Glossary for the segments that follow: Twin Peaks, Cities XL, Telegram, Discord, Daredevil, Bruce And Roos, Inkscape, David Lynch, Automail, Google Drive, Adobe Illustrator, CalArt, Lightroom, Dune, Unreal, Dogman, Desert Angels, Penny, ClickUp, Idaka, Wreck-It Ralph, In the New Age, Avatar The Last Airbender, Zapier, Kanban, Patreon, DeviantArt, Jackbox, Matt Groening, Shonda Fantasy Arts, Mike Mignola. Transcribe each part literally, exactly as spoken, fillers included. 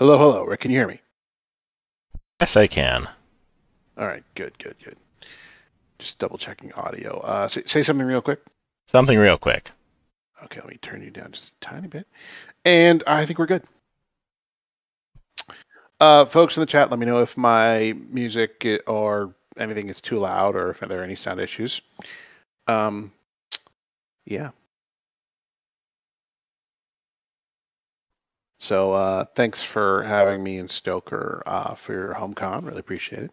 Hello, hello, Rick, can you hear me? Yes, I can. All right, good, good, good. Just double-checking audio. Uh, say, say something real quick. Something real quick. Okay, let me turn you down just a tiny bit. And I think we're good. Uh, folks in the chat, let me know if my music or anything is too loud or if there are any sound issues. Um, yeah. So uh, thanks for having me and Stoker uh, for your home con. Really appreciate it.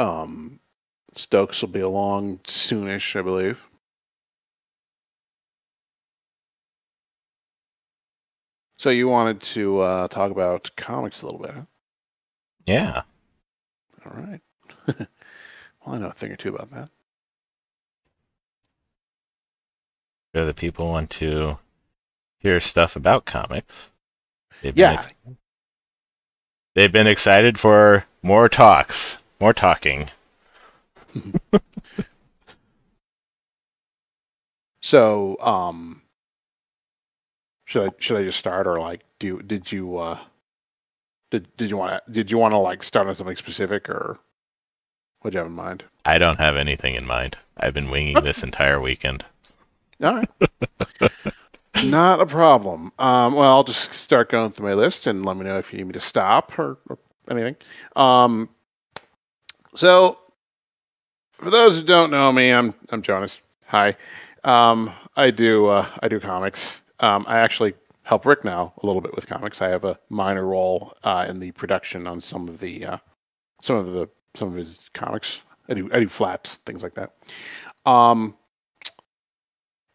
Um, Stokes will be along soonish, I believe. So you wanted to uh, talk about comics a little bit, huh? Yeah. All right. Well, I know a thing or two about that. Sure, the people want to hear stuff about comics. They've yeah. Been They've been excited for more talks, more talking. So, um... Should I should I just start or like do did you uh did did you want to did you want to like start on something specific or what do you have in mind? I don't have anything in mind. I've been winging okay. this entire weekend. All right, not a problem. Um, well, I'll just start going through my list and let me know if you need me to stop or, or anything. Um, so for those who don't know me, I'm I'm Jonas. Hi, um, I do uh, I do comics. Um, I actually help Rick now a little bit with comics. I have a minor role uh, in the production on some of the uh, some of the some of his comics. I do I do flats, things like that. Um,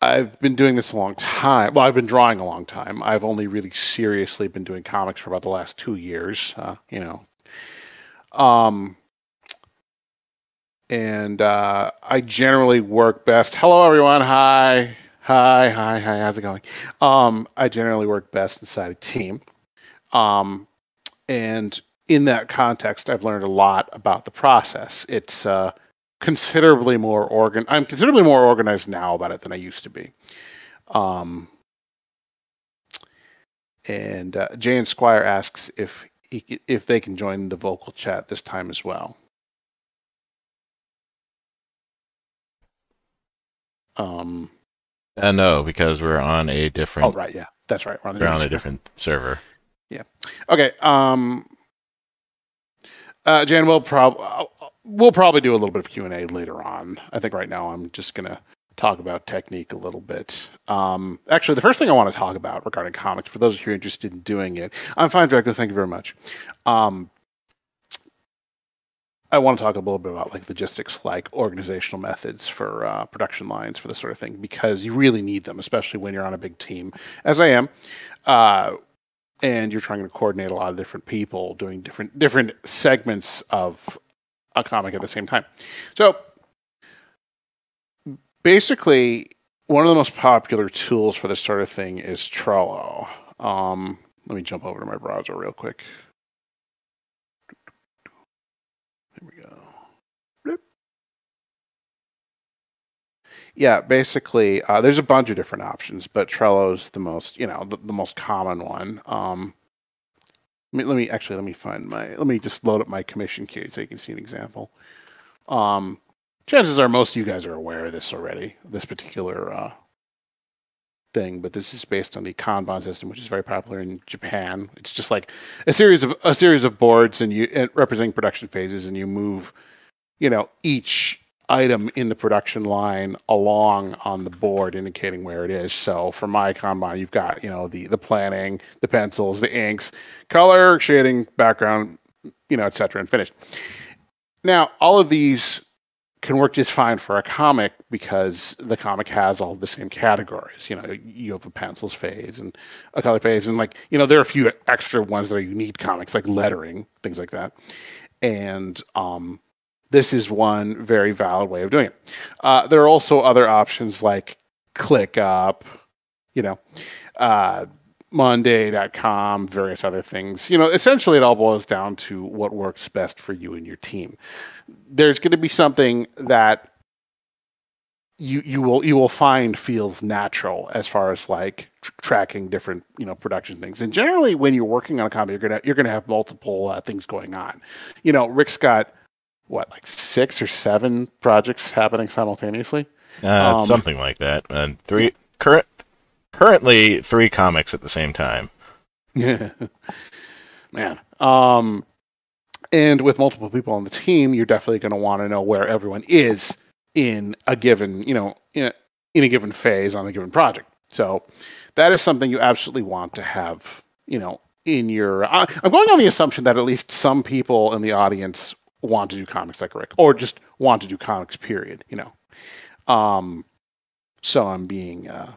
I've been doing this a long time. Well, I've been drawing a long time. I've only really seriously been doing comics for about the last two years. Uh, you know, um, and uh, I generally work best. Hello, everyone. Hi. Hi, hi, hi, how's it going? Um, I generally work best inside a team. Um, and in that context, I've learned a lot about the process. It's uh, considerably more organ. I'm considerably more organized now about it than I used to be. Um, and uh, Jay and Squire asks if, he, if they can join the vocal chat this time as well. Um... Uh, no, because we're on a different. Oh right, yeah, that's right. We're on, the we're on a different server. Yeah. Okay. Um. Uh, Jan, we'll probably we'll probably do a little bit of Q and A later on. I think right now I'm just gonna talk about technique a little bit. Um. Actually, the first thing I want to talk about regarding comics, for those of you who are interested in doing it, I'm fine, Draco. Thank you very much. Um. I want to talk a little bit about like logistics, like organizational methods for uh, production lines for this sort of thing, because you really need them, especially when you're on a big team, as I am, uh, and you're trying to coordinate a lot of different people doing different different segments of a comic at the same time. So basically, one of the most popular tools for this sort of thing is Trello. Um, let me jump over to my browser real quick. Yeah, basically, uh, there's a bunch of different options, but Trello's the most, you know, the, the most common one. Um, let me, let me actually let me find my let me just load up my commission queue so you can see an example. Um, chances are most of you guys are aware of this already, this particular uh, thing, but this is based on the Kanban system, which is very popular in Japan. It's just like a series of a series of boards and you and representing production phases, and you move, you know, each item in the production line along on the board indicating where it is. So for my Kanban, you've got, you know, the the planning, the pencils, the inks, color, shading, background, you know, et cetera, and finished. Now, all of these can work just fine for a comic because the comic has all the same categories. You know, you have a pencils phase and a color phase, and like, you know, there are a few extra ones that are unique comics, like lettering, things like that. And um this is one very valid way of doing it. Uh, there are also other options like ClickUp, you know, uh, monday dot com, various other things. You know, essentially it all boils down to what works best for you and your team. There's going to be something that you you will you will find feels natural as far as like tr tracking different, you know, production things. And generally, when you're working on a comic, you're gonna you're gonna have multiple uh, things going on. You know, Rick's got what, like six or seven projects happening simultaneously. Uh, um, something like that. And three current currently three comics at the same time. Yeah, man. Um, and with multiple people on the team, you're definitely going to want to know where everyone is in a given, you know, in a, in a given phase on a given project. So that is something you absolutely want to have, you know, in your. I, I'm going on the assumption that at least some people in the audience want to do comics like Rick, or just want to do comics. Period. You know. Um. So I'm being. Uh,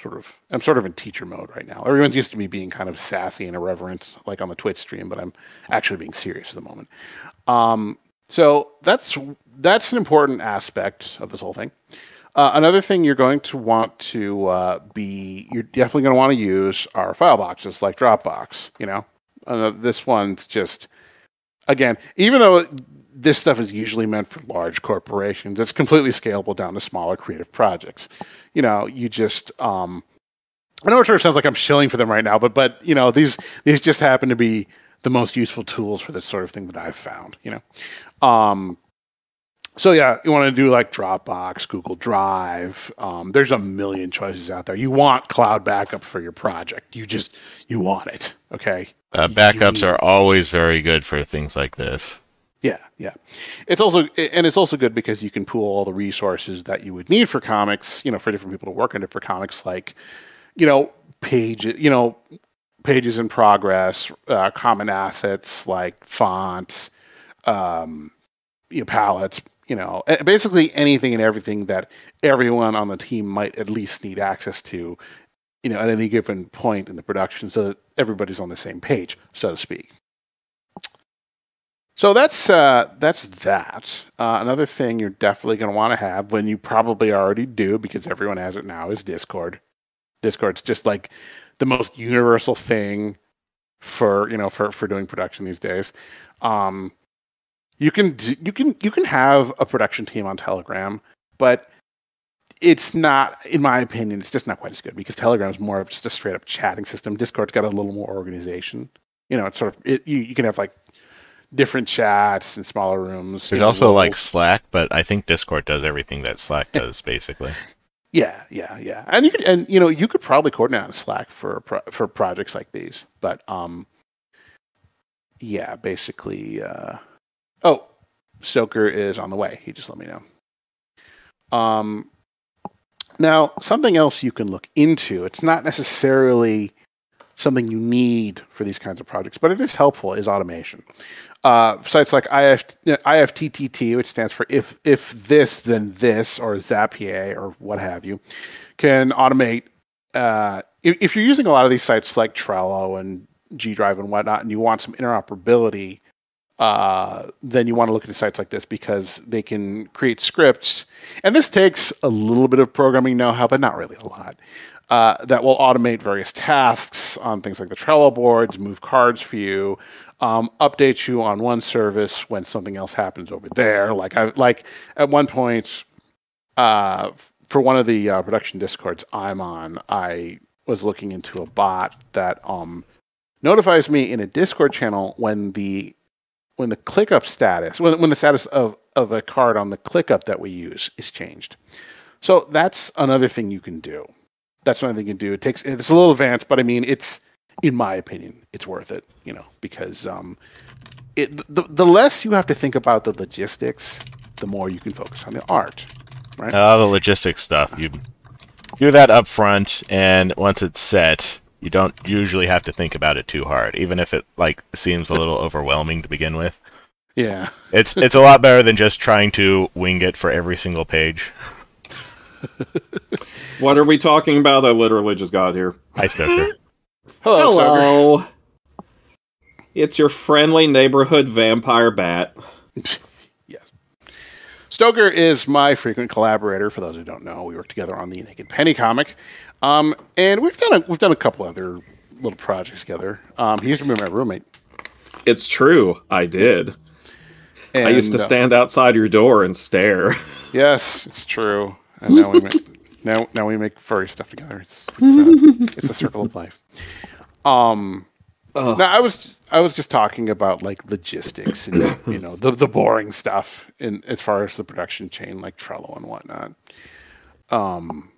Sort of, I'm sort of in teacher mode right now. Everyone's used to me being kind of sassy and irreverent, like on the Twitch stream, but I'm actually being serious at the moment. Um, so that's that's an important aspect of this whole thing. Uh, another thing you're going to want to uh, be, you're definitely going to want to use are file boxes like Dropbox. You know, uh, this one's just, again, even though this stuff is usually meant for large corporations, it's completely scalable down to smaller creative projects. You know, you just, um, I know it sort of sounds like I'm shilling for them right now, but, but you know, these, these just happen to be the most useful tools for this sort of thing that I've found, you know? Um, so yeah, you want to do like Dropbox, Google Drive. Um, there's a million choices out there. You want cloud backup for your project. You just, you want it. Okay. Uh, backups you, you, are always very good for things like this. Yeah, yeah. It's also and it's also good because you can pool all the resources that you would need for comics, you know, for different people to work on it for comics, like, you know, pages, you know, pages in progress, uh, common assets like fonts, um, you know, palettes, you know, basically anything and everything that everyone on the team might at least need access to, you know, at any given point in the production, so that everybody's on the same page, so to speak. So that's uh, that's that. Uh, another thing you're definitely going to want to have, when you probably already do because everyone has it now, is Discord. Discord's just like the most universal thing for, you know, for for doing production these days. Um, you can you can you can have a production team on Telegram, but it's not, in my opinion, it's just not quite as good because Telegram's more of just a straight up chatting system. Discord's got a little more organization. You know, it's sort of it, you you can have like different chats and smaller rooms. There's also levels. Like Slack, but I think Discord does everything that Slack does, basically. Yeah, yeah, yeah. And you could, and you know, you could probably coordinate on Slack for pro for projects like these. But um, yeah, basically. Uh, oh, Stoker is on the way. He just let me know. Um, now something else you can look into. It's not necessarily something you need for these kinds of projects, but it is helpful, is automation. Uh, sites like I F T T T, which stands for if if this, then this, or Zapier, or what have you, can automate. Uh, if, if you're using a lot of these sites like Trello and G Drive and whatnot, and you want some interoperability, uh, then you want to look at sites like this because they can create scripts. And this takes a little bit of programming know-how, but not really a lot. Uh, that will automate various tasks on things like the Trello boards, move cards for you, um, update you on one service when something else happens over there. Like I, like at one point, uh, for one of the uh, production Discords I'm on, I was looking into a bot that um, notifies me in a Discord channel when the when the ClickUp status, when when the status of of a card on the ClickUp that we use is changed. So that's another thing you can do. That's one thing you can do. It takes, it's a little advanced, but I mean, it's, in my opinion, it's worth it, you know, because um, it, the, the less you have to think about the logistics, the more you can focus on the art, right? Oh, the logistics stuff. You do that up front, and once it's set, you don't usually have to think about it too hard, even if it, like, seems a little overwhelming to begin with. Yeah. It's, it's a lot better than just trying to wing it for every single page. What are we talking about? I literally just got here. Hi, Stoker. Hello, Hello. Stoker. It's your friendly neighborhood vampire bat. Yeah. Stoker is my frequent collaborator. For those who don't know, we work together on the Naked Penny comic, um, and we've done a, we've done a couple other little projects together. Um, he used to be my roommate. It's true, I did. And I used to stand outside your door and stare. Yes, it's true. And now we, Now, now we make furry stuff together. It's it's, uh, it's a circle of life. Um, oh. Now I was I was just talking about like logistics and you know the the boring stuff in as far as the production chain, like Trello and whatnot. Um,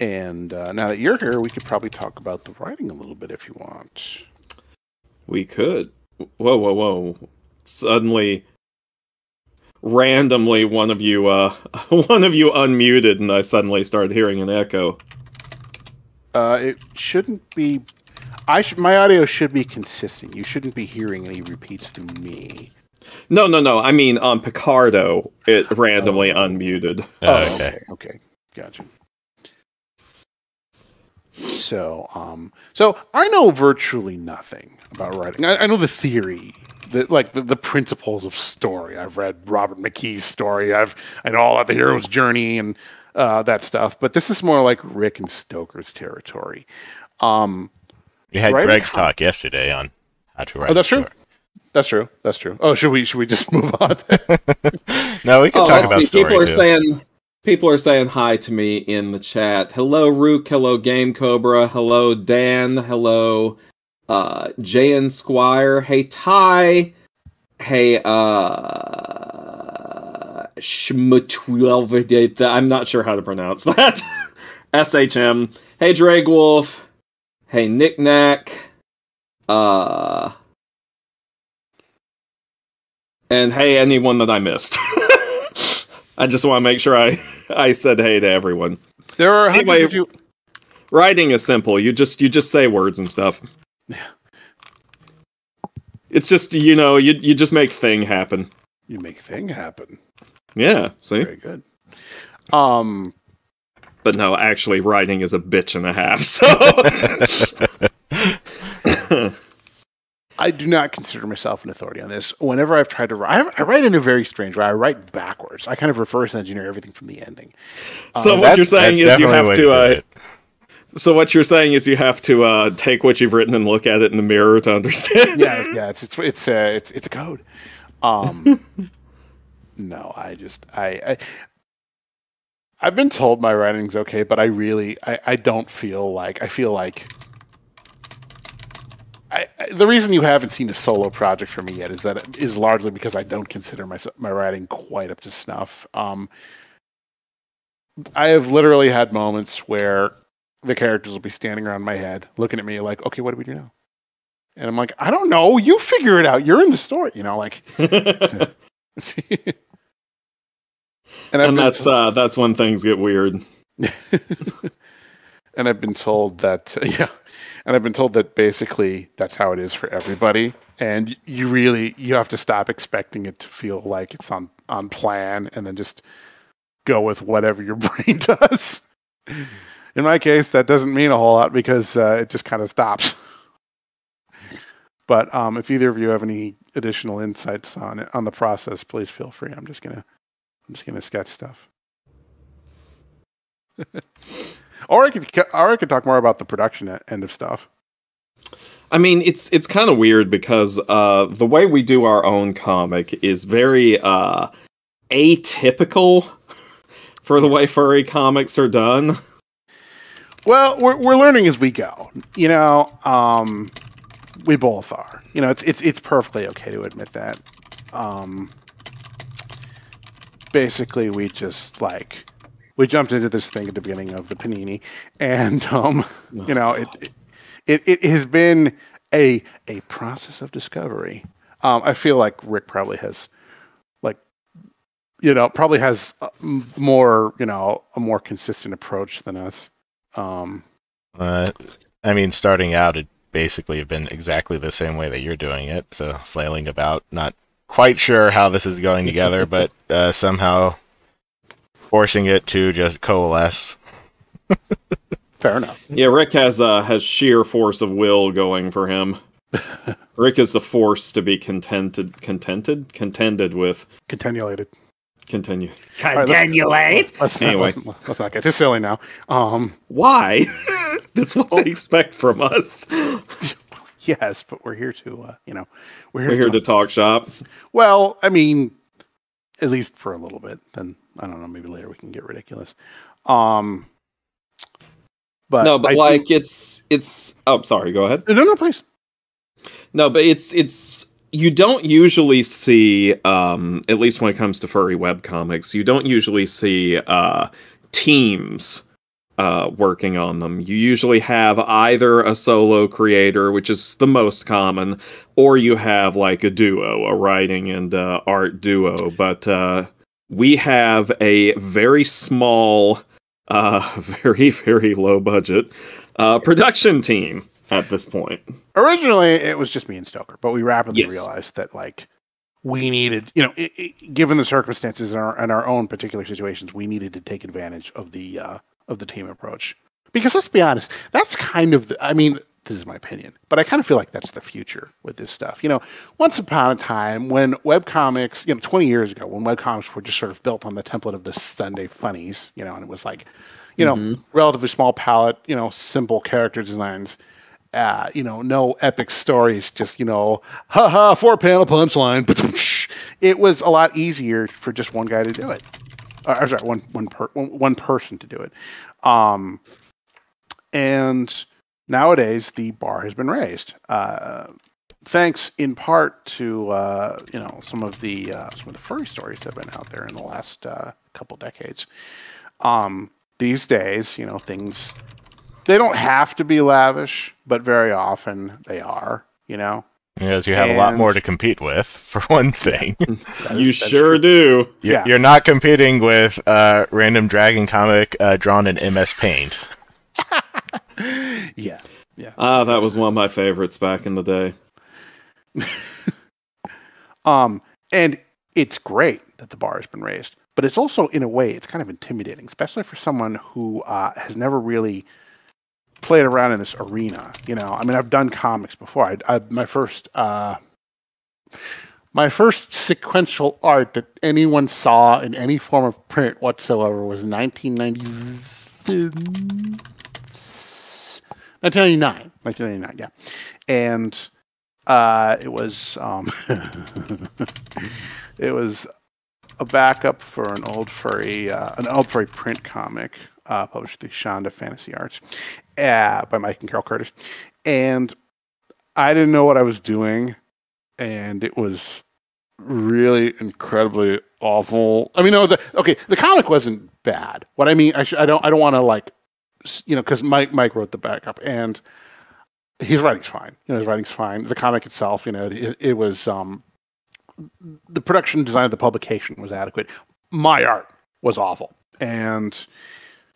and uh, now that you're here, we could probably talk about the writing a little bit if you want. We could. Whoa, whoa, whoa! Suddenly. Randomly, one of you, uh, one of you unmuted, and I suddenly started hearing an echo. Uh, it shouldn't be. I sh my audio should be consistent. You shouldn't be hearing any repeats through me. No, no, no. I mean, on um, Picarto, it randomly oh. unmuted. Oh, okay, okay, gotcha. So, um, so I know virtually nothing about writing. I, I know the theory. The, like the, the principles of story. I've read Robert McKee's story. I've I know all about the hero's journey and uh, that stuff. But this is more like Rick and Stoker's territory. Um, we had Greg's talk yesterday on how to write. Oh, that's true. Story. That's true. That's true. Oh, should we should we just move on? No, we can oh, talk about see. story people are too. saying people are saying hi to me in the chat. Hello, Rook. Hello, Game Cobra. Hello, Dan. Hello. Uh, J N Squire, hey Ty, hey uh, Shmutwelvedate, I'm not sure how to pronounce that. S H M, hey Drag Wolf, hey Knickknack, uh, and hey anyone that I missed. I just want to make sure I I said hey to everyone. There are anyway, hundreds of you. Writing is simple. You just you just say words and stuff. Yeah, it's just you know you you just make thing happen. You make thing happen. Yeah, see, very good. Um, but no, actually, writing is a bitch and a half. So I do not consider myself an authority on this. Whenever I've tried to write, I write in a very strange way. I write backwards. I kind of reverse engineer everything from the ending. So um, what you're saying is you have to. Uh, So what you're saying is you have to uh, take what you've written and look at it in the mirror to understand. Yeah, yeah, it's it's it's uh, it's, it's a code. Um, no, I just I, I I've been told my writing's okay, but I really I, I don't feel like I feel like I, I, the reason you haven't seen a solo project from me yet is that it is largely because I don't consider my my writing quite up to snuff. Um, I have literally had moments where the characters will be standing around my head looking at me like, okay, what do we do now? And I'm like, I don't know. You figure it out. You're in the story. You know, like. and and that's, told, uh, that's when things get weird. and I've been told that, uh, yeah. And I've been told that basically that's how it is for everybody. And you really, you have to stop expecting it to feel like it's on, on plan and then just go with whatever your brain does. In my case, that doesn't mean a whole lot because uh, it just kind of stops. But um, if either of you have any additional insights on it, on the process, please feel free. I'm just gonna, I'm just gonna sketch stuff. or I could, or I could talk more about the production end of stuff. I mean, it's it's kind of weird because uh, the way we do our own comic is very uh, atypical for the way furry comics are done. Well, we're we're learning as we go. You know, um, we both are. You know, it's it's it's perfectly okay to admit that. Um, basically, we just like we jumped into this thing at the beginning of the Panini, and um, you know, it it it has been a a process of discovery. Um, I feel like Rick probably has. You know, probably has more, you know, a more consistent approach than us. Um, uh, I mean, starting out, it basically have been exactly the same way that you're doing it. So flailing about, not quite sure how this is going together, but uh, somehow forcing it to just coalesce. Fair enough. Yeah, Rick has uh, has sheer force of will going for him. Rick is the force to be contented, contented, contended with, contendulated. Continue. Continuate. Right, let's, let's anyway, not, let's, let's not get too silly now. Um, why? That's what oh. they expect from us. Yes, but we're here to, uh, you know, we're here, we're to, here talk. to talk shop. Well, I mean, at least for a little bit. Then I don't know, maybe later we can get ridiculous. Um, but no, but I like think... it's it's. Oh, sorry. Go ahead. No, no, please. No, but it's it's. You don't usually see, um, at least when it comes to furry web comics, you don't usually see uh, teams uh, working on them. You usually have either a solo creator, which is the most common, or you have like a duo, a writing and uh, art duo. But uh, we have a very small, uh, very, very low budget uh, production team. At this point, originally it was just me and Stoker, but we rapidly yes. realized that like we needed, you know, it, it, given the circumstances in our in our own particular situations, we needed to take advantage of the uh, of the team approach. Because let's be honest, that's kind of the, I mean, this is my opinion, but I kind of feel like that's the future with this stuff. You know, once upon a time when webcomics, you know, twenty years ago, when webcomics were just sort of built on the template of the Sunday funnies, you know, and it was like, you mm-hmm. know, relatively small palette, you know, simple character designs. Uh, you know, no epic stories, just, you know, ha-ha, four-panel punchline. It was a lot easier for just one guy to do it. Or, or sorry, one, one, per, one, one person to do it. Um, and nowadays, the bar has been raised. Uh, thanks, in part, to, uh, you know, some of the uh, some of the furry stories that have been out there in the last uh, couple decades. Um, these days, you know, things... They don't have to be lavish, but very often they are, you know? Yes, you have and... a lot more to compete with, for one thing. Is, you sure true. do. You're, yeah. you're not competing with a uh, random dragon comic uh, drawn in M S Paint. yeah. yeah. Ah, that was one of my favorites back in the day. um, and it's great that the bar has been raised, but it's also, in a way, it's kind of intimidating, especially for someone who uh, has never really... played around in this arena, you know. I mean, I've done comics before. I, I my first, uh, my first sequential art that anyone saw in any form of print whatsoever was nineteen ninety-nine. Yeah, and uh, it was um, it was a backup for an old furry, uh, an old furry print comic. Uh, published through Shonda Fantasy Arts uh, by Mike and Carol Curtis. And I didn't know what I was doing. And it was really incredibly awful. I mean, no, the, okay, the comic wasn't bad. What I mean, I, sh I don't I don't want to like, you know, because Mike, Mike wrote the backup. And his writing's fine. You know, his writing's fine. The comic itself, you know, it, it was, um, the production design of the publication was adequate. My art was awful. And...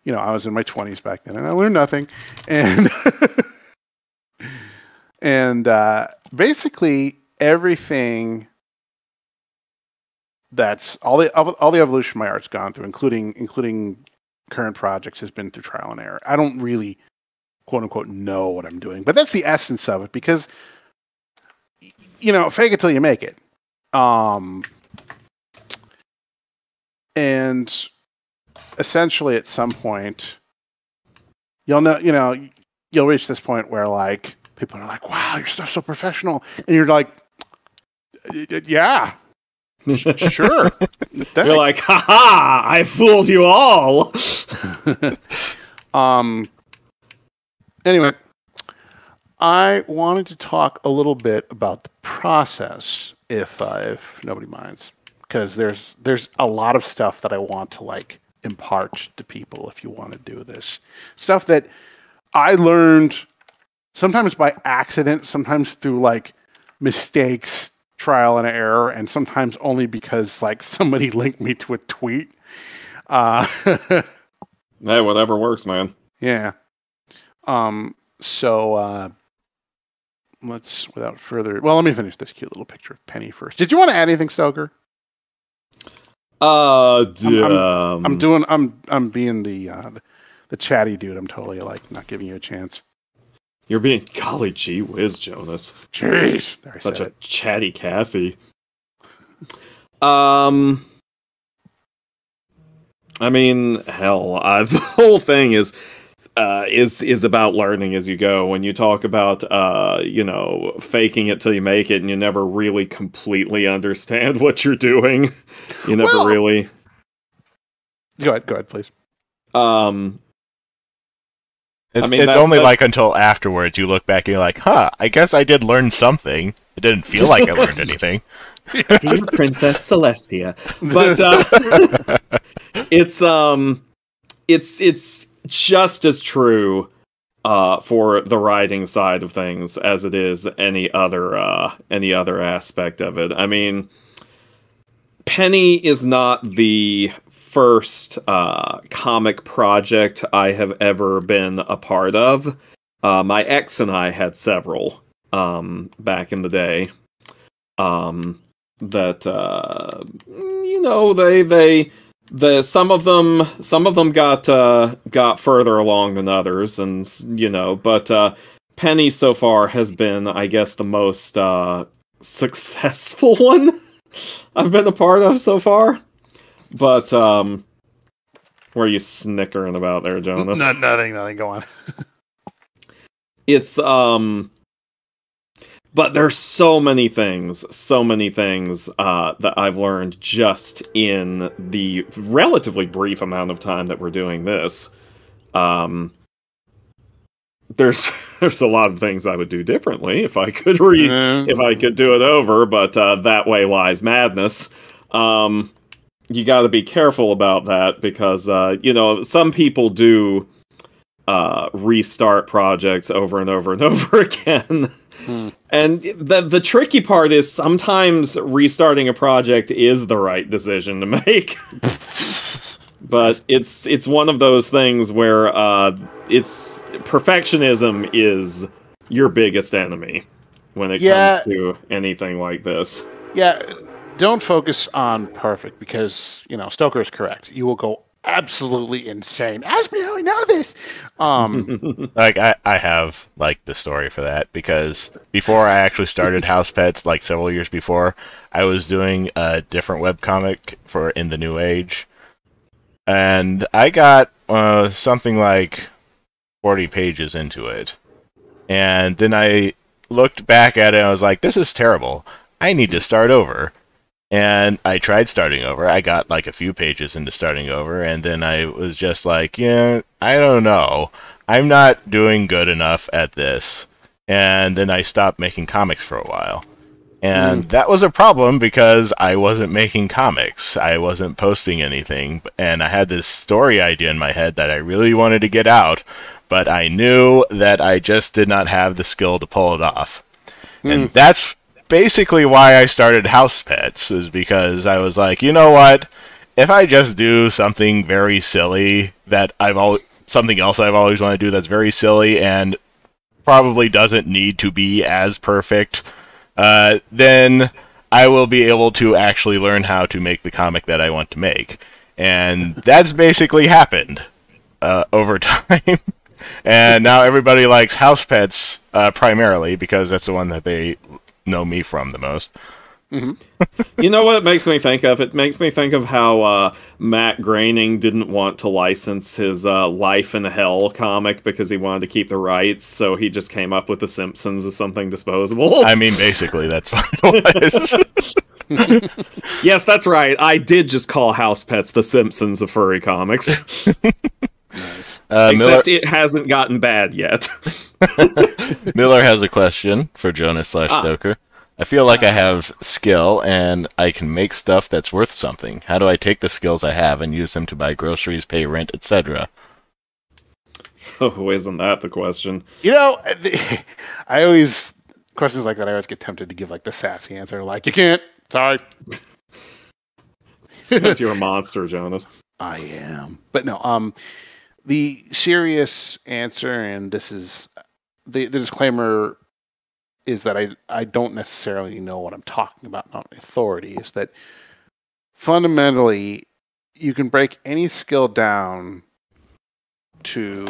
You know, I was in my twenties back then, and I learned nothing. And and uh, basically everything that's all the all the evolution my art's gone through, including including current projects, has been through trial and error. I don't really, quote unquote, know what I'm doing, but that's the essence of it. Because you know, fake it till you make it. Um, and. Essentially, at some point, you'll know, you know, you'll reach this point where like people are like, "Wow, your stuff's so professional," and you're like, "Yeah, sure." You're like, "Ha ha! I fooled you all." um. Anyway, I wanted to talk a little bit about the process, if uh, if nobody minds, because there's there's a lot of stuff that I want to like. Impart to people if you want to do this stuff that I learned sometimes by accident, sometimes through like mistakes, trial and error, and sometimes only because like somebody linked me to a tweet. Uh, hey, whatever works, man. Yeah. Um. So uh, let's, without further, well, let me finish this cute little picture of Penny first. Did you want to add anything, Stoker? Uh, I'm, I'm, I'm doing. I'm. I'm being the uh, the chatty dude. I'm totally like not giving you a chance. You're being golly gee whiz, Jonas. Jeez, such a it. chatty Cathy. Um, I mean, hell, uh, the whole thing is. Uh, is is about learning as you go. When you talk about uh, you know, faking it till you make it, and you never really completely understand what you're doing, you never well, really. Go ahead, go ahead, please. Um, it's I mean, it's only that's... like until afterwards you look back and you're like, huh, I guess I did learn something. It didn't feel like I learned anything. Dear Princess Celestia. But uh, it's um it's it's just as true uh for the writing side of things as it is any other uh any other aspect of it. I mean, Penny is not the first uh comic project I have ever been a part of. Uh my ex and I had several um back in the day. Um that uh you know they they the some of them some of them got uh got further along than others, and you know but uh Penny so far has been, I guess, the most uh successful one I've been a part of so far. But um what are you snickering about there, Jonas? Not nothing nothing go on. It's um But there's so many things, so many things uh, that I've learned just in the relatively brief amount of time that we're doing this. Um, there's there's a lot of things I would do differently if I could re mm. if I could do it over. But uh, that way lies madness. Um, you got to be careful about that because uh, you know some people do uh, restart projects over and over and over again. Hmm. And the the tricky part is sometimes restarting a project is the right decision to make. But it's it's one of those things where uh, it's perfectionism is your biggest enemy when it yeah. comes to anything like this. Yeah, don't focus on perfect because, you know, Stoker is correct. You will go absolutely insane. Ask me how I know this. Um, like I, I have like the story for that because before I actually started House Pets, like several years before, I was doing a different webcomic for In the New Age, and I got uh, something like forty pages into it, and then I looked back at it and I was like, "This is terrible. I need to start over." And I tried starting over. I got like a few pages into starting over, and then I was just like, yeah, I don't know. I'm not doing good enough at this. And then I stopped making comics for a while. And mm. that was a problem because I wasn't making comics. I wasn't posting anything. And I had this story idea in my head that I really wanted to get out, but I knew that I just did not have the skill to pull it off. Mm. And that's basically why I started House Pets, is because I was like, you know what, if I just do something very silly that I've always, something else I've always wanted to do that's very silly and probably doesn't need to be as perfect, uh, then I will be able to actually learn how to make the comic that I want to make. And that's basically happened uh, over time. And now everybody likes House Pets uh, primarily because that's the one that they know me from the most. Mm-hmm. You know what it makes me think of? It makes me think of how uh, Matt Groening didn't want to license his uh, Life in Hell comic because he wanted to keep the rights, so he just came up with The Simpsons as something disposable. I mean, basically, that's what it was. Yes, that's right. I did just call House Pets The Simpsons of furry comics. Nice. Uh, Except Miller... it hasn't gotten bad yet. Miller has a question for Jonas slash Stoker. Ah. I feel like I have skill and I can make stuff that's worth something. How do I take the skills I have and use them to buy groceries, pay rent, et cetera? Oh, isn't that the question? You know, I always questions like that. I always get tempted to give like the sassy answer, like you can't. Sorry, it's because you're a monster, Jonas. I am, but no. Um. The serious answer, and this is the, the disclaimer, is that I, I don't necessarily know what I'm talking about, not my authority, is that fundamentally you can break any skill down to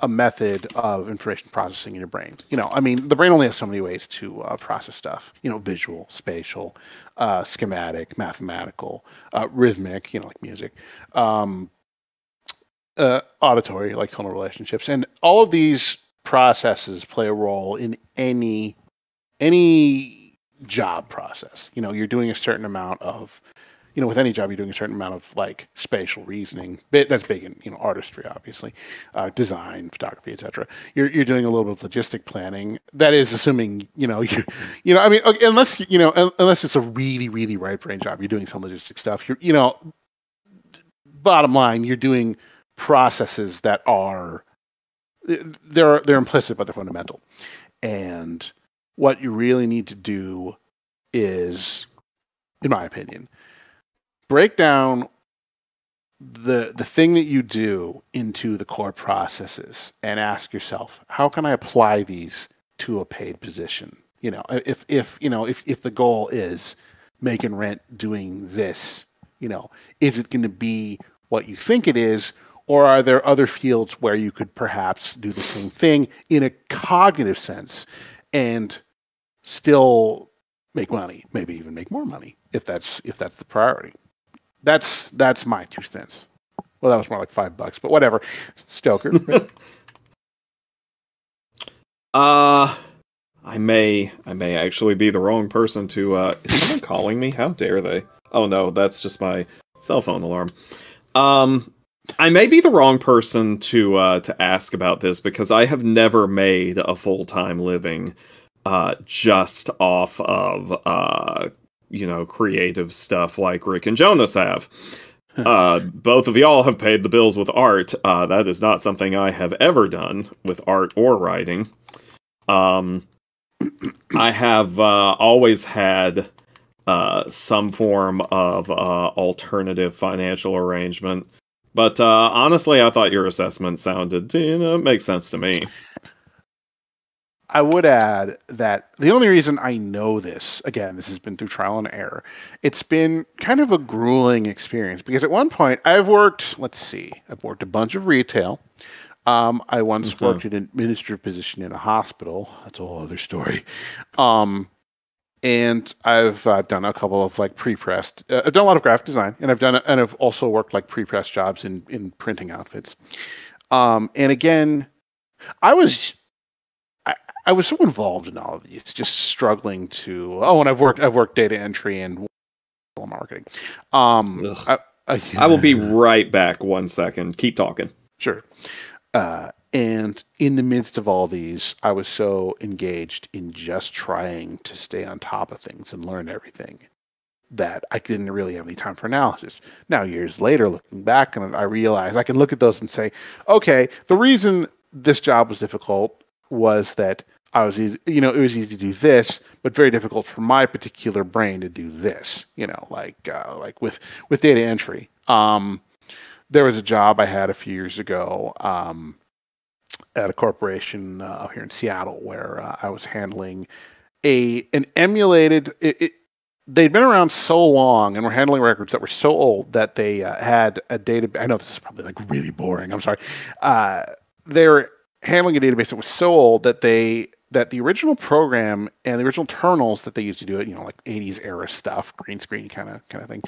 a method of information processing in your brain. You know, I mean, the brain only has so many ways to uh, process stuff, you know, visual, spatial, uh, schematic, mathematical, uh, rhythmic, you know, like music. Um, Uh, auditory, like tonal relationships, and all of these processes play a role in any any job process. You know, you're doing a certain amount of you know, with any job, you're doing a certain amount of like spatial reasoning. That's big in, you know, artistry, obviously, uh, design, photography, et cetera. You're, you're doing a little bit of logistic planning. That is assuming, you know, you, you know, I mean, unless, you know, unless it's a really, really right brain job, you're doing some logistic stuff. You're, you know, bottom line, you're doing processes that are, they're, they're implicit, but they're fundamental. And what you really need to do is, in my opinion, break down the the thing that you do into the core processes and ask yourself, how can I apply these to a paid position? You know, if if you know if if the goal is making rent doing this, you know, is it going to be what you think it is, or are there other fields where you could perhaps do the same thing in a cognitive sense and still make money, maybe even make more money if that's if that's the priority. That's that's my two cents. Well, that was more like five bucks, but whatever. Stoker. uh I may I may actually be the wrong person to uh is someone calling me? How dare they? Oh no, that's just my cell phone alarm. Um I may be the wrong person to uh to ask about this because I have never made a full-time living uh just off of uh you know, creative stuff like Rick and Jonas have. Uh, both of y'all have paid the bills with art. Uh, that is not something I have ever done with art or writing. Um, I have uh, always had uh, some form of uh, alternative financial arrangement. But uh, honestly, I thought your assessment sounded, you know, it makes sense to me. I would add that the only reason I know this, again, this has been through trial and error. It's been kind of a grueling experience because at one point I've worked, let's see, I've worked a bunch of retail. Um, I once okay. worked in an administrative position in a hospital. That's a whole other story. Um, and I've uh, done a couple of like pre-pressed, uh, I've done a lot of graphic design and I've done, a, and I've also worked like pre-pressed jobs in, in printing outfits. Um, and again, I was... I was so involved in all of these, just struggling to. Oh, and I've worked. I've worked data entry and marketing. Um, I, I, I will be right back. One second. Keep talking. Sure. Uh, and in the midst of all these, I was so engaged in just trying to stay on top of things and learn everything that I didn't really have any time for analysis. Now, years later, looking back, and I realized I can look at those and say, okay, the reason this job was difficult was that I was easy, you know, it was easy to do this, but very difficult for my particular brain to do this, you know, like, uh, like with, with data entry. Um, there was a job I had a few years ago, um, at a corporation uh, up here in Seattle where uh, I was handling a, an emulated, it, it, they'd been around so long and were handling records that were so old that they uh, had a database. I know this is probably like really boring. I'm sorry. Uh, they were handling a database that was so old that they, that the original program and the original terminals that they used to do it, you know, like eighties era stuff, green screen kind of kind of thing,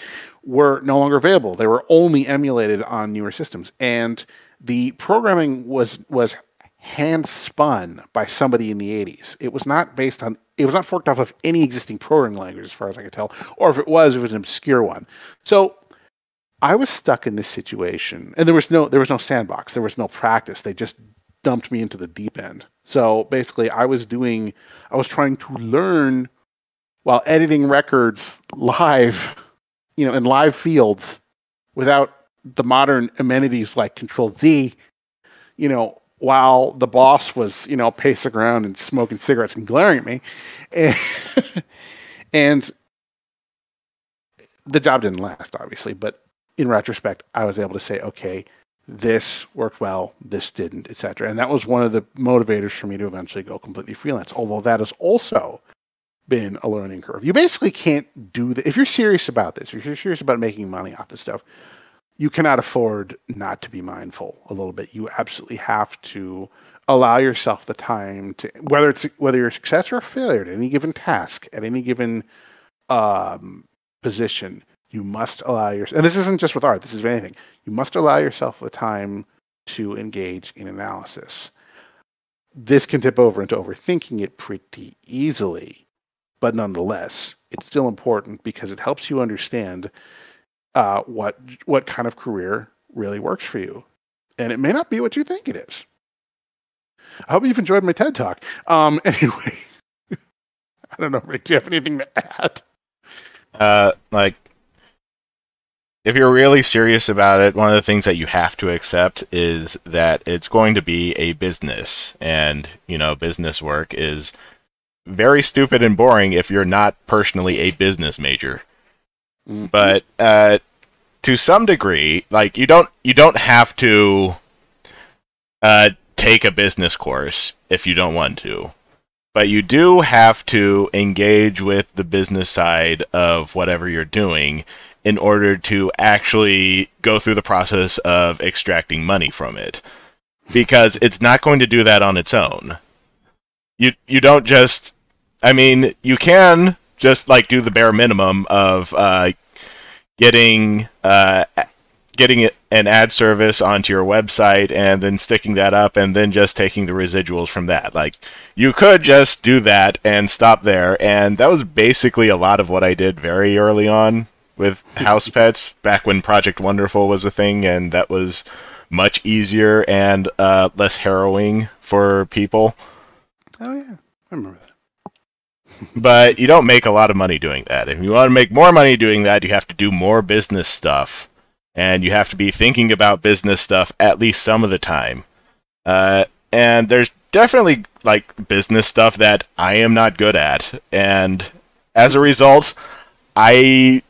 were no longer available. They were only emulated on newer systems. And the programming was was hand spun by somebody in the eighties. It was not based on, it was not forked off of any existing programming language as far as I could tell. Or if it was, it was an obscure one. So I was stuck in this situation. And there was no there was no sandbox. There was no practice. They just dumped me into the deep end. So basically I was doing, I was trying to learn while editing records live, you know, in live fields without the modern amenities like Control Z, you know, while the boss was, you know, pacing around and smoking cigarettes and glaring at me. And, and the job didn't last, obviously, but in retrospect, I was able to say, okay, this worked well, this didn't, et cetera. And that was one of the motivators for me to eventually go completely freelance, although that has also been a learning curve. You basically can't do that. If you're serious about this, if you're serious about making money off this stuff, you cannot afford not to be mindful a little bit. You absolutely have to allow yourself the time to, whether it's whether you're a success or a failure at any given task, at any given um, position, you must allow yourself, and this isn't just with art, this is with anything, you must allow yourself the time to engage in analysis. This can tip over into overthinking it pretty easily, but nonetheless, it's still important because it helps you understand uh, what what kind of career really works for you. And it may not be what you think it is. I hope you've enjoyed my TED Talk. Um, anyway, I don't know, Rick, do you have anything to add? Uh, like, if you're really serious about it, one of the things that you have to accept is that it's going to be a business. And, you know, business work is very stupid and boring if you're not personally a business major. Mm-hmm. But uh, to some degree, like, you don't, you don't have to... Uh, take a business course if you don't want to, but you do have to engage with the business side of whatever you're doing in order to actually go through the process of extracting money from it, because it's not going to do that on its own. You, you don't just, I mean, you can just like do the bare minimum of, uh, getting, uh, getting an ad service onto your website and then sticking that up and then just taking the residuals from that. Like, you could just do that and stop there. And that was basically a lot of what I did very early on with House Pets, back when Project Wonderful was a thing. And that was much easier and uh, less harrowing for people. Oh, yeah. I remember that. But you don't make a lot of money doing that. If you want to make more money doing that, you have to do more business stuff. And you have to be thinking about business stuff at least some of the time. Uh, and there's definitely, like, business stuff that I am not good at. And as a result, I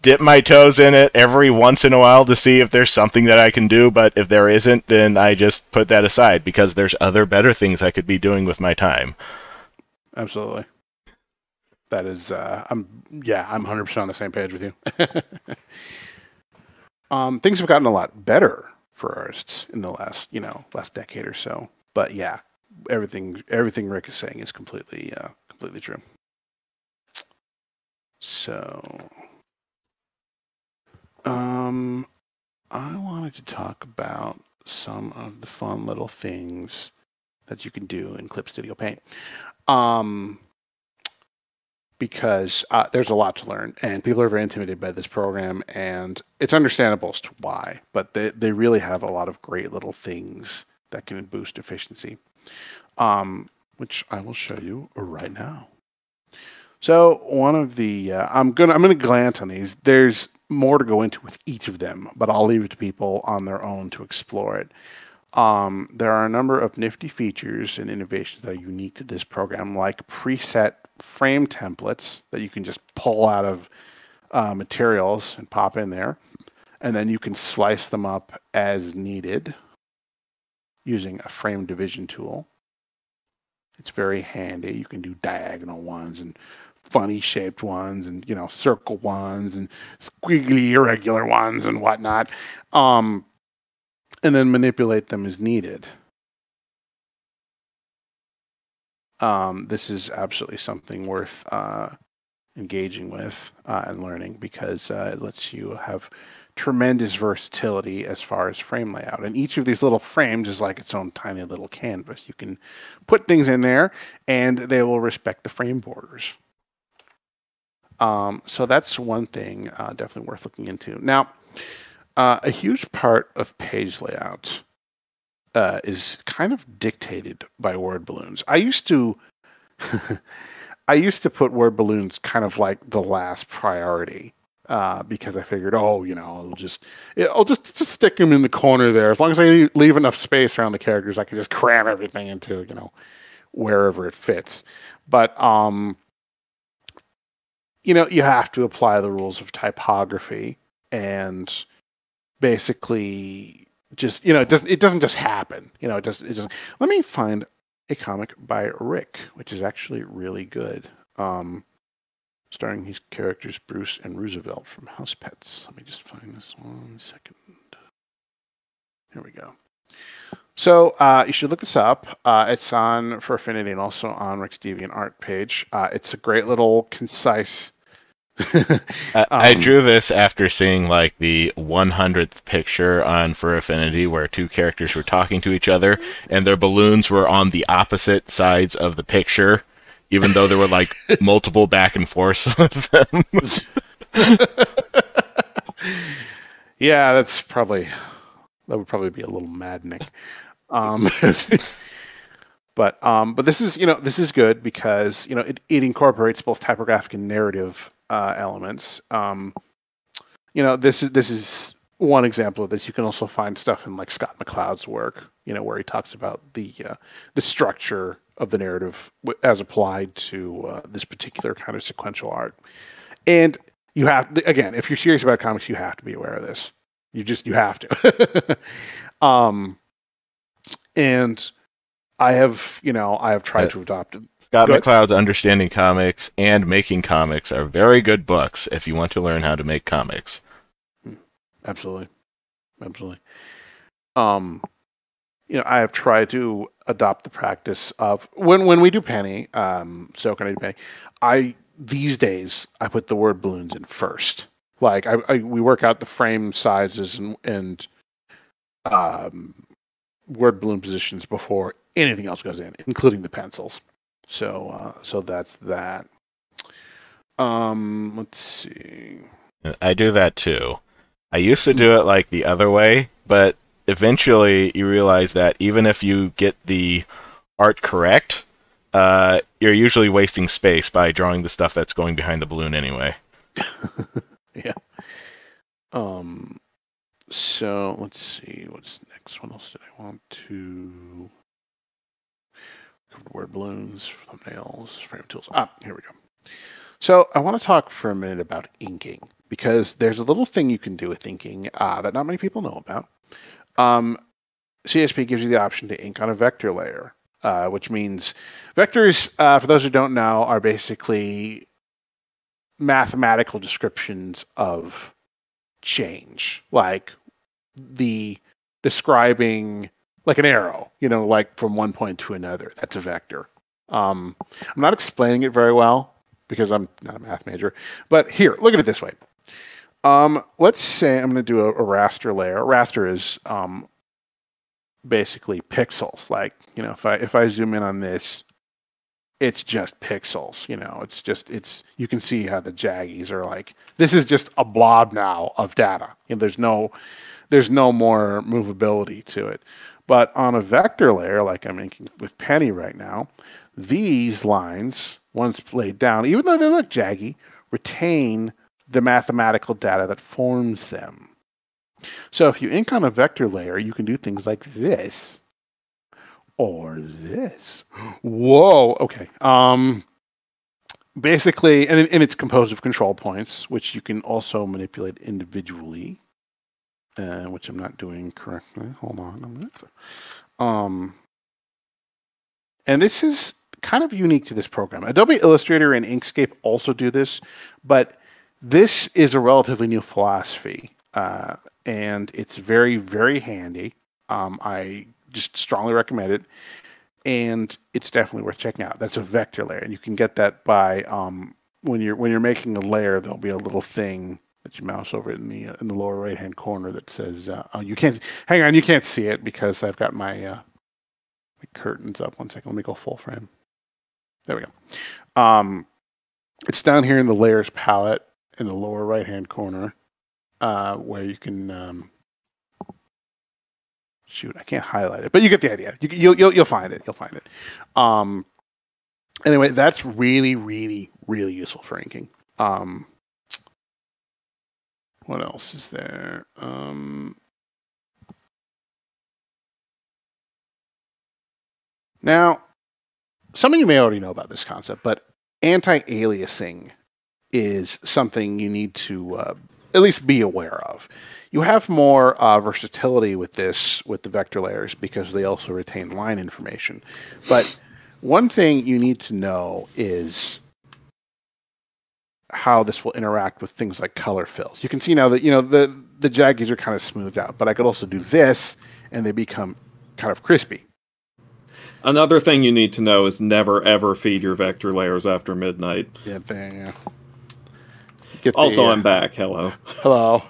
dip my toes in it every once in a while to see if there's something that I can do. But if there isn't, then I just put that aside, because there's other better things I could be doing with my time. Absolutely. That is, uh, I'm, yeah, I'm one hundred percent on the same page with you. Um, things have gotten a lot better for artists in the last, you know, last decade or so. But yeah, everything everything Rick is saying is completely uh, completely true. So, um, I wanted to talk about some of the fun little things that you can do in Clip Studio Paint, um, because uh, there's a lot to learn, and people are very intimidated by this program, and it's understandable as to why, but they, they really have a lot of great little things that can boost efficiency, um, which I will show you right now. So one of the, uh, I'm gonna, I'm gonna glance on these. There's more to go into with each of them, but I'll leave it to people on their own to explore it. Um, there are a number of nifty features and innovations that are unique to this program, like preset frame templates that you can just pull out of uh, materials and pop in there. And then you can slice them up as needed using a frame division tool. It's very handy. You can do diagonal ones and funny shaped ones and, you know, circle ones and squiggly irregular ones and whatnot. Um, and then manipulate them as needed. Um, this is absolutely something worth uh, engaging with uh, and learning, because uh, it lets you have tremendous versatility as far as frame layout. And each of these little frames is like its own tiny little canvas. You can put things in there and they will respect the frame borders. Um, so that's one thing uh, definitely worth looking into. Now, uh, a huge part of page layout Uh, is kind of dictated by word balloons. I used to, I used to put word balloons kind of like the last priority, uh, because I figured, oh, you know, I'll just, I'll just just stick them in the corner there. As long as I leave enough space around the characters, I can just cram everything into, you know, wherever it fits. But um, you know, you have to apply the rules of typography and basically. Just, you know, it doesn't it doesn't just happen. You know, it doesn't it doesn't let me find a comic by Rick, which is actually really good. Um starring his characters Bruce and Roosevelt from House Pets. Let me just find this one second. Here we go. So uh you should look this up. Uh it's on for Affinity and also on Rick's DeviantArt page. Uh it's a great little concise um, I, I drew this after seeing like the one hundredth picture on For Affinity where two characters were talking to each other and their balloons were on the opposite sides of the picture, even though there were like multiple back and forths with them. Yeah, that's probably, that would probably be a little maddening. Um, but um, but this is, you know, this is good because, you know, it, it incorporates both typographic and narrative uh, elements. Um, you know, this is, this is one example of this. You can also find stuff in like Scott McCloud's work, you know, where he talks about the uh, the structure of the narrative as applied to uh, this particular kind of sequential art. And you have, again, if you're serious about comics, you have to be aware of this. You just, you have to. um, and I have, you know, I have tried uh, to adopt it. Scott McCloud's Understanding Comics and Making Comics are very good books if you want to learn how to make comics. Absolutely. Absolutely. Um, you know, I have tried to adopt the practice of, when, when we do Penny, um, so can I do Penny, I, these days, I put the word balloons in first. Like, I, I we work out the frame sizes and, and um, word balloon positions before anything else goes in, including the pencils. So, uh, so that's that. Um, let's see. I do that too. I used to do it like the other way, but eventually you realize that even if you get the art correct, uh, you're usually wasting space by drawing the stuff that's going behind the balloon anyway. Yeah. Um. So let's see. What's next? What else did I want to? Covered word balloons, thumbnails, frame tools. Ah, here we go. So I want to talk for a minute about inking, because there's a little thing you can do with inking uh, that not many people know about. Um, C S P gives you the option to ink on a vector layer, uh, which means vectors, uh, for those who don't know, are basically mathematical descriptions of change, like the describing, like an arrow, you know, like from one point to another. That's a vector. Um, I'm not explaining it very well because I'm not a math major, but here, look at it this way. Um, let's say I'm going to do a, a raster layer. A raster is um, basically pixels. Like, you know, if I if I zoom in on this, it's just pixels. You know, it's just it's. You can see how the jaggies are like. This is just a blob now of data. You know, there's no there's no more movability to it. But on a vector layer, like I'm inking with Penny right now, these lines, once laid down, even though they look jaggy, retain the mathematical data that forms them. So if you ink on a vector layer, you can do things like this or this. Whoa, okay. Um, basically, and, and it's composed of control points, which you can also manipulate individually, uh, which I'm not doing correctly. Hold on a minute. Um, and this is kind of unique to this program. Adobe Illustrator and Inkscape also do this, but this is a relatively new philosophy, uh, and it's very, very handy. Um, I just strongly recommend it, and it's definitely worth checking out. That's a vector layer, and you can get that by um, when you're when you're making a layer. There'll be a little thing that you mouse over in the uh, in the lower right hand corner that says, uh, "Oh, you can't hang on, you can't see it because I've got my uh, my curtains up." One second, let me go full frame. There we go. Um, it's down here in the layers palette, in the lower right-hand corner, uh, where you can um, shoot. I can't highlight it, but you get the idea. You, you'll, you'll you'll find it. You'll find it. Um, anyway, that's really, really, really useful for inking. Um, what else is there? Um, now, some of you may already know about this concept, but anti-aliasing is something you need to uh, at least be aware of. You have more uh, versatility with this, with the vector layers, because they also retain line information. But one thing you need to know is how this will interact with things like color fills. You can see now that, you know, the, the jaggies are kind of smoothed out, but I could also do this and they become kind of crispy. Another thing you need to know is never, ever feed your vector layers after midnight. Yeah, there you go. The, also, I'm uh, back. Hello. Hello.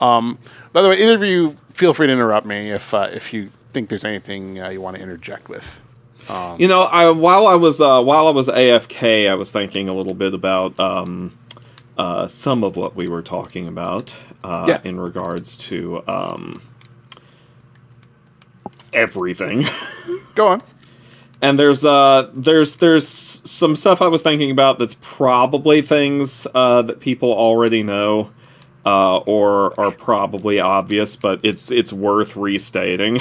Um, by the way, either of you, feel free to interrupt me if uh, if you think there's anything uh, you want to interject with. Um, you know, I, while I was uh, while I was A F K, I was thinking a little bit about um, uh, some of what we were talking about. uh, yeah. in regards to um, everything. Go on. And there's uh there's there's some stuff I was thinking about that's probably things uh, that people already know uh, or are probably obvious, but it's it's worth restating.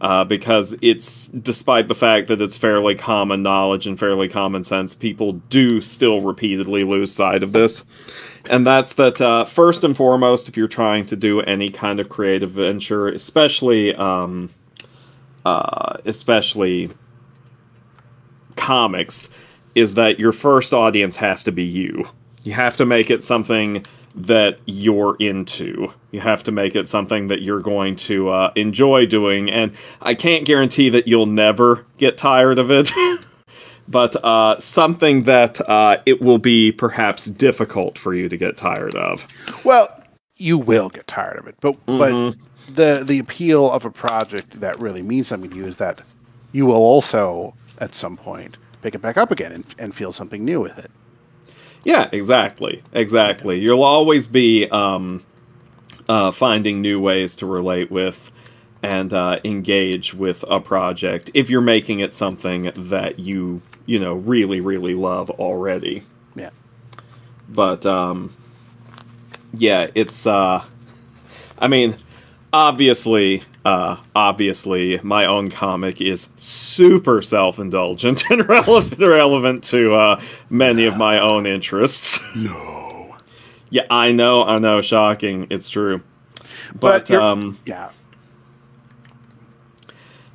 Uh, because it's, despite the fact that it's fairly common knowledge and fairly common sense, people do still repeatedly lose sight of this. And that's that, uh, first and foremost, if you're trying to do any kind of creative venture, especially, um, uh, especially comics, is that your first audience has to be you. You have to make it something that you're into. You have to make it something that you're going to uh, enjoy doing, and I can't guarantee that you'll never get tired of it, but uh, something that uh, it will be perhaps difficult for you to get tired of. Well, you will get tired of it, but mm-hmm. but the the appeal of a project that really means something to you is that you will also, at some point, pick it back up again and, and feel something new with it. Yeah, exactly, exactly. You'll always be um, uh, finding new ways to relate with and uh, engage with a project if you're making it something that you, you know, really, really love already. Yeah. But, um, yeah, it's, uh, I mean, obviously, uh, obviously, my own comic is super self-indulgent and relevant, relevant to uh, many of my own interests. No. Yeah, I know, I know, shocking. It's true. But, but um, yeah.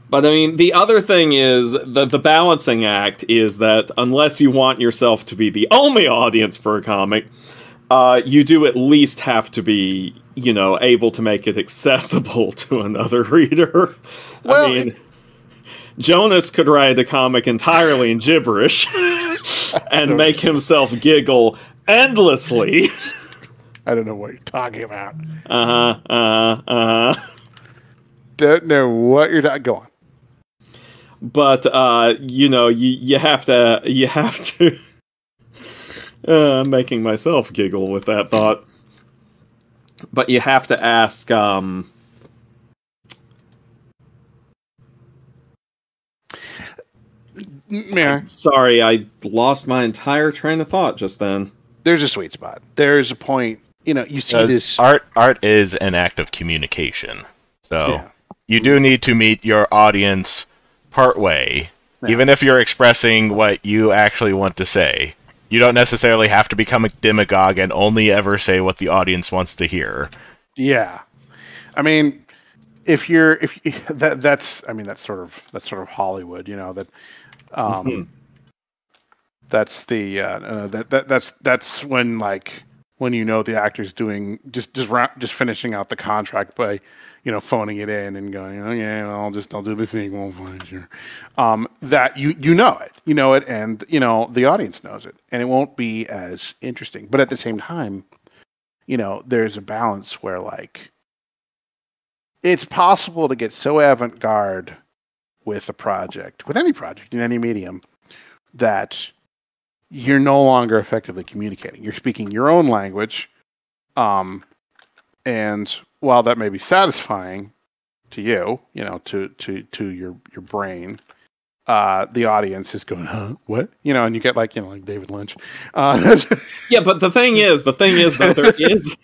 But I mean, the other thing is that the balancing act is that unless you want yourself to be the only audience for a comic, uh, you do at least have to be, you know, able to make it accessible to another reader. Well, I mean, it... Jonas could write a comic entirely in gibberish and make himself giggle endlessly. I don't know what you're talking about. Uh-huh, uh-huh, uh-huh. Don't know what you're talking about. Go on. But, uh, you know, you, you have to, you have to, uh, I'm making myself giggle with that thought. But you have to ask, um... yeah. Sorry, I lost my entire train of thought just then. There's a sweet spot. There's a point, you know, you see this... Art, art is an act of communication. So, yeah. you do need to meet your audience partway, yeah. even if you're expressing what you actually want to say. You don't necessarily have to become a demagogue and only ever say what the audience wants to hear. Yeah, I mean, if you're if that that's I mean that's sort of that's sort of Hollywood, you know that um, mm-hmm. that's the uh, that that that's that's when like when you know the actor's doing just just just finishing out the contract by you know phoning it in and going oh yeah well, I'll just I'll do this thing won't find you. Um, that you you know it. You know it, and you know the audience knows it, and it won't be as interesting. But at the same time, you know there's a balance where like it's possible to get so avant-garde with a project, with any project in any medium, that you're no longer effectively communicating. You're speaking your own language, um, and while that may be satisfying to you, you know, to to to your your brain. Uh, the audience is going, huh, what? You know, and you get like, you know, like David Lynch. Uh, yeah, but the thing is, the thing is that there is,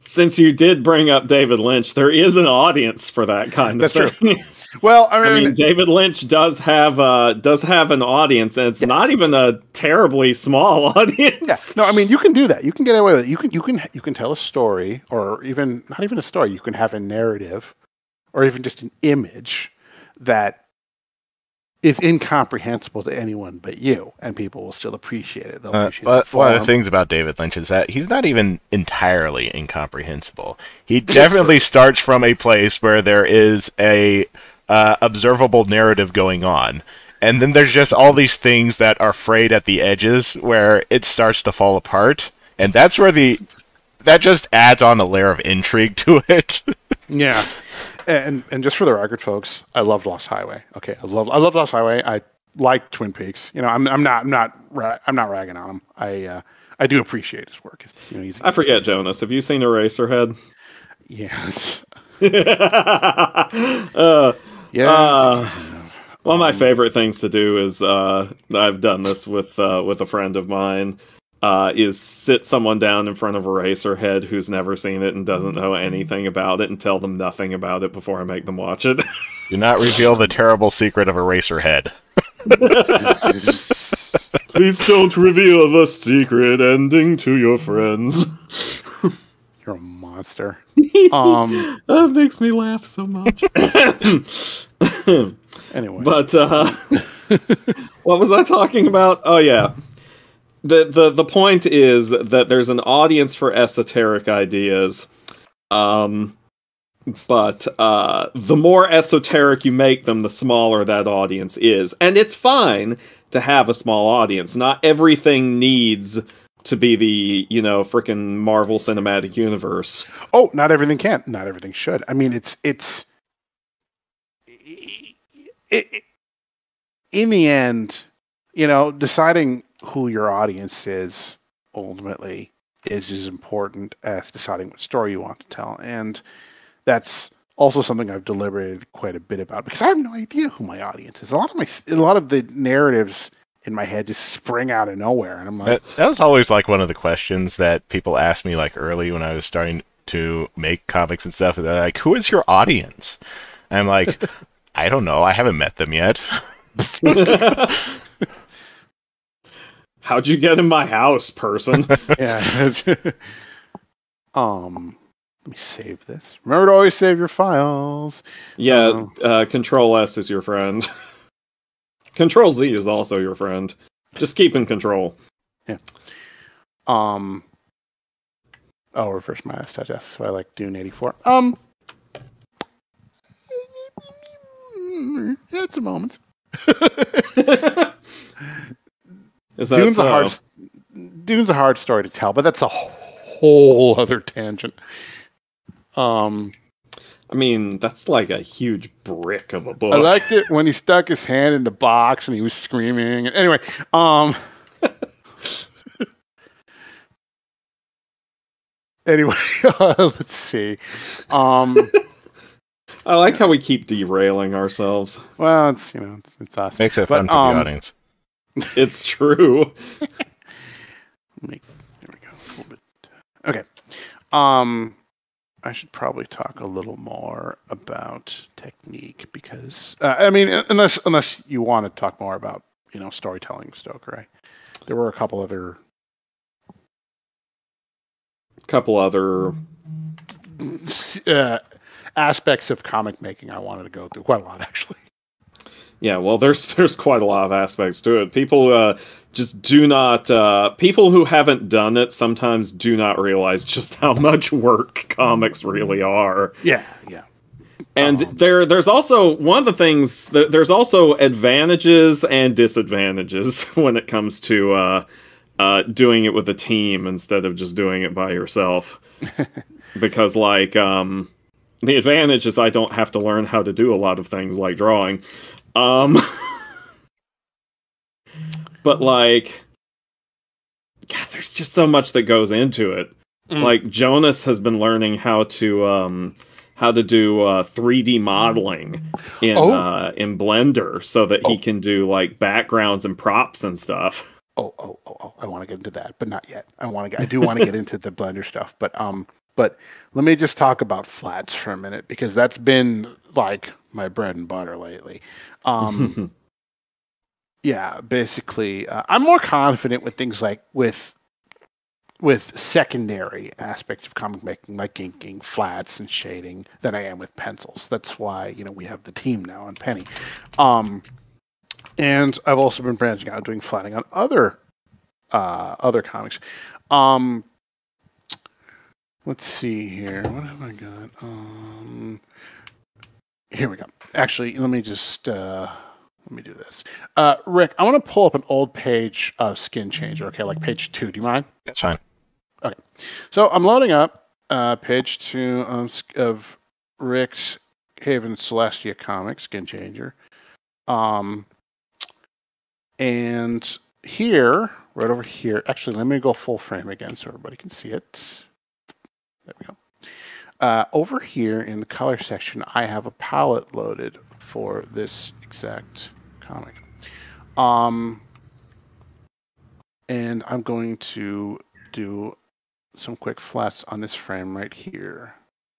since you did bring up David Lynch, there is an audience for that kind of That's thing. True. Well, I mean, I mean, David Lynch does have uh, does have an audience, and it's yes. not even a terribly small audience. Yeah. No, I mean, you can do that. You can get away with it. You can you can you can tell a story, or even not even a story. You can have a narrative, or even just an image that is incomprehensible to anyone but you, and people will still appreciate it. They'll appreciate uh, it. One of the things about David Lynch is that he's not even entirely incomprehensible. He definitely starts from a place where there is a uh, observable narrative going on, and then there's just all these things that are frayed at the edges where it starts to fall apart, and that's where the that just adds on a layer of intrigue to it. Yeah. And and just for the record, folks, I love Lost Highway. Okay, I love I love Lost Highway. I like Twin Peaks. You know, I'm I'm not I'm not I'm not ragging on them. I uh, I do appreciate his work. It's, you know, he's, I forget, Jonas. Have you seen Eraserhead? Yes. uh, yeah. Uh, one of my favorite things to do is uh, I've done this with uh, with a friend of mine. Uh, is sit someone down in front of Eraserhead who's never seen it and doesn't know anything about it and tell them nothing about it before I make them watch it. Do not reveal the terrible secret of Eraserhead. Please don't reveal the secret ending to your friends. You're a monster. Um, that makes me laugh so much. Anyway. But uh, what was I talking about? Oh, yeah. The, the the point is that there's an audience for esoteric ideas, um, but uh, the more esoteric you make them, the smaller that audience is. And it's fine to have a small audience. Not everything needs to be the, you know, frickin' Marvel Cinematic Universe. Oh, not everything can. Not everything should. I mean, it's... it's it, it, in the end, you know, deciding... who your audience is ultimately is as important as deciding what story you want to tell. And that's also something I've deliberated quite a bit about, because I have no idea who my audience is. A lot of my, a lot of the narratives in my head just spring out of nowhere. And I'm like, that, that was always like one of the questions that people asked me like early when I was starting to make comics and stuff. And they're like, who is your audience? And I'm like, I don't know. I haven't met them yet. How'd you get in my house, person? Yeah. um, let me save this. Remember to always save your files. Yeah, uh, uh, Control S is your friend. Control Z is also your friend. Just keep in control. Yeah. Um. Oh, refresh my last digest. So I like Dune eighty-four. Um. That's a moment. Is that Dune's so? a hard, Dune's a hard story to tell, but that's a whole other tangent. Um, I mean, that's like a huge brick of a book. I liked it when he stuck his hand in the box and he was screaming. Anyway, um, anyway, uh, let's see. Um, I like how we keep derailing ourselves. Well, it's you know, it's, it's awesome. Makes it fun but, for um, the audience. It's true. Make, there we go. A little bit. Okay. Um, I should probably talk a little more about technique because uh, I mean, unless unless you want to talk more about you know storytelling, Stoker. Right? There were a couple other, couple other uh, aspects of comic making I wanted to go through, quite a lot actually. Yeah, well, there's there's quite a lot of aspects to it. People uh, just do not... Uh, people who haven't done it sometimes do not realize just how much work comics really are. Yeah, yeah. And um, there, there's also... One of the things... Th there's also advantages and disadvantages when it comes to uh, uh, doing it with a team instead of just doing it by yourself. Because, like... Um, the advantage is I don't have to learn how to do a lot of things like drawing. Um, but like, yeah, there's just so much that goes into it. Mm. Like Jonas has been learning how to, um, how to do, uh, three D modeling in, oh. uh, in Blender so that oh. he can do like backgrounds and props and stuff. Oh, oh, oh, oh. I want to get into that, but not yet. I want to, I do want to get into the Blender stuff, but, um, but let me just talk about flats for a minute, because that's been like my bread and butter lately. Um, yeah, basically, uh, I'm more confident with things like with with secondary aspects of comic making, like inking, flats, and shading, than I am with pencils. That's why you know we have the team now on Penny, um, and I've also been branching out, doing flatting on other uh, other comics. Um, Let's see here. What have I got? Um, here we go. Actually, let me just uh, let me do this. Uh, Rick, I want to pull up an old page of Skin Changer. Okay, like page two. Do you mind? That's fine. Okay. So I'm loading up uh, page two um, of Rick's Haven Celestia comic, Skin Changer. Um, and here right over here. Actually, let me go full frame again so everybody can see it. There we go. Uh, over here in the color section, I have a palette loaded for this exact comic. Um, and I'm going to do some quick flats on this frame right here.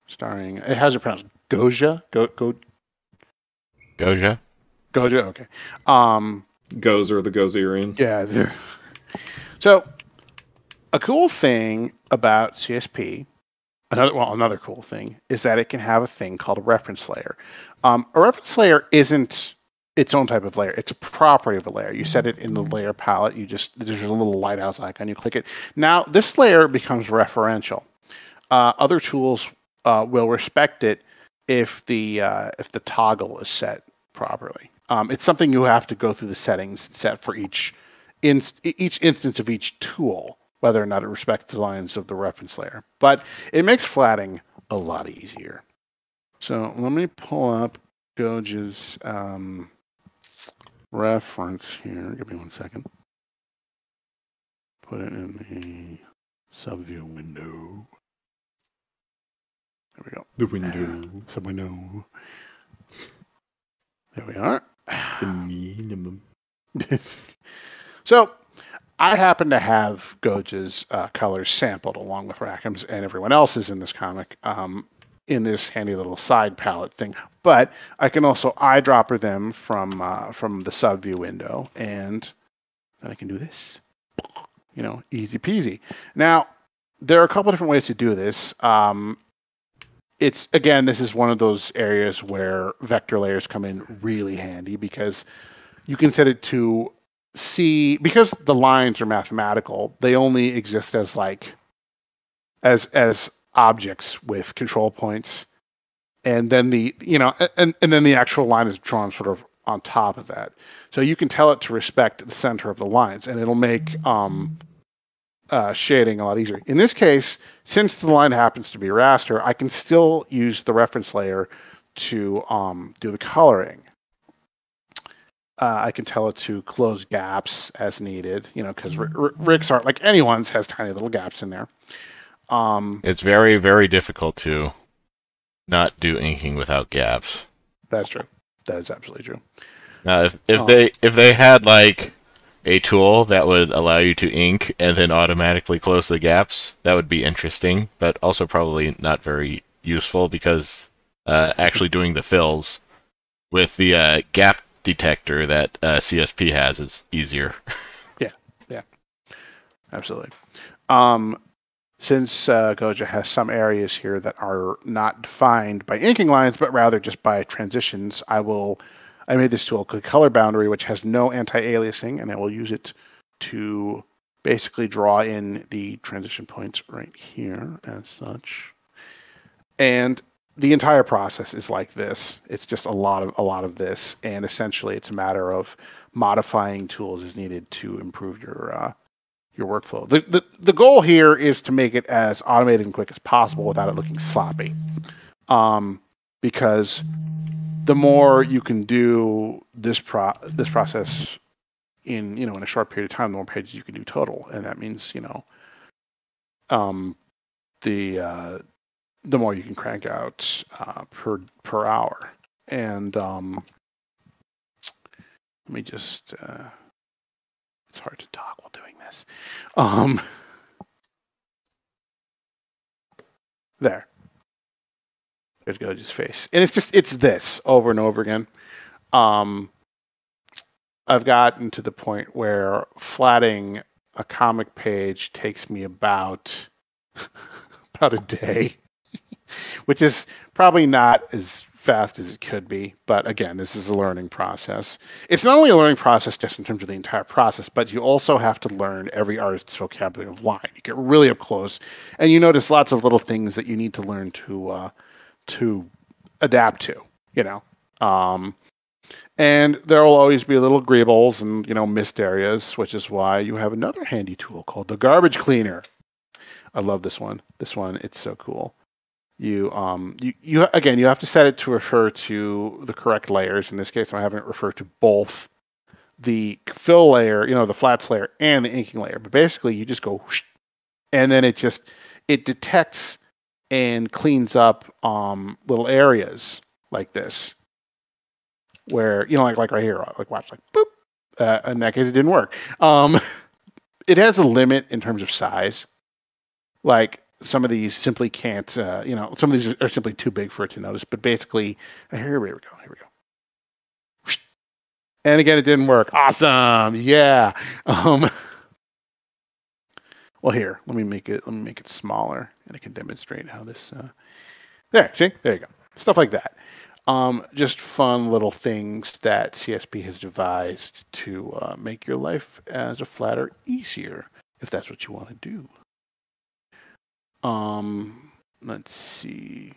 Starring, it has it pronounced Goja? Go, go, Goja? Goja, okay. Um, Gozer, the Gozerian. Yeah. So, a cool thing about C S P, another well, another cool thing, is that it can have a thing called a reference layer. Um, a reference layer isn't its own type of layer. It's a property of a layer. You set it in the layer palette. You just, there's a little lighthouse icon. You click it. Now, this layer becomes referential. Uh, other tools uh, will respect it if the, uh, if the toggle is set properly. Um, it's something you have to go through the settings set for each in, each instance of each tool, whether or not it respects the lines of the reference layer. But it makes flatting a lot easier. So let me pull up Goja's um, reference here. Give me one second. Put it in the subview window. There we go. The window. Uh, sub window. There we are. The minimum. So I happen to have Goja's uh, colors sampled along with Rackham's and everyone else's in this comic um, in this handy little side palette thing. But I can also eyedropper them from uh, from the subview window, and then I can do this. You know, easy peasy. Now, there are a couple different ways to do this. Um, It's again, this is one of those areas where vector layers come in really handy because you can set it to see, because the lines are mathematical, they only exist as like as as objects with control points. And then the you know and, and then the actual line is drawn sort of on top of that. So you can tell it to respect the center of the lines, and it'll make um Uh, shading a lot easier. In this case, since the line happens to be raster, I can still use the reference layer to um, do the coloring. Uh, I can tell it to close gaps as needed, you know, because Rick's art, like anyone's, has tiny little gaps in there. Um, it's very, very difficult to not do inking without gaps. That's true. That is absolutely true. Now, if if um, they if they had like a tool that would allow you to ink and then automatically close the gaps, that would be interesting, but also probably not very useful because uh, actually doing the fills with the uh, gap detector that uh, C S P has is easier. Yeah, yeah, absolutely. Um, since uh, Goja has some areas here that are not defined by inking lines, but rather just by transitions, I will... I made this tool called Color Boundary, which has no anti-aliasing, and I will use it to basically draw in the transition points right here as such. And the entire process is like this. It's just a lot of a lot of this, and essentially it's a matter of modifying tools as needed to improve your uh, your workflow. The, the the goal here is to make it as automated and quick as possible without it looking sloppy, um, because the more you can do this pro this process in you know in a short period of time, the more pages you can do total, and that means you know um, the uh, the more you can crank out uh, per per hour. And um, let me just uh, it's hard to talk while doing this. Um, there. There's Goja's face. And it's just, it's this over and over again. Um, I've gotten to the point where flatting a comic page takes me about, about a day, which is probably not as fast as it could be. But again, this is a learning process. It's not only a learning process just in terms of the entire process, but you also have to learn every artist's vocabulary of line. You get really up close and you notice lots of little things that you need to learn to, uh, to adapt to, you know, um, and there will always be little greebles and, you know, missed areas, which is why you have another handy tool called the garbage cleaner. I love this one. This one, it's so cool. You, um, you, you again, you have to set it to refer to the correct layers. In this case, I'm having it refer to both the fill layer, you know, the flats layer and the inking layer. But basically you just go whoosh, and then it just, it detects and cleans up um, little areas like this where, you know, like, like right here, like watch, like boop. Uh, in that case, it didn't work. Um, it has a limit in terms of size. Like some of these simply can't, uh, you know, some of these are simply too big for it to notice. But basically, here we go, here we go. And again, it didn't work. Awesome. Yeah. Um, well, here, let me make it, let me make it smaller, and I can demonstrate how this, uh, there, see, there you go. Stuff like that. Um, just fun little things that C S P has devised to uh, make your life as a flatter easier, if that's what you want to do. Um, let's see.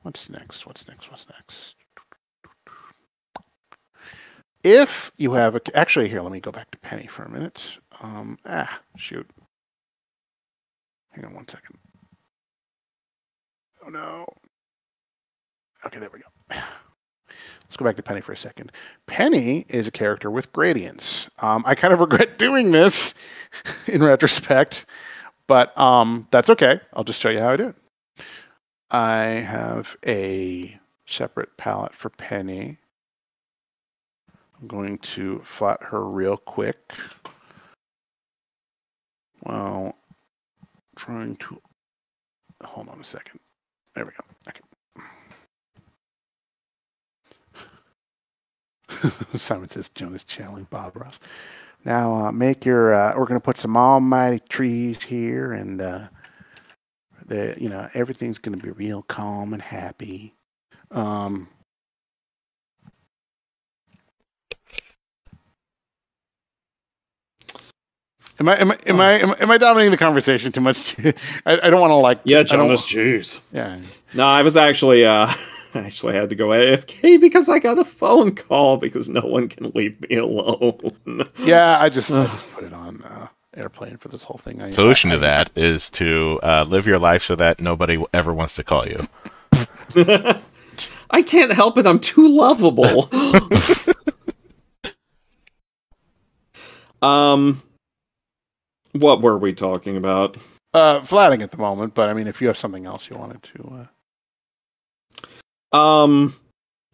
What's next? What's next? What's next? If you have a, actually here, let me go back to Penny for a minute. Um, ah, shoot. Hang on one second. Oh no. Okay, there we go. Let's go back to Penny for a second. Penny is a character with gradients. Um, I kind of regret doing this in retrospect, but um, that's okay. I'll just show you how I do it. I have a separate palette for Penny. I'm going to flat her real quick while trying to, hold on a second. There we go. Okay. Simon says Jonas channeling Bob Ross. Now uh, make your, uh, we're going to put some almighty trees here, and uh, the, you know, everything's going to be real calm and happy. Um, am I am I am, oh. I am I am I dominating the conversation too much? I, I don't want to like. Yeah, Jonas, jeez. Yeah. No, I was actually uh, I actually had to go A F K because I got a phone call because no one can leave me alone. Yeah, I just I just put it on. Uh, airplane for this whole thing. I, Solution I, I, to that I, is to uh, live your life so that nobody ever wants to call you. I can't help it. I'm too lovable. um, what were we talking about? Uh, flatting at the moment, but I mean, if you have something else you wanted to, uh... um,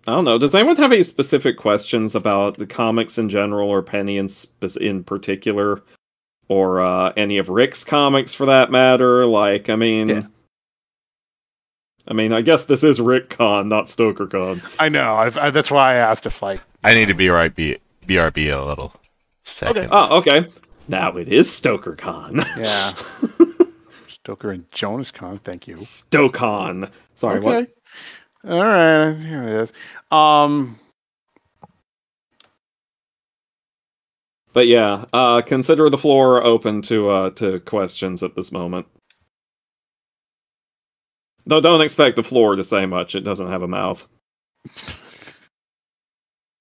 I don't know. Does anyone have any specific questions about the comics in general, or Penny in in particular? Or uh, any of Rick's comics, for that matter. Like, I mean, yeah. I mean, I guess this is Rick Con, not Stoker Con. I know. I've, I, that's why I asked if, like, I need to be right, B R B a little second. Okay. Oh, okay. Now it is Stoker Con. Yeah. Stoker and Jonas Con. Thank you. Stokon. Sorry. Okay. What? All right. Here it is. Um. But yeah, uh, consider the floor open to uh, to questions at this moment. Though don't expect the floor to say much; it doesn't have a mouth,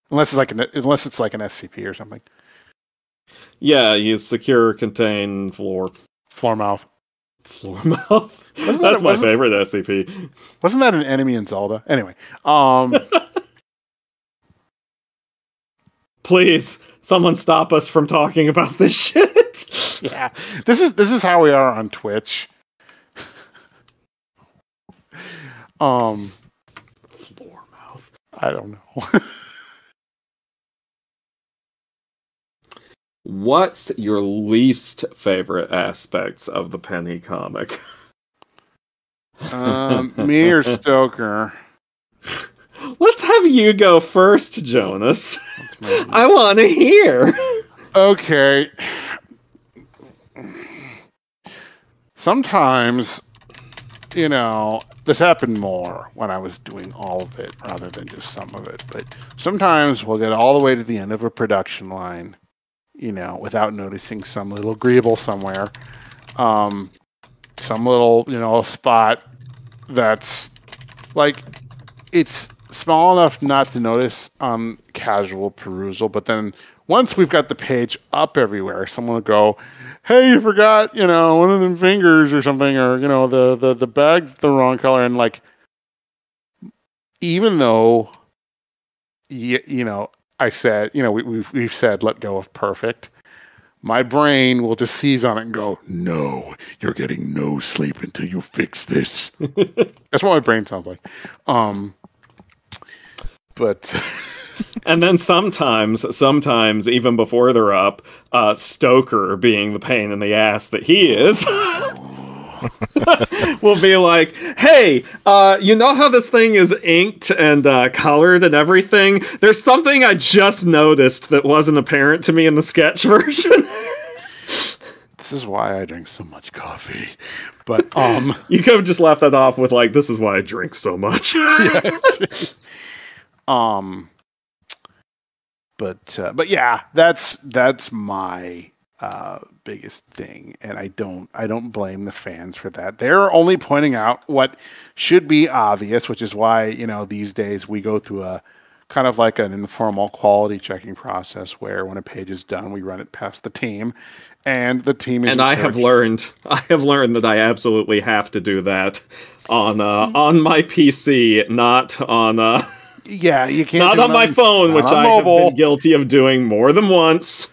unless it's like an unless it's like an S C P or something. Yeah, you secure, contain, floor, floor mouth, floor mouth. That, That's my favorite S C P. Wasn't that an enemy in Zelda? Anyway, um, please. Someone stop us from talking about this shit. Yeah, this is this is how we are on Twitch. um, floor mouth. I don't know. What's your least favorite aspects of the Penny comic? um, me or Stoker? Let's have you go first, Jonas. I want to hear. Okay. Sometimes, you know, this happened more when I was doing all of it rather than just some of it. But sometimes we'll get all the way to the end of a production line, you know, without noticing some little greeble somewhere. Um, some little, you know, spot that's like, it's small enough not to notice um, casual perusal, but then once we've got the page up everywhere, someone will go, "Hey, you forgot, you know, one of them fingers or something, or you know, the the the bag's the wrong color." And like, even though you, you know, I said, you know, we, we've, we've said, let go of perfect. My brain will just seize on it and go, no, you're getting no sleep until you fix this. That's what my brain sounds like. Um, but... And then sometimes, sometimes even before they're up, uh, Stoker, being the pain in the ass that he is, will be like, hey, uh, you know how this thing is inked and uh, colored and everything? There's something I just noticed that wasn't apparent to me in the sketch version. This is why I drink so much coffee. But um, you could have just left that off with, like, this is why I drink so much. Yes. Um... But uh, but yeah, that's that's my uh, biggest thing, and I don't I don't blame the fans for that. They're only pointing out what should be obvious, which is why, you know, these days we go through a kind of like an informal quality checking process where when a page is done, we run it past the team, and the team is and I have learned I have learned that I absolutely have to do that on uh, on my P C, not on. Uh, Yeah, you can't. Not on my phone, which I have been guilty of doing more than once.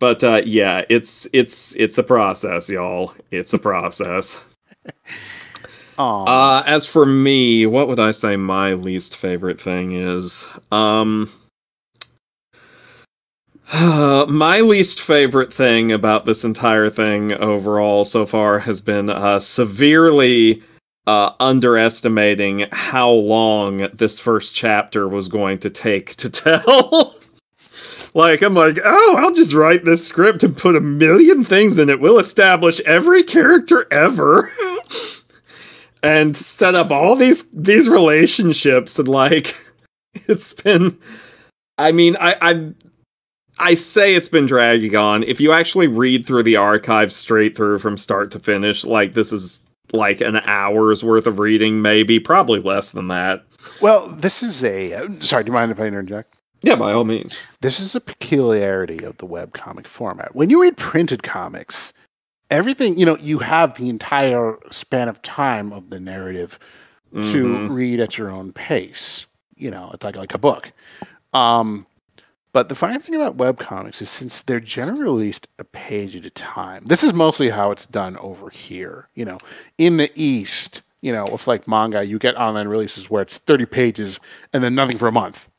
But uh, yeah, it's it's it's a process, y'all. It's a process. Uh, as for me, what would I say my least favorite thing is? Um, uh, my least favorite thing about this entire thing overall so far has been uh, severely. Uh, underestimating how long this first chapter was going to take to tell. Like, I'm like, oh, I'll just write this script and put a million things in it. We'll establish every character ever. And set up all these, these relationships. And, like, it's been... I mean, I... I I say it's been dragging on. If you actually read through the archive straight through from start to finish, like, this is... like an hour's worth of reading, maybe, probably less than that. Well, this is a... Sorry, do you mind if I interject? Yeah, by all means. This is a peculiarity of the webcomic format. When you read printed comics, everything, you know, you have the entire span of time of the narrative mm-hmm. to read at your own pace. You know, it's like, like a book. Um, but the funny thing about webcomics is since they're generally released a page at a time, this is mostly how it's done over here. You know, in the East, you know, with like manga, you get online releases where it's thirty pages and then nothing for a month.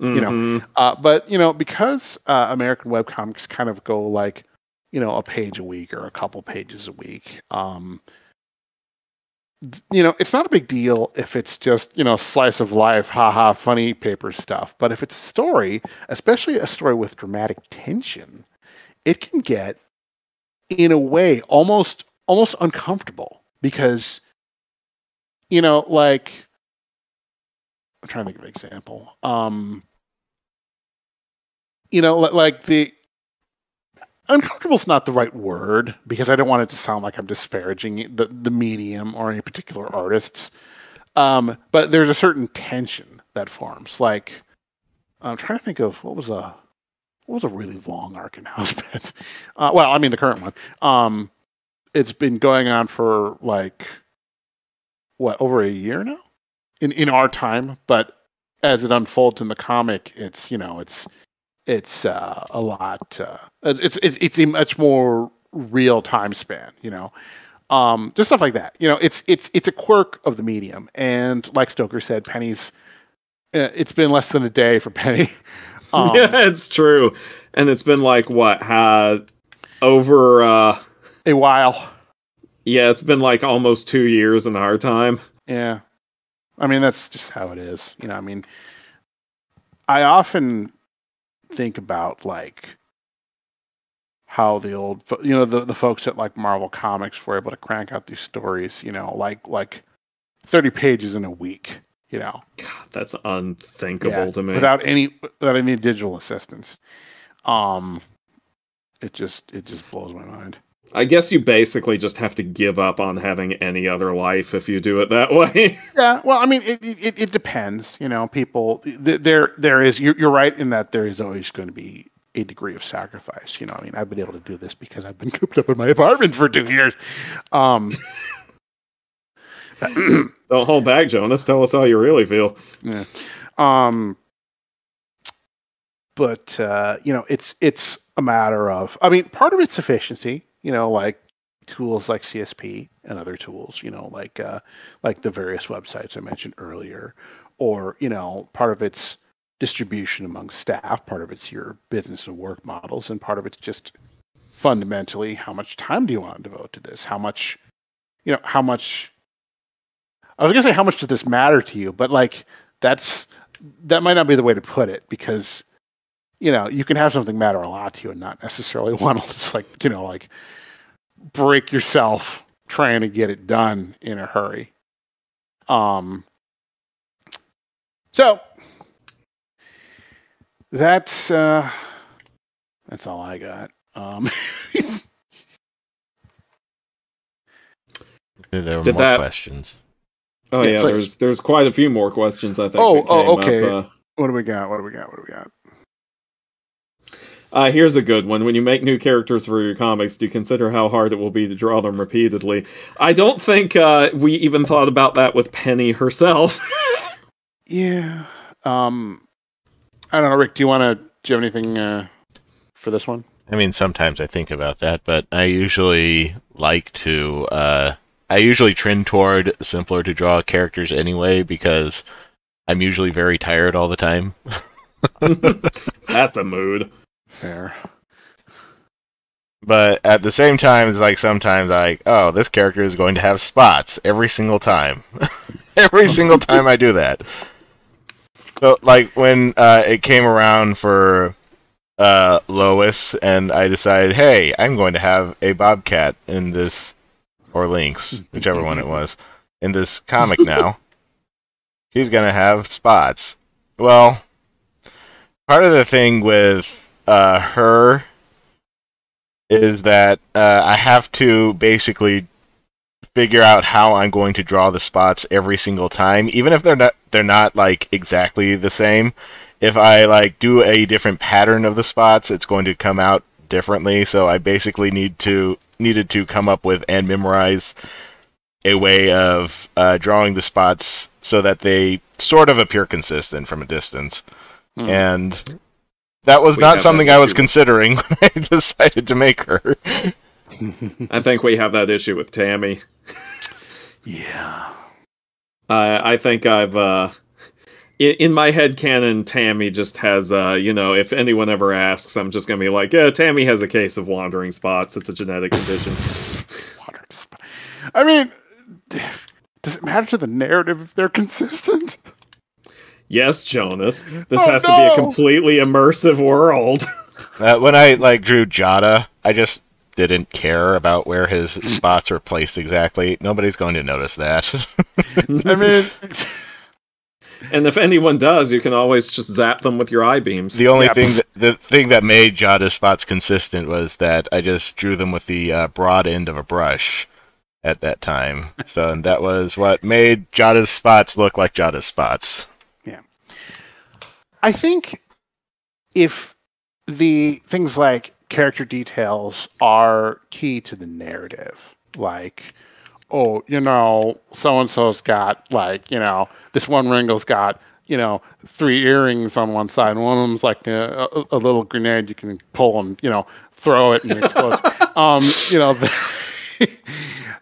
Mm-hmm. You know, uh, but, you know, because uh, American webcomics kind of go like, you know, a page a week or a couple pages a week, um, you know, it's not a big deal if it's just, you know, slice of life, haha, funny paper stuff. But if it's a story, especially a story with dramatic tension, it can get, in a way, almost almost uncomfortable. Because, you know, like, I'm trying to think of an example. Um, you know, like the... Uncomfortable is not the right word because I don't want it to sound like I'm disparaging the, the medium or any particular artists. Um, but there's a certain tension that forms. Like, I'm trying to think of what was a what was a really long arc in House Pets. Uh, well, I mean the current one. Um, it's been going on for like what over a year now in in our time. But as it unfolds in the comic, it's you know it's. It's uh, a lot. Uh, it's it's it's a much more real time span, you know, um, just stuff like that. You know, it's it's it's a quirk of the medium. And like Stoker said, Penny's. Uh, it's been less than a day for Penny. Um, yeah, it's true. And it's been like what uh, over uh, a while. Yeah, it's been like almost two years in our time. Yeah, I mean that's just how it is. You know, I mean, I often. Think about like how the old you know the, the folks at like Marvel Comics were able to crank out these stories you know like like thirty pages in a week you know God, that's unthinkable yeah, to me without any without any digital assistance. Um it just it just blows my mind. I guess you basically just have to give up on having any other life if you do it that way. Yeah, well, I mean, it it, it depends. You know, people, th there there is, you're, you're right in that there is always going to be a degree of sacrifice. You know, I mean, I've been able to do this because I've been cooped up in my apartment for two years. Um, Don't hold back, Jonas. Tell us how you really feel. Yeah. Um, but uh, you know, it's it's a matter of. I mean, part of it's efficiency. You know, like tools like C S P and other tools. You know, like uh, like the various websites I mentioned earlier. Or, you know, part of it's distribution among staff, part of it's your business and work models, and part of it's just fundamentally how much time do you want to devote to this? How much, you know, how much, I was going to say how much does this matter to you, but like that's, that might not be the way to put it, because, you know, you can have something matter a lot to you and not necessarily want to just like, you know, like break yourself trying to get it done in a hurry. Um, So that's uh, that's all I got. Um, there were Did more that... questions. Oh yeah, yeah like... there's there's quite a few more questions. I think. Oh oh okay. Up, uh... What do we got? What do we got? What do we got? Uh, here's a good one. When you make new characters for your comics, do you consider how hard it will be to draw them repeatedly? I don't think uh, we even thought about that with Penny herself. Yeah, um, I don't know, Rick. Do you want to? Do you have anything uh, for this one? I mean, sometimes I think about that, but I usually like to. Uh, I usually trend toward simpler to draw characters anyway, because I'm usually very tired all the time. That's a mood. Fair. But at the same time, it's like sometimes like, oh, this character is going to have spots every single time. Every single time I do that. So, like, when uh, it came around for uh, Lois, and I decided, hey, I'm going to have a Bobcat in this, or Lynx, whichever one it was, in this comic now, he's going to have spots. Well, part of the thing with uh, her is that uh, I have to basically figure out how I'm going to draw the spots every single time, even if they're not they're not like exactly the same. If I like do a different pattern of the spots, it's going to come out differently. So I basically need to needed to come up with and memorize a way of uh, drawing the spots so that they sort of appear consistent from a distance. Hmm. And that was we not something I was considering when I decided to make her. I think we have that issue with Tammy. Yeah. Uh, I think I've, uh, in, in my head canon, Tammy just has, uh, you know, if anyone ever asks, I'm just going to be like, yeah, Tammy has a case of wandering spots. It's a genetic condition. Wandering spots. I mean, does it matter to the narrative if they're consistent? Yes, Jonas. This oh, has no. to be a completely immersive world. uh, when I, like, drew Jada, I just didn't care about where his spots were placed exactly. Nobody's going to notice that. I mean... And if anyone does, you can always just zap them with your eye-beams. The only yep. thing that, the thing that made Jada's spots consistent was that I just drew them with the uh, broad end of a brush at that time. So and that was what made Jada's spots look like Jada's spots. Yeah. I think if the things like character details are key to the narrative. Like, oh, you know, so-and-so's got, like, you know, this one Ringo's got, you know, three earrings on one side, and one of them's like a, a, a little grenade you can pull and, you know, throw it and it explodes. um, you know,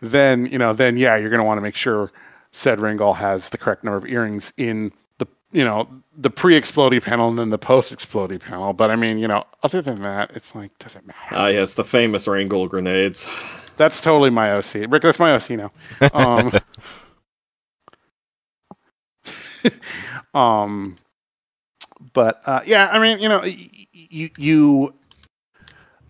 then, you know, then, yeah, you're going to want to make sure said Ringo has the correct number of earrings in the, you know, the pre-explodey panel and then the post-explodey panel. But I mean, you know, other than that, it's like, does it matter? Ah, uh, yes, the famous Wrangle grenades. That's totally my O C. Rick, that's my O C now. Um, um, but, uh, yeah, I mean, you know, you, you,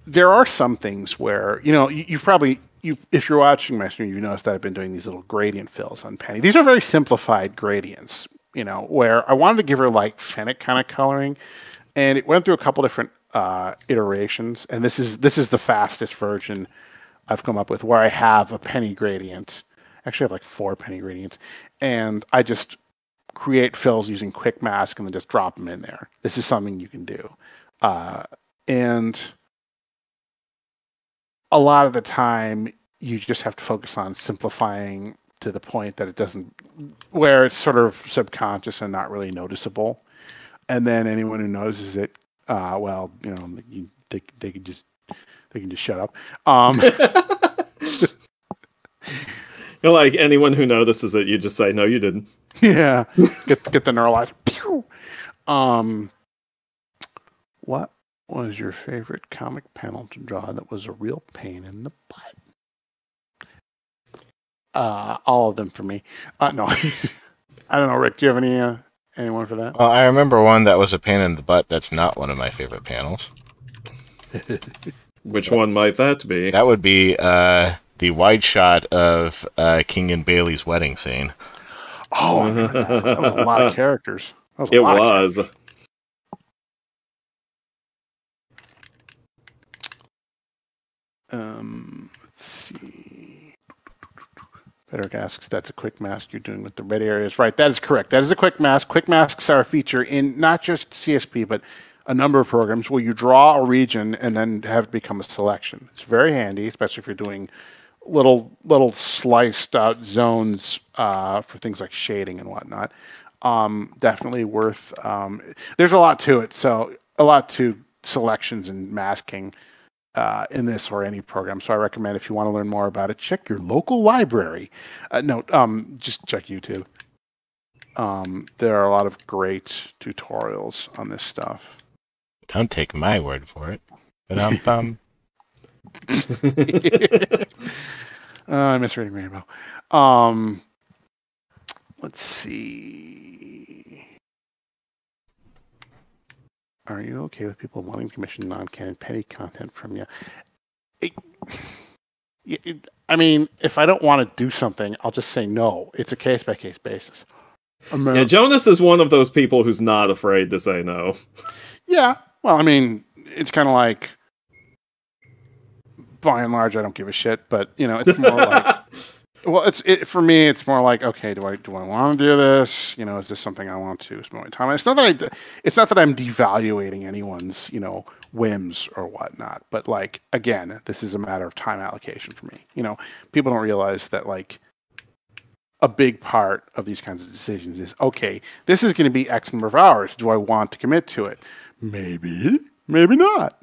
there are some things where, you know, you, you've probably, you, if you're watching my stream, you've noticed that I've been doing these little gradient fills on Penny. These are very simplified gradients. You know, where I wanted to give her like Fennec kind of coloring, and it went through a couple different uh, iterations. And this is this is the fastest version I've come up with, where I have a penny gradient. Actually, I have like four penny gradients, and I just create fills using Quick Mask and then just drop them in there. This is something you can do, uh, and a lot of the time you just have to focus on simplifying to the point that it doesn't, where it's sort of subconscious and not really noticeable. And then anyone who notices it, uh, well, you know, you, they they can just they can just shut up. Um, you know, like anyone who notices it, you just say, "No, you didn't." Yeah, get get the neuralizer. Pew! Um, what was your favorite comic panel to draw that was a real pain in the butt? Uh, all of them for me. Uh, no, I don't know, Rick. Do you have any uh, anyone for that? Well, I remember one that was a pain in the butt. That's not one of my favorite panels. Which one might that be? That would be uh, the wide shot of uh, King and Bailey's wedding scene. Oh, I remember that. That was a lot of characters. That was a it lot was. Of um, let's see. Better asks, that's a quick mask you're doing with the red areas. Right, that is correct. That is a quick mask. Quick masks are a feature in not just C S P, but a number of programs where you draw a region and then have it become a selection. It's very handy, especially if you're doing little little sliced out zones uh, for things like shading and whatnot. Um, definitely worth, um, there's a lot to it. So a lot to selections and masking. Uh, in this or any program. So I recommend if you want to learn more about it, check your local library. Uh, no, um, just check YouTube. Um, there are a lot of great tutorials on this stuff. Don't take my word for it. But I'm um, uh, I miss reading Rainbow. Um, let's see. Are you okay with people wanting to commission non-canon Penny content from you? It, it, I mean, if I don't want to do something, I'll just say no. It's a case-by-case basis. Remember, yeah, Jonas is one of those people who's not afraid to say no. Yeah. Well, I mean, it's kind of like, by and large, I don't give a shit. But, you know, it's more like... Well, it's it for me. It's more like, okay, do I do I want to do this? You know, is this something I want to spend my time on? It's not that I, it's not that I'm devaluing anyone's, you know, whims or whatnot. But like again, this is a matter of time allocation for me. You know, people don't realize that like a big part of these kinds of decisions is okay, this is going to be X number of hours. Do I want to commit to it? Maybe, maybe not.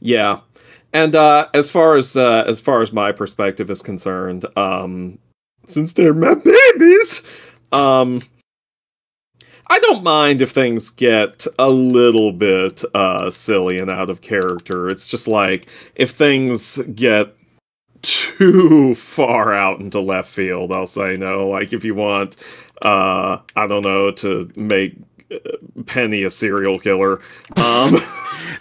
Yeah. And uh, as far as uh, as far as my perspective is concerned, um, since they're my babies, um, I don't mind if things get a little bit uh, silly and out of character. It's just like if things get too far out into left field, I'll say no. Like if you want, uh, I don't know, to make Penny a serial killer. Um,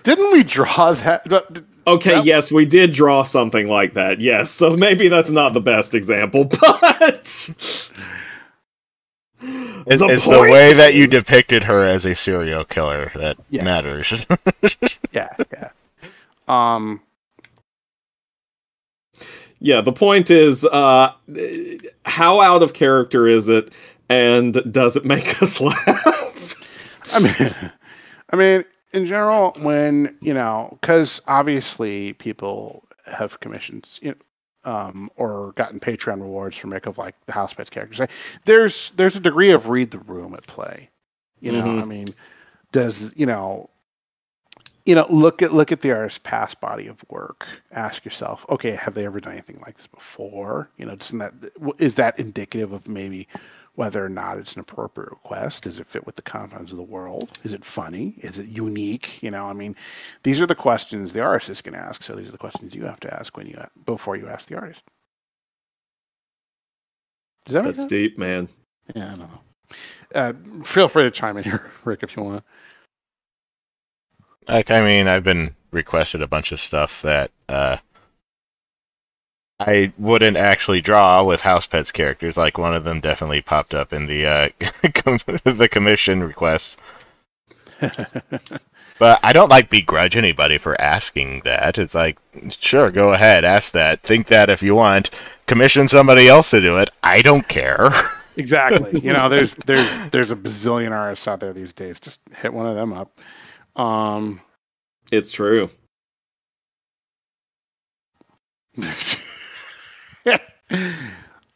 Didn't we draw that? Okay, yep. Yes, we did draw something like that, yes. So maybe that's not the best example, but... it's the, it's the way is... that you depicted her as a serial killer that yeah. matters. yeah, yeah. Um... Yeah, the point is, uh, how out of character is it, and does it make us laugh? I mean... I mean... In general, when, you know, because obviously people have commissions, you know, um, or gotten Patreon rewards for make of like the House Pets characters. There's there's a degree of read the room at play. You know, mm-hmm. I mean, does you know, you know, look at look at the artist's past body of work. Ask yourself, okay, have they ever done anything like this before? You know, doesn't that is that indicative of maybe whether or not it's an appropriate request? Does it fit with the confines of the world? Is it funny? Is it unique? You know, I mean, these are the questions the artist is going to ask. So these are the questions you have to ask when you before you ask the artist. Does that make sense? That's deep, man. Yeah, I don't know. Uh, feel free to chime in here, Rick, if you want to. Like, I mean, I've been requested a bunch of stuff that uh, I wouldn't actually draw with House Pets characters. Like one of them definitely popped up in the uh, the commission requests. But I don't like begrudge anybody for asking that. It's like, sure, go ahead, ask that, think that if you want, commission somebody else to do it. I don't care. Exactly. You know, there's there's there's a bazillion artists out there these days. Just hit one of them up. Um, it's true.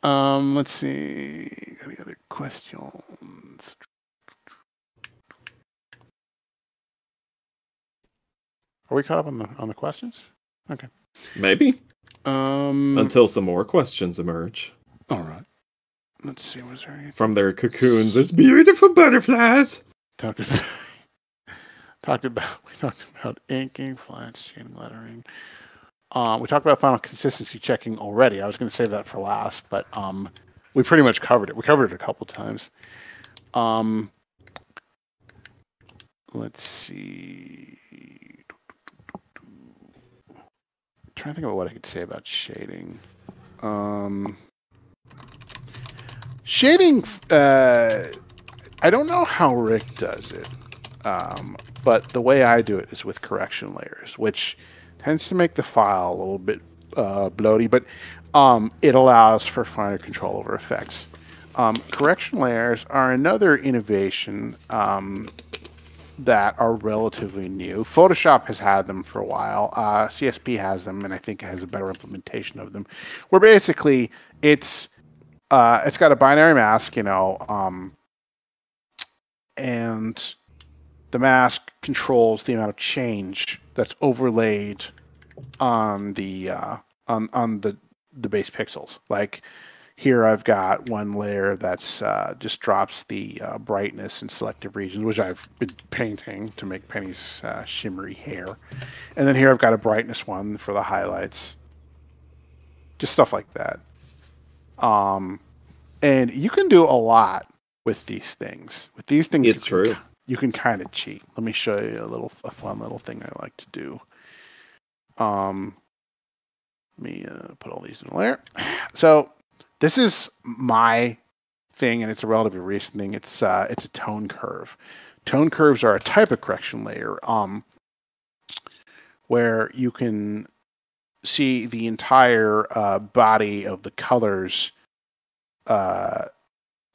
Um, let's see. Any other questions? Are we caught up on the on the questions? Okay. Maybe. Um, Until some more questions emerge. All right. Let's see. Was there anything? From their cocoons as beautiful butterflies. Talked about, talked about. We talked about inking, flat stream lettering. Um, we talked about final consistency checking already. I was going to save that for last, but um, we pretty much covered it. We covered it a couple times. Um, let's see. I'm trying to think about what I could say about shading. Um, shading, uh, I don't know how Rick does it, um, but the way I do it is with correction layers, which tends to make the file a little bit uh, bloaty, but um, it allows for finer control over effects. Um, correction layers are another innovation um, that are relatively new. Photoshop has had them for a while. Uh, C S P has them, and I think it has a better implementation of them. Where basically it's uh, it's got a binary mask, you know, um, and the mask controls the amount of change that's overlaid on the uh, on on the the base pixels. Like here, I've got one layer that's uh, just drops the uh, brightness in selective regions, which I've been painting to make Penny's uh, shimmery hair. And then here, I've got a brightness one for the highlights. Just stuff like that. Um, and you can do a lot with these things. With these things, it's true. You can kind of cheat. Let me show you a little, a fun little thing I like to do. Um, let me uh, put all these in a layer. So this is my thing, and it's a relatively recent thing. It's uh, it's a tone curve. Tone curves are a type of correction layer, um, where you can see the entire uh, body of the colors. Uh,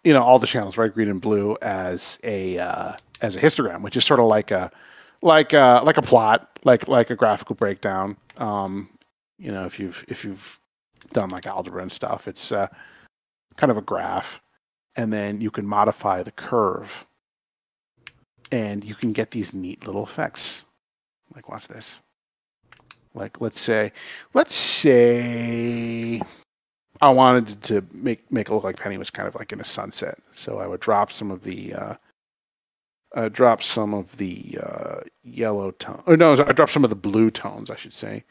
you know, all the channels, red, green, and blue, as a uh, as a histogram, which is sort of like a like a, like a plot, like like a graphical breakdown. Um, you know, if you've if you've done like algebra and stuff, it's uh, kind of a graph, and then you can modify the curve, and you can get these neat little effects. Like, watch this. Like, let's say, let's say. I wanted to make make it look like Penny was kind of like in a sunset, so I would drop some of the uh, uh, drop some of the uh, yellow tone. Or no, I dropped some of the blue tones, I should say,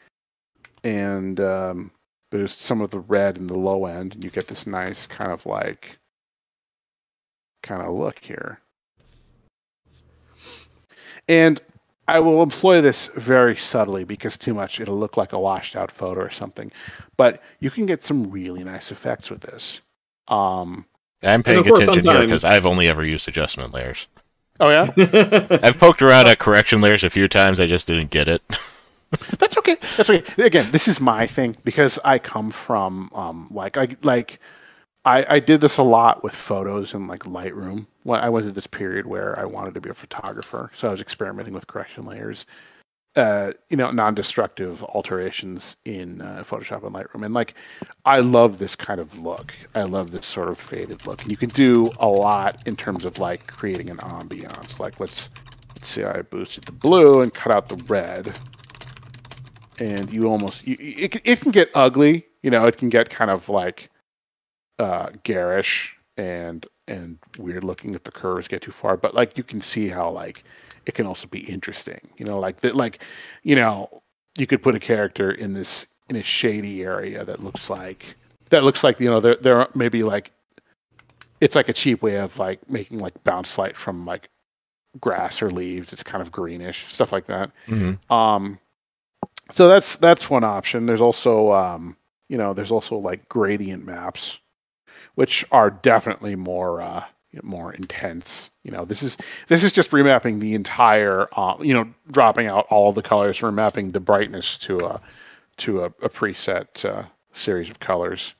and um, boost some of the red in the low end, and you get this nice kind of like kind of look here. And I will employ this very subtly because too much, it'll look like a washed out photo or something. But you can get some really nice effects with this. Um, I'm paying attention here because I've only ever used adjustment layers. Oh, yeah? I've poked around at correction layers a few times. I just didn't get it. That's okay. That's okay. Again, this is my thing because I come from, um, like, I, like I, I did this a lot with photos in, like, Lightroom. Well, I was at this period where I wanted to be a photographer, so I was experimenting with correction layers, uh, you know, non-destructive alterations in uh, Photoshop and Lightroom. And like, I love this kind of look. I love this sort of faded look. And you can do a lot in terms of like creating an ambiance. Like, let's, let's see, I boosted the blue and cut out the red, and you almost you, it it can get ugly. You know, it can get kind of like uh, garish and. and weird looking if the curves get too far, but like you can see how like it can also be interesting, you know, like that, like, you know, you could put a character in this, in a shady area that looks like, that looks like, you know, there, there maybe like, it's like a cheap way of like making like bounce light from like grass or leaves. It's kind of greenish, stuff like that. Mm-hmm. Um, so that's, that's one option. There's also, um, you know, there's also like gradient maps, which are definitely more uh, more intense. You know, this is this is just remapping the entire, uh, you know, dropping out all of the colors, remapping the brightness to a to a, a preset uh, series of colors.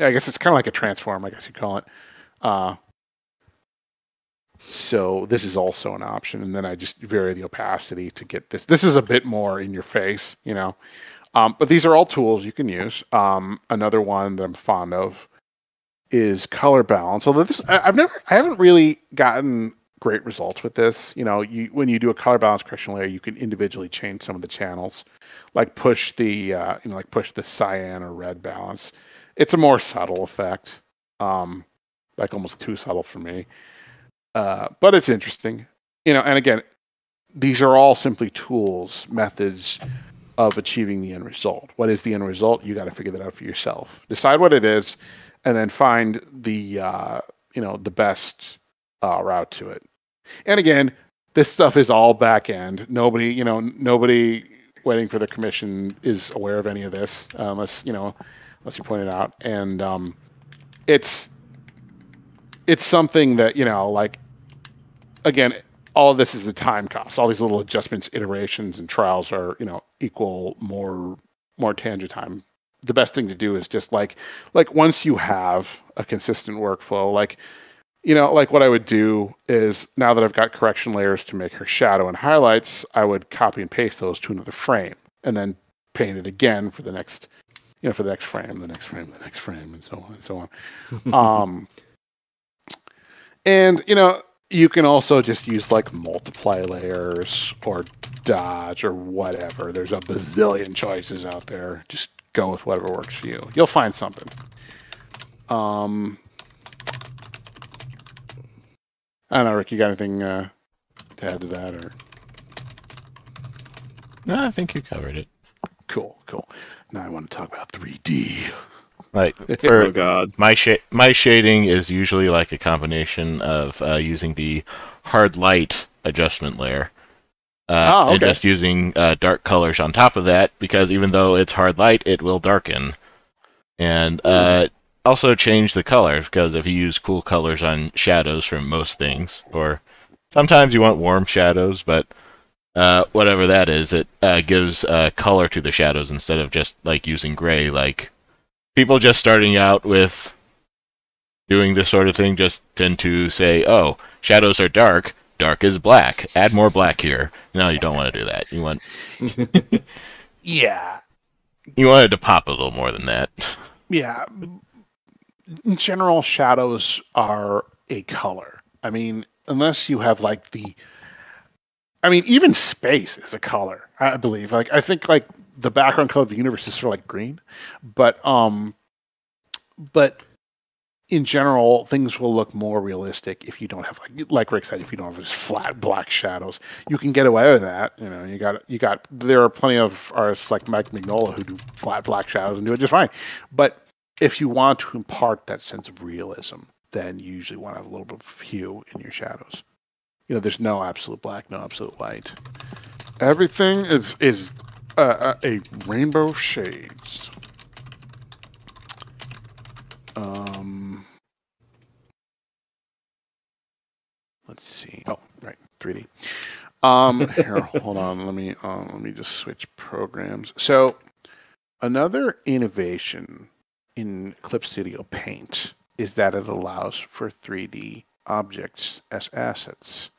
I guess it's kind of like a transform, I guess you call it. Uh, so this is also an option, and then I just vary the opacity to get this. This is a bit more in your face, you know. Um, but these are all tools you can use. Um, another one that I'm fond of is color balance. Although this, I, I've never, I haven't really gotten great results with this. You know, you, when you do a color balance correction layer, you can individually change some of the channels, like push the, uh, you know, like push the cyan or red balance. It's a more subtle effect, um, like almost too subtle for me. Uh, but it's interesting, you know. And again, these are all simply tools, methods of achieving the end result. What is the end result? You got to figure that out for yourself. Decide what it is, and then find the uh, you know the best uh, route to it. And again, this stuff is all back end. Nobody you know nobody waiting for the commission is aware of any of this uh, unless you know unless you point it out. And um, it's it's something that you know like again. All of this is a time cost. All these little adjustments, iterations, and trials are, you know, equal more more tangent time. The best thing to do is just like like once you have a consistent workflow, like you know, like what I would do is now that I've got correction layers to make her shadow and highlights, I would copy and paste those to another frame and then paint it again for the next, you know, for the next frame, the next frame, the next frame, and so on and so on. um, and you know. You can also just use like multiply layers or dodge or whatever. There's a bazillion choices out there. Just go with whatever works for you. You'll find something. Um, I don't know, Rick, you got anything uh, to add to that? Or no, I think you covered it. Cool, cool. Now I want to talk about three D. Like for oh God. my sh my shading is usually like a combination of uh, using the hard light adjustment layer uh, oh, okay. and just using uh, dark colors on top of that, because even though it's hard light, it will darken, and uh, also change the colors, because if you use cool colors on shadows from most things, or sometimes you want warm shadows, but uh, whatever that is, it uh, gives uh, color to the shadows instead of just like using gray like. People just starting out with doing this sort of thing just tend to say, oh, shadows are dark, dark is black, add more black here. No, you don't want to do that. You want... yeah. You want it to pop a little more than that. Yeah. In general, shadows are a color. I mean, unless you have, like, the... I mean, even space is a color, I believe. Like, I think, like... the background color of the universe is sort of like green, but um, but in general, things will look more realistic if you don't have like like Rick said, if you don't have just flat black shadows, you can get away with that. You know, you got you got there are plenty of artists like Mike Mignola who do flat black shadows and do it just fine. But if you want to impart that sense of realism, then you usually want to have a little bit of hue in your shadows. You know, there's no absolute black, no absolute white. Everything is is. Uh, a rainbow shades. Um, let's see. Oh, right, three D. Um, here, hold on. Let me um, let me just switch programs. So, another innovation in Clip Studio Paint is that it allows for three D objects as assets.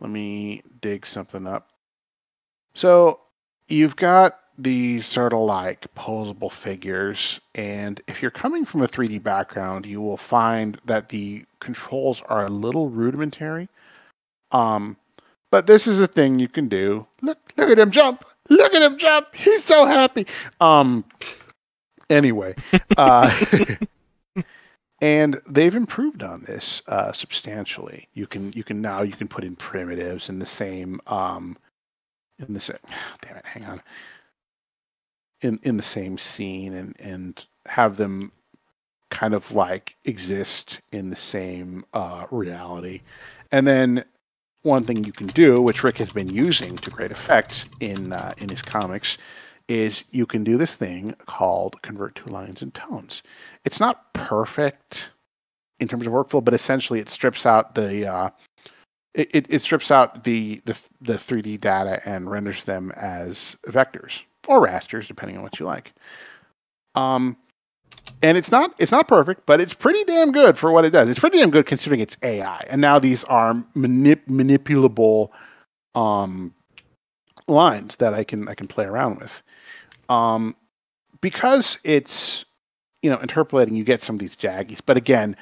Let me dig something up. So. You've got these sort of like posable figures, and if you're coming from a three D background, you will find that the controls are a little rudimentary. Um, but this is a thing you can do. Look, look at him jump! Look at him jump! He's so happy! Um, anyway. uh, and they've improved on this uh, substantially. You can, you can now, you can put in primitives in the same... Um, In the same, damn it, hang on. In in the same scene, and and have them kind of like exist in the same uh, reality. And then one thing you can do, which Rick has been using to great effect in uh, in his comics, is you can do this thing called convert to lines and tones. It's not perfect in terms of workflow, but essentially it strips out the. Uh, It, it, it strips out the, the the three D data and renders them as vectors or rasters, depending on what you like. Um, and it's not it's not perfect, but it's pretty damn good for what it does. It's pretty damn good considering it's A I. And now these are manip manipulable um, lines that I can I can play around with. um, because it's, you know, interpolating, you get some of these jaggies. But again,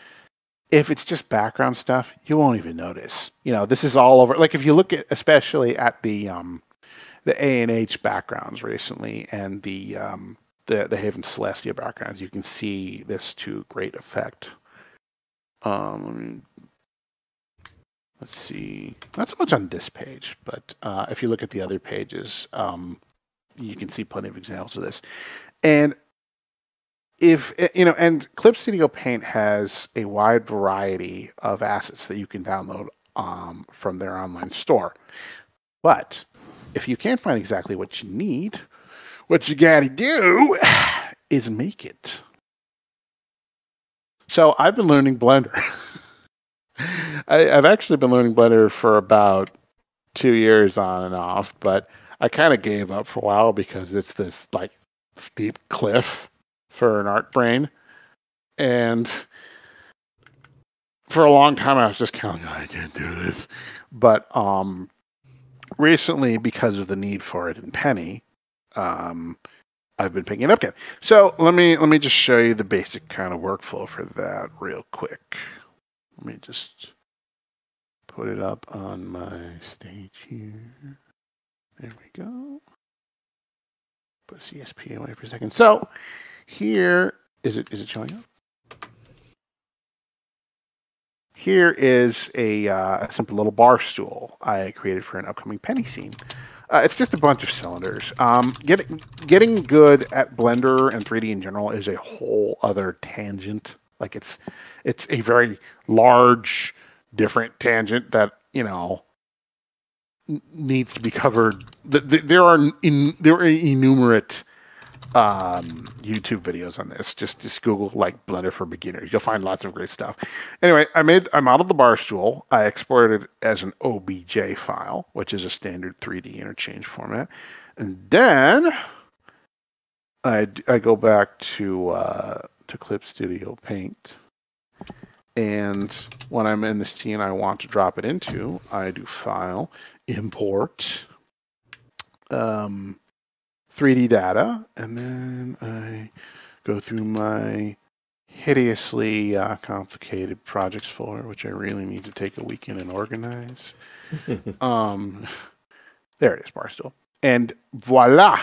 if it's just background stuff, you won't even notice. You know, this is all over. Like if you look at, especially at the um, the A and H backgrounds recently, and the um, the the Haven Celestia backgrounds, you can see this to great effect. Um, let's see, not so much on this page, but uh, if you look at the other pages, um, you can see plenty of examples of this. And if, you know, and Clip Studio Paint has a wide variety of assets that you can download um, from their online store. But if you can't find exactly what you need, what you gotta do is make it. So I've been learning Blender. I, I've actually been learning Blender for about two years on and off, but I kind of gave up for a while because it's this like steep cliff for an art brain. And for a long time I was just kind of like, I can't do this. But um recently, because of the need for it in Penny, um I've been picking it up again. So let me let me just show you the basic kind of workflow for that real quick. Let me just put it up on my stage here. There we go. Put C S P away for a second. So here, is it, is it showing up? Here is a uh, simple little bar stool I created for an upcoming Penny scene. Uh, it's just a bunch of cylinders. Um, getting, getting good at Blender and three D in general is a whole other tangent. Like it's, it's a very large, different tangent that, you know, needs to be covered. The, the, there are in, there are innumerate um YouTube videos on this. Just just Google like Blender for beginners. You'll find lots of great stuff. Anyway, I made I modeled the bar stool. I exported it as an O B J file, which is a standard three D interchange format. And then I I go back to uh to Clip Studio Paint. And when I'm in the scene I want to drop it into, I do File, Import, um three D data, and then I go through my hideously uh, complicated projects folder, which I really need to take a weekend and organize. um, there it is, Barstool, and voila!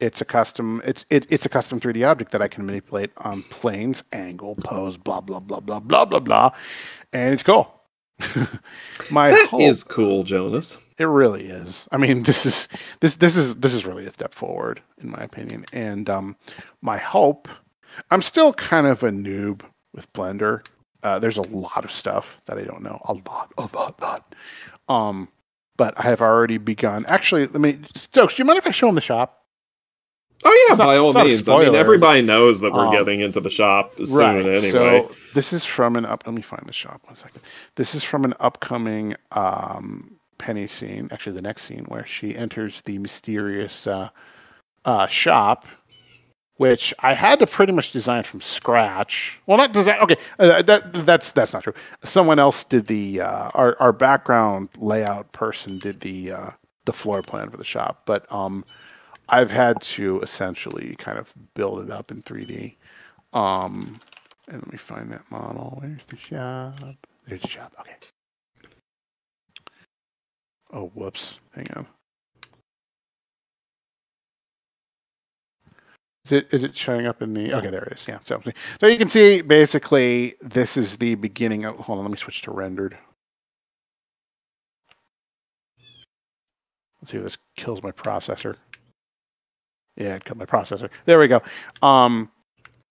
It's a custom. It's it, it's a custom three D object that I can manipulate on planes, angle, pose, blah blah blah blah blah blah blah, and it's cool. my that whole, is cool, Jonas. It really is. I mean, this is this this is this is really a step forward, in my opinion. And um, my hope, I'm still kind of a noob with Blender. Uh, there's a lot of stuff that I don't know. A lot, a lot, a lot. Um, but I have already begun. Actually, let me. Stokes, do you mind if I show him the shop? Oh yeah, by all means. I mean, everybody knows that we're um, getting into the shop soon, right, anyway. So this is from an up. Let me find the shop one second. This is from an upcoming. Um, Penny scene, actually the next scene where she enters the mysterious uh, uh, shop, which I had to pretty much design from scratch. Well, not design. Okay, uh, that that's that's not true. Someone else did the uh, our our background layout person did the uh, the floor plan for the shop, but um, I've had to essentially kind of build it up in three D. Um, and let me find that model. Where's the shop? There's the shop. Okay. Oh, whoops. Hang on. Is it, is it showing up in the... Okay, there it is. Yeah. So, so you can see, basically, this is the beginning of... Hold on, let me switch to rendered. Let's see if this kills my processor. Yeah, it killed my processor. There we go. Um,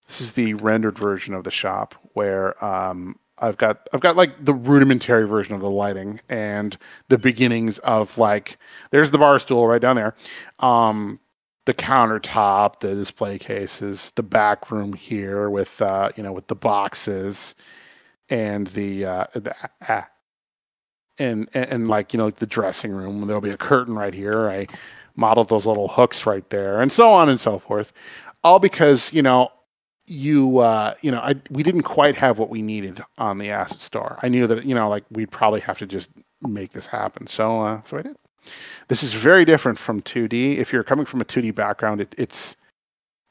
this is the rendered version of the shop where... Um, I've got I've got like the rudimentary version of the lighting and the beginnings of like there's the bar stool right down there, um, the countertop, the display cases, the back room here with uh, you know with the boxes, and the, uh, the ah, and, and and like you know like the dressing room. There'll be a curtain right here. I modeled those little hooks right there, and so on and so forth, all because you know. You, uh, you know, I, we didn't quite have what we needed on the asset store. I knew that, you know, like we'd probably have to just make this happen. So, uh, so I did. This is very different from two D. If you're coming from a two D background, it, it's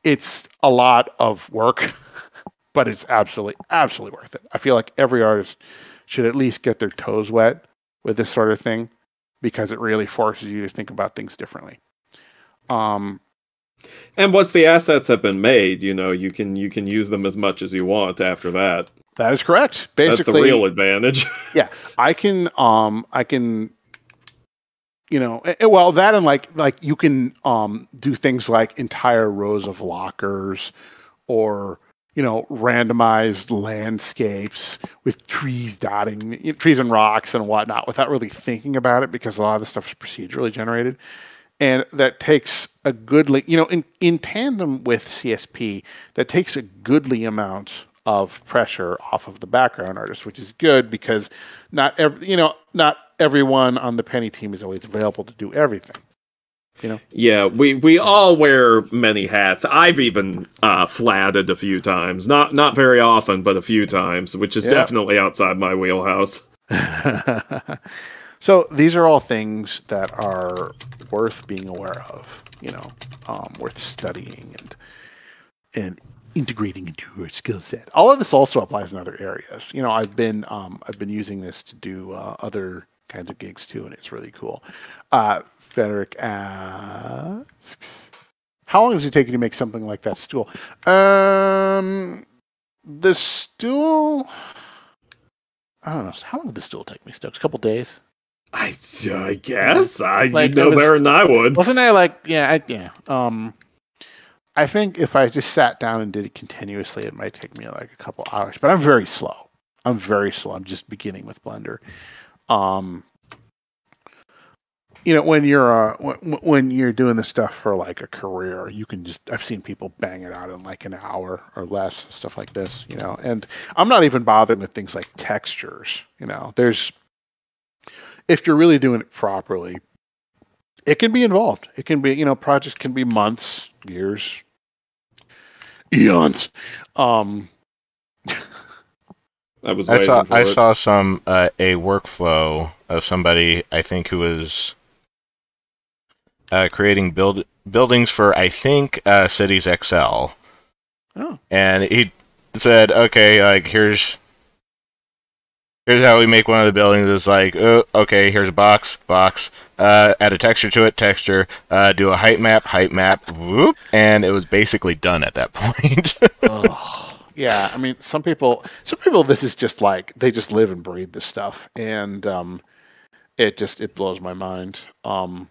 it's a lot of work, but it's absolutely, absolutely worth it. I feel like every artist should at least get their toes wet with this sort of thing, because it really forces you to think about things differently. Um, and once the assets have been made, you know, you can you can use them as much as you want after that. That is correct. Basically, that's the real advantage. Yeah, I can, um, I can, you know, well, that and like like you can um, do things like entire rows of lockers, or you know, randomized landscapes with trees dotting, trees and rocks and whatnot, without really thinking about it, because a lot of the stuff is procedurally generated. And that takes a goodly, you know, in, in tandem with C S P, that takes a goodly amount of pressure off of the background artist, which is good, because not every, you know, not everyone on the Penny team is always available to do everything. You know? Yeah, we, we all wear many hats. I've even uh, flatted a few times. Not not very often, but a few times, which is yeah. definitely outside my wheelhouse. So these are all things that are worth being aware of, you know, um, worth studying and and integrating into your skill set. All of this also applies in other areas. You know, I've been um, I've been using this to do uh, other kinds of gigs too, and it's really cool. Uh, Frederick asks, "How long does it take you to make something like that stool?" Um, the stool, I don't know. How long did the stool take me? Stokes, a couple days. I, I guess I like, you know was, better than I would. Wasn't I like yeah I, yeah um I think if I just sat down and did it continuously, it might take me like a couple hours. But I'm very slow. I'm very slow. I'm just beginning with Blender. Um, you know, when you're uh, when, when you're doing this stuff for like a career, you can just I've seen people bang it out in like an hour or less, stuff like this. You know, and I'm not even bothering with things like textures. You know, there's if you're really doing it properly, it can be involved. It can be, you know, projects can be months, years, eons. Um, I was. I saw. I it. saw some uh, a workflow of somebody I think who was uh, creating build buildings for I think uh, Cities X L. Oh. And he said, "Okay, like here's." Here's how we make one of the buildings. It's like, oh, okay, here's a box, box, uh, add a texture to it, texture, uh, do a height map, height map, whoop, and it was basically done at that point. Oh, yeah, I mean, some people, some people, this is just like, they just live and breathe this stuff, and um, it just, it blows my mind. Um,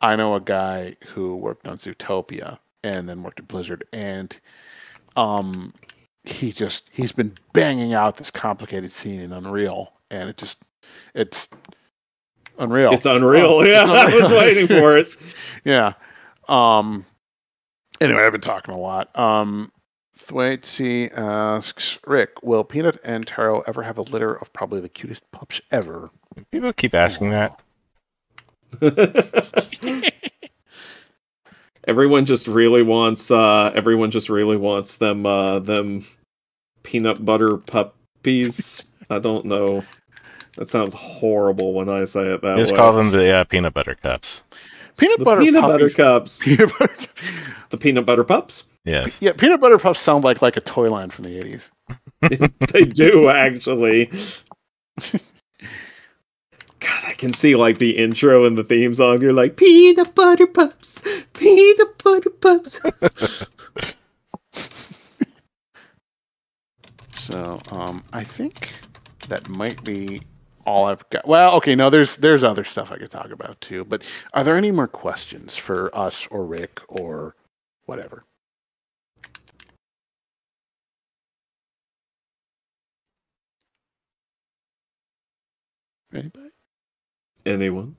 I know a guy who worked on Zootopia, and then worked at Blizzard, and... um. He just, he's been banging out this complicated scene in Unreal, and it just, it's unreal. It's unreal, oh, yeah. It's unreal. I was waiting for it. Yeah. Um, anyway, I've been talking a lot. Um, Thwaitsi asks, Rick, will Peanut and Taro ever have a litter of probably the cutest pups ever? People keep asking oh. that. Everyone just really wants. Uh, everyone just really wants them. Uh, them peanut butter puppies. I don't know. That sounds horrible when I say it that just way. Just call them the uh, peanut butter cups. Peanut the butter peanut puppies. butter cups. Peanut butter. The peanut butter pups. Yes. P yeah, peanut butter pups sound like like a toy line from the eighties. They do actually. God, I can see like the intro and the theme song. You're like peanut butter pups, peanut butter pups. So, um, I think that might be all I've got. Well, okay, no, there's there's other stuff I could talk about too. But are there any more questions for us or Rick or whatever? Anybody? Anyone?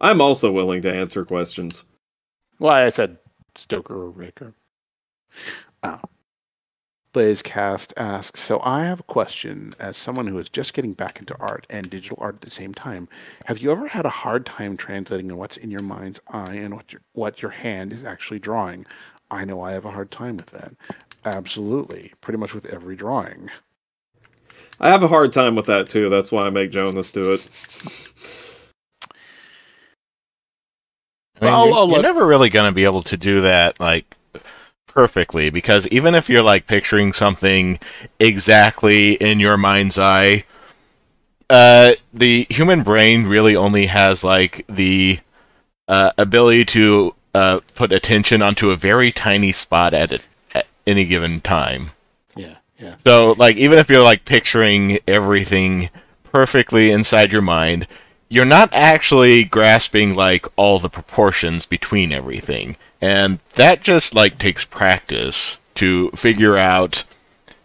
I'm also willing to answer questions. Well, I said Stoker or Raker. Oh. BlazeCast asks, so I have a question. As someone who is just getting back into art and digital art at the same time, have you ever had a hard time translating what's in your mind's eye and what your, what your hand is actually drawing? I know I have a hard time with that. Absolutely. Pretty much with every drawing. I have a hard time with that too. That's why I make Jonas do it. I mean, well, you're, I'll, I'll you're never really going to be able to do that like perfectly, because even if you're like picturing something exactly in your mind's eye, uh, the human brain really only has like the uh, ability to uh, put attention onto a very tiny spot at, it, at any given time. Yeah, yeah. So like even if you're like picturing everything perfectly inside your mind, you're not actually grasping like all the proportions between everything, and that just like takes practice to figure out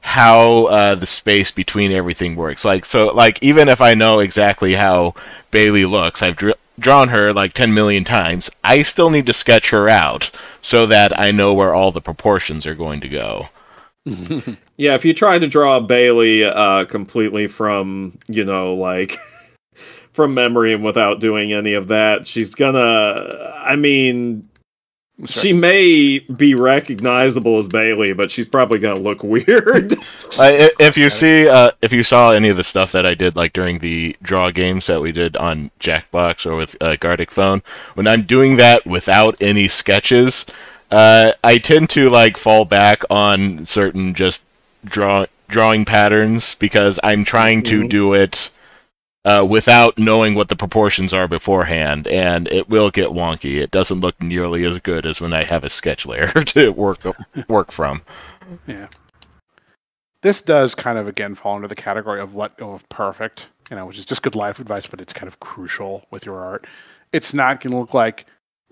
how uh, the space between everything works. Like so, like even if I know exactly how Bailey looks, I've dr drawn her like ten million times. I still need to sketch her out so that I know where all the proportions are going to go. Yeah, if you try to draw Bailey uh, completely from, you know, like. From memory and without doing any of that, she's gonna, I mean, Sorry. she may be recognizable as Bailey, but she's probably gonna look weird. uh, if you see, uh, if you saw any of the stuff that I did, like during the draw games that we did on Jackbox or with uh, Gartic Phone, when I'm doing that without any sketches, uh, I tend to like fall back on certain just draw drawing patterns because I'm trying to mm-hmm. do it. Uh, without knowing what the proportions are beforehand, and it will get wonky. It doesn't look nearly as good as when I have a sketch layer to work work from. Yeah, this does kind of again fall under the category of let go of perfect, you know, which is just good life advice, but it's kind of crucial with your art. It's not going to look like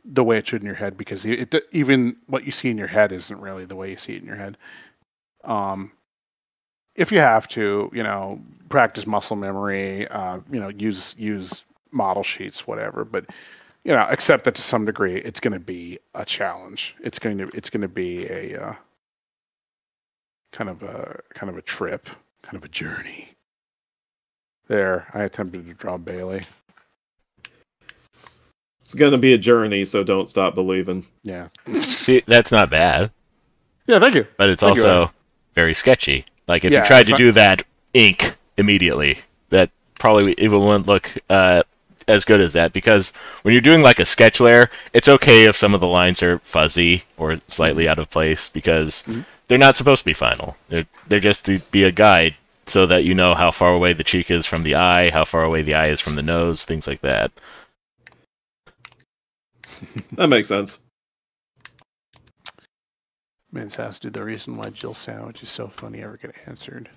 the way it should in your head, because it, it, even what you see in your head isn't really the way you see it in your head. Um. If you have to, you know, practice muscle memory, uh, you know, use use model sheets, whatever. But, you know, accept that to some degree, it's going to be a challenge. It's going to it's going to be a uh, kind of a kind of a trip, kind of a journey. There, I attempted to draw Bailey. It's going to be a journey, so don't stop believing. Yeah, see, that's not bad. Yeah, thank you. But it's thank also you, very sketchy. Like, if yeah, you tried to do that ink immediately, that probably even wouldn't look uh, as good as that. Because when you're doing, like, a sketch layer, it's okay if some of the lines are fuzzy or slightly out of place, because mm-hmm. they're not supposed to be final. They're, they're just to be a guide so that you know how far away the cheek is from the eye, how far away the eye is from the nose, things like that. That makes sense. Men's House, did the reason why Jill sandwich is so funny ever get answered?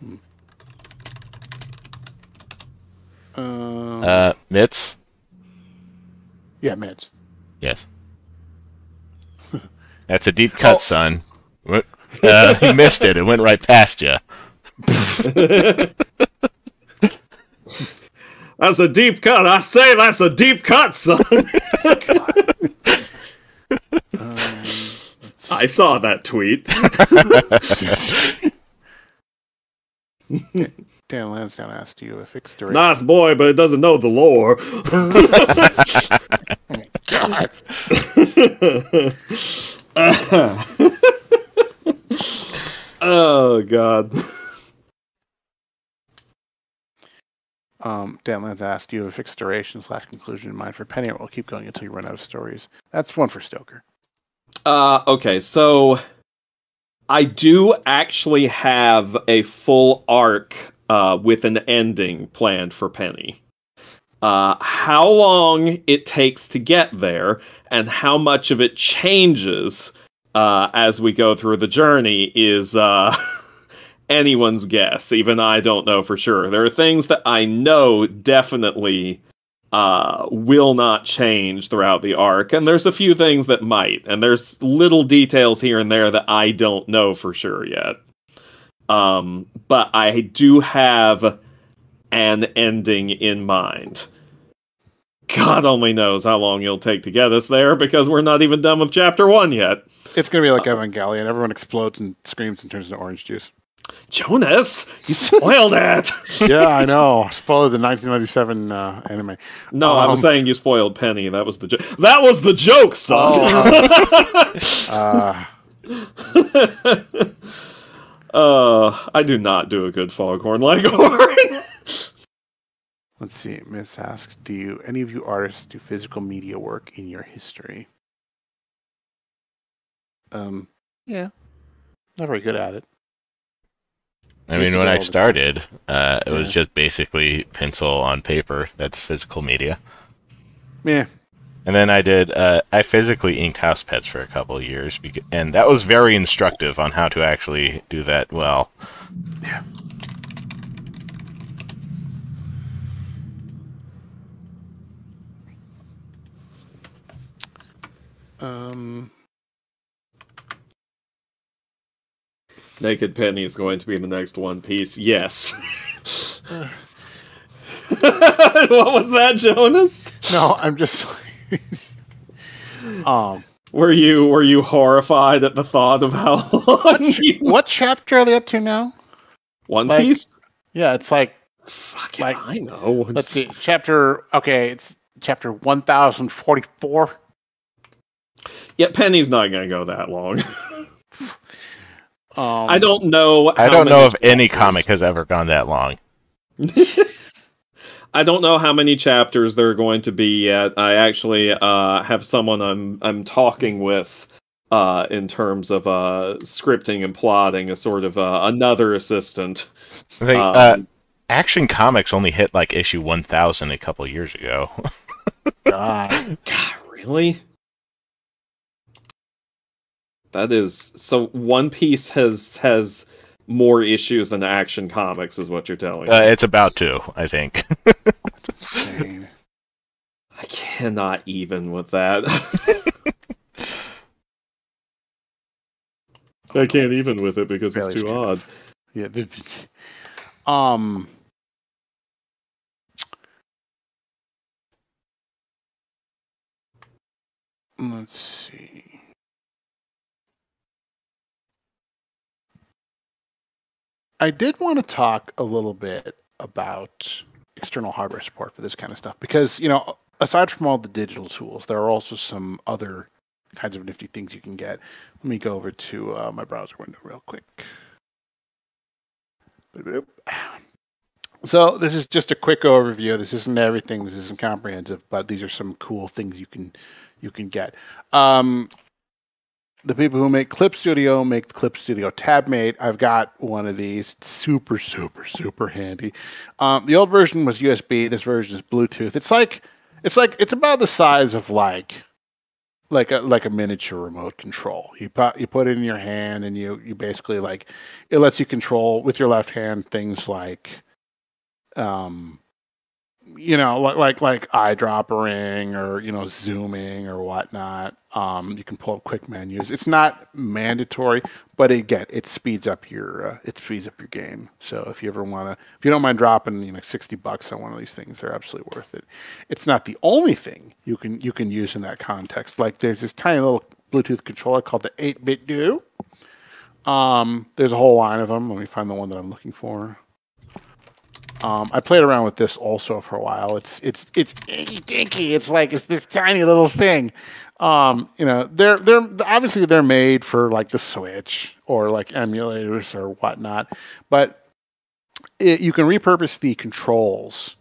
Hmm. Um, uh, Mitts? Yeah, Mitts. Yes. That's a deep cut, oh. son. You uh, missed it. It went right past you. That's a deep cut. I say that's a deep cut, son. um, I saw that tweet. Dan Lansdowne asked you a fixed direction. Nice boy, but it doesn't know the lore. Oh my God. uh, oh, God. Um, Dan Lenz asked, do you have a fixed duration slash conclusion in mind for Penny, or we'll keep going until you run out of stories? That's one for Stoker. Uh, okay, so I do actually have a full arc uh, with an ending planned for Penny. Uh, how long it takes to get there and how much of it changes uh, as we go through the journey is... Uh, anyone's guess. Even I don't know for sure. There are things that I know definitely uh, will not change throughout the arc, and there's a few things that might, and there's little details here and there that I don't know for sure yet. Um, but I do have an ending in mind. God only knows how long it'll take to get us there, because we're not even done with chapter one yet. It's going to be like uh, Evangelion. Everyone explodes and screams and turns into orange juice. Jonas, you spoiled it! Yeah, I know. Spoiled the nineteen ninety-seven uh, anime. No, um, I was saying you spoiled Penny. That was the joke. That was the joke, son! Oh, uh, uh, uh, I do not do a good foghorn leghorn. Let's see. Miss asks, do you, any of you artists do physical media work in your history? Um. Yeah. Not very good at it. I mean, when I started, uh, it yeah. was just basically pencil on paper. That's physical media. Yeah. And then I did, uh, I physically inked House Pets for a couple of years, because, and that was very instructive on how to actually do that well. Yeah. Um... Naked Penny is going to be in the next One Piece. Yes. uh. What was that, Jonas? No, I'm just. um, were you were you horrified at the thought of how long? What, you... what chapter are they up to now? One like, Piece. Yeah, it's like. Fuck like, I know. It's... Let's see. Chapter. Okay, it's chapter one thousand forty-four. Yeah, Penny's not going to go that long. Um, I don't know. I don't know if any comic has ever gone that long. I don't know how many chapters there are going to be yet. I actually uh, have someone I'm I'm talking with uh, in terms of uh, scripting and plotting, a sort of uh, another assistant. I think, um, uh, Action Comics only hit like issue one thousand a couple years ago. God. God, really? That is so. One Piece has has more issues than Action Comics, is what you're telling uh, me. It's about to, I think. That's insane. I cannot even with that. I can't even with it because Fairly it's too odd. Yeah. Um. Let's see. I did want to talk a little bit about external hardware support for this kind of stuff because, you know, aside from all the digital tools, there are also some other kinds of nifty things you can get. Let me go over to uh, my browser window real quick. So this is just a quick overview. This isn't everything. This isn't comprehensive, but these are some cool things you can you can get. Um, The people who make Clip Studio make the Clip Studio TabMate. I've got one of these. It's super, super, super handy. Um, the old version was U S B. This version is Bluetooth. It's like, it's like, it's about the size of like, like a like a miniature remote control. You put you put it in your hand, and you you basically like, it lets you control with your left hand things like, um, you know, like like like eyedroppering or, you know, zooming or whatnot. Um, you can pull up quick menus. It's not mandatory, but again, it speeds up your uh, it speeds up your game. So if you ever want to, if you don't mind dropping, you know, sixty bucks on one of these things, they're absolutely worth it. It's not the only thing you can you can use in that context. Like there's this tiny little Bluetooth controller called the eight bit Do. Um, there's a whole line of them. Let me find the one that I'm looking for. Um, I played around with this also for a while. It's it's it's inky dinky. It's like it's this tiny little thing. Um, you know, they're they're obviously they're made for like the Switch or like emulators or whatnot, but it, you can repurpose the controls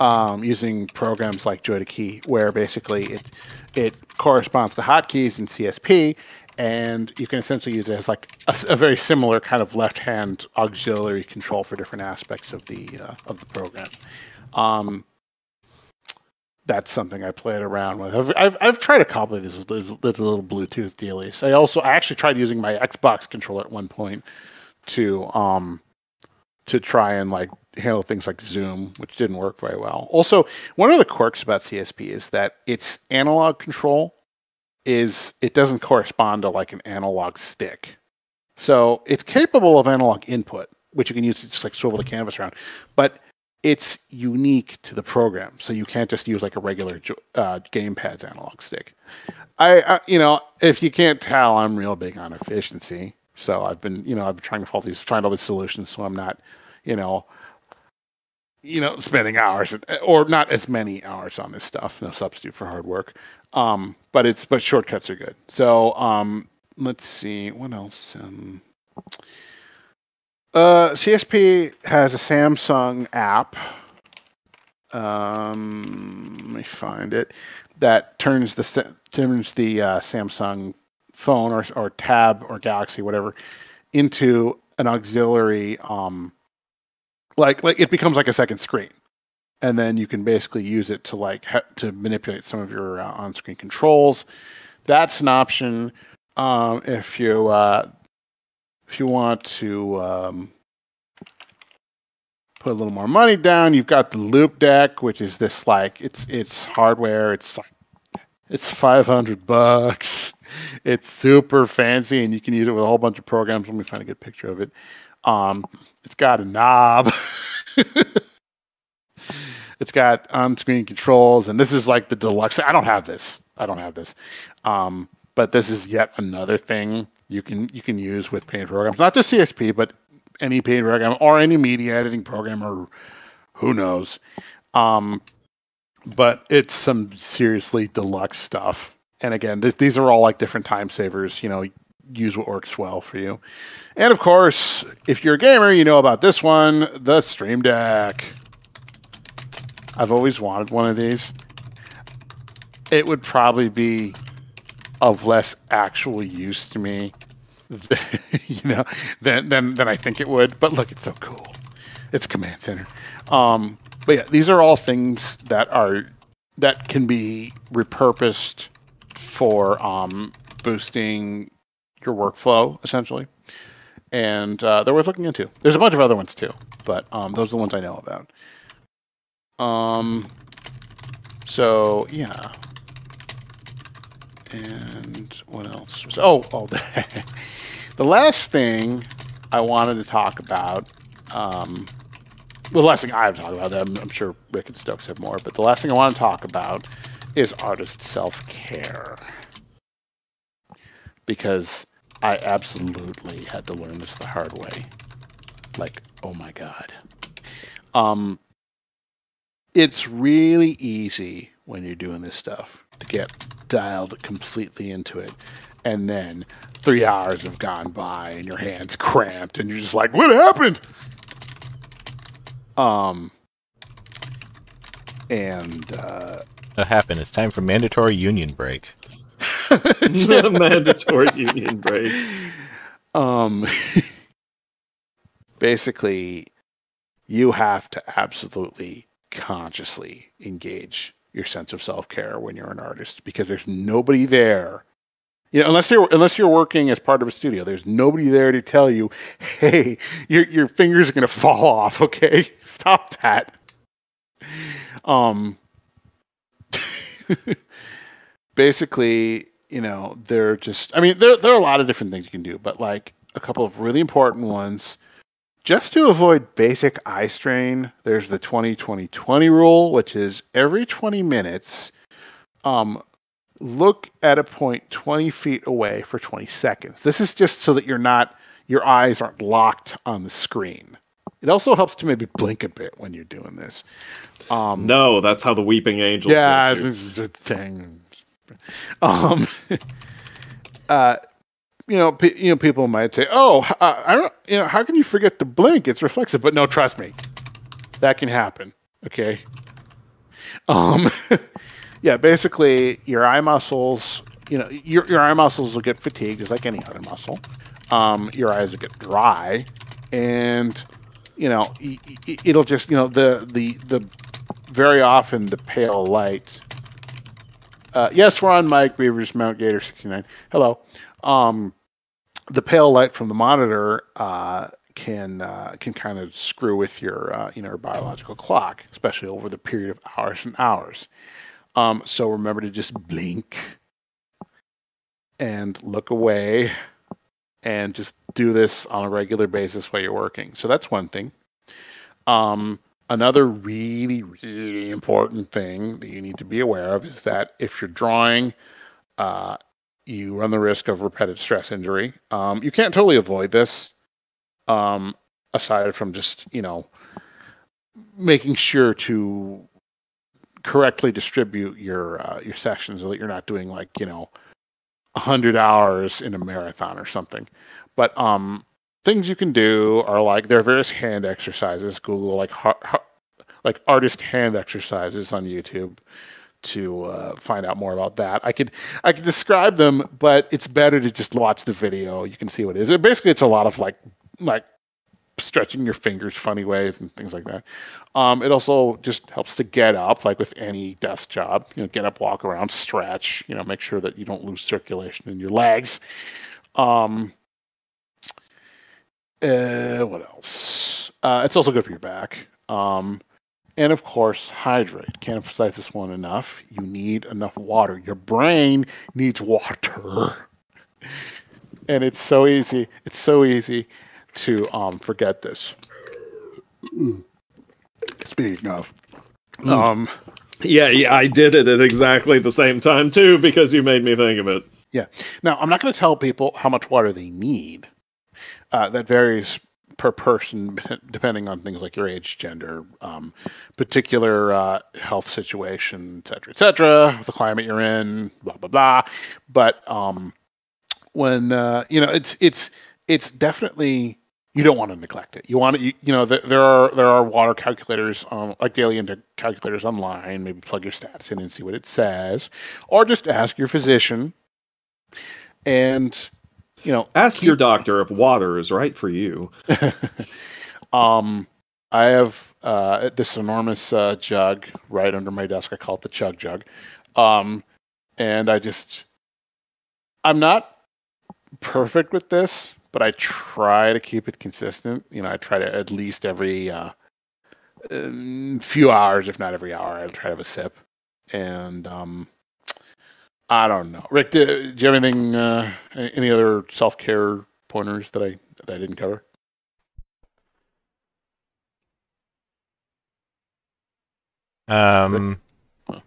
um, using programs like Joy to Key, where basically it it corresponds to hotkeys in C S P. And you can essentially use it as like a, a very similar kind of left-hand auxiliary control for different aspects of the uh, of the program. Um, that's something I played around with. I've I've, I've tried a couple of these with the little Bluetooth dealies. I also I actually tried using my Xbox controller at one point to um to try and like handle things like Zoom, which didn't work very well. Also, one of the quirks about C S P is that it's analog control. Is it doesn't correspond to like an analog stick. So it's capable of analog input, which you can use to just like swivel the canvas around, but it's unique to the program. So you can't just use like a regular uh, gamepad's analog stick. I, I, you know, if you can't tell, I'm real big on efficiency. So I've been, you know, I've been trying to find all these, find all these solutions. So I'm not, you know, you know, spending hours or not as many hours on this stuff. No substitute for hard work. Um, but it's but shortcuts are good. So um, let's see, what else? Um, uh, C S P has a Samsung app. Um, let me find it. That turns the turns the uh, Samsung phone or or tab or Galaxy, whatever, into an auxiliary. Um, like like it becomes like a second screen, and then you can basically use it to like ha to manipulate some of your uh, on-screen controls. That's an option um, if you uh, if you want to. Um, Put a little more money down. You've got the Loop Deck, which is this like it's it's hardware. It's like it's five hundred bucks. It's super fancy, and you can use it with a whole bunch of programs. Let me find a good picture of it. Um, it's got a knob. It's got on-screen controls, and this is like the deluxe. I don't have this. I don't have this. Um, but this is yet another thing you can you can use with paint programs, not just C S P, but any paid program or any media editing program or who knows. Um, but it's some seriously deluxe stuff. And again, th these are all like different time savers, you know, use what works well for you. And of course, if you're a gamer, you know about this one, the Stream Deck. I've always wanted one of these. It would probably be of less actual use to me you know, then then then I think it would. But look, it's so cool. It's Command Center. Um, but yeah, these are all things that are that can be repurposed for um, boosting your workflow, essentially. And uh, they're worth looking into. There's a bunch of other ones too, but um, those are the ones I know about. Um, so yeah. And what else? Was, oh, oh the last thing I wanted to talk about, um, well, the last thing I have to talk about, I'm, I'm sure Rick and Stokes have more, but the last thing I want to talk about is artist self-care. Because I absolutely had to learn this the hard way. Like, oh my God. Um, it's really easy when you're doing this stuff to get dialed completely into it, and then three hours have gone by and your hand's cramped and you're just like, what happened? Um and uh what happened? It's time for mandatory union break. It's not a mandatory union break. Um basically you have to absolutely consciously engage your sense of self-care when you're an artist, because there's nobody there, you know, unless you're unless you're working as part of a studio. There's nobody there to tell you, hey, your your fingers are gonna fall off. Okay, stop that. Um, basically, you know, they're just. I mean, there there are a lot of different things you can do, but like a couple of really important ones. Just to avoid basic eye strain, there's the twenty twenty twenty rule, which is every twenty minutes, um, look at a point twenty feet away for twenty seconds. This is just so that you're not, your eyes aren't locked on the screen. It also helps to maybe blink a bit when you're doing this. Um, no, that's how the Weeping Angels. Yeah, it's a thing. Um, uh, You know, p you know, people might say, "Oh, uh, I don't." You know, how can you forget to blink? It's reflexive. But no, trust me, that can happen. Okay. Um, yeah. Basically, your eye muscles. You know, your your eye muscles will get fatigued, just like any other muscle. Um, your eyes will get dry, and you know, it'll just you know the the the very often the pale light. Uh, yes, we're on Mike Reavers, Mount Gator sixty-nine. Hello. Um, the pale light from the monitor uh, can uh, can kind of screw with your uh, you know biological clock, especially over the period of hours and hours. Um, so remember to just blink and look away, and just do this on a regular basis while you're working. So that's one thing. Um, another really really important thing that you need to be aware of is that if you're drawing. Uh, You run the risk of repetitive stress injury. Um, you can't totally avoid this, um, aside from just, you know, making sure to correctly distribute your uh, your sessions so that you're not doing like, you know, one hundred hours in a marathon or something. But um, things you can do are like, there are various hand exercises. Google like ha ha like artist hand exercises on YouTube to uh, find out more about that. I could I could describe them, but it's better to just watch the video. You can see what it is. It, basically, it's a lot of like like stretching your fingers funny ways and things like that. Um, it also just helps to get up, like with any desk job. You know, get up, walk around, stretch. You know, make sure that you don't lose circulation in your legs. Um, uh, what else? Uh, it's also good for your back. Um, And of course, hydrate. Can't emphasize this one enough. You need enough water. Your brain needs water. And it's so easy. It's so easy to um, forget this. Mm. Speaking of. Mm. Um, yeah, yeah, I did it at exactly the same time, too, because you made me think of it. Yeah. Now, I'm not going to tell people how much water they need. Uh, that varies per person, depending on things like your age, gender, um, particular uh, health situation, et cetera, et cetera, the climate you're in, blah, blah, blah. But um, when, uh, you know, it's, it's, it's definitely, you don't want to neglect it. You want to, you, you know, th there are, there are water calculators, um, like daily calculators online. Maybe plug your stats in and see what it says, or just ask your physician and, you know, ask your doctor if water is right for you. um, I have uh, this enormous uh, jug right under my desk. I call it the chug jug. Um, and I just, I'm not perfect with this, but I try to keep it consistent. You know, I try to at least every uh, few hours, if not every hour, I try to have a sip. And, um, I don't know. Rick, do, do you have anything, uh, any other self-care pointers that I, that I didn't cover? Um, huh.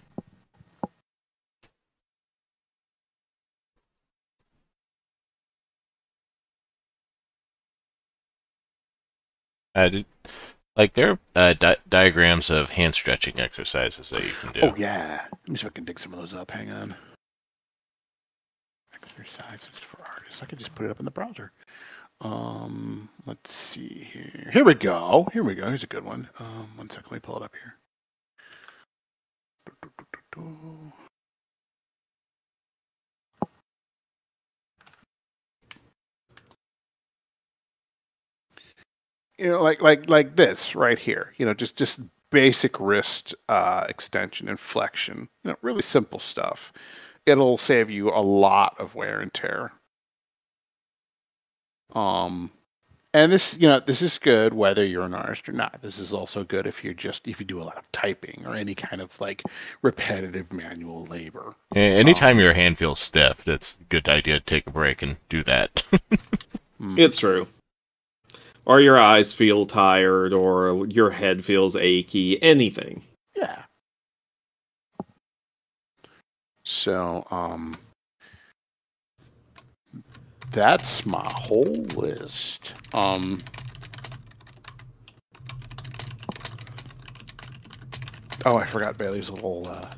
I did, like there are uh, di diagrams of hand stretching exercises that you can do. Oh, yeah. Let me see if I can dig some of those up. Hang on. Exercises for artists. I could just put it up in the browser. Um, let's see here. Here we go. Here we go. Here's a good one. Um, one second. Let me pull it up here. You know, like like like this right here. You know, just just basic wrist uh, extension and flexion. You know, really simple stuff. It'll save you a lot of wear and tear. Um, and this, you know, this is good whether you're an artist or not. This is also good if you're just, if you do a lot of typing or any kind of like repetitive manual labor. Yeah, anytime um, your hand feels stiff, that's a good idea to take a break and do that. It's true. Or your eyes feel tired or your head feels achy, anything. Yeah. So, um, that's my whole list. Um, oh, I forgot Bailey's little, uh,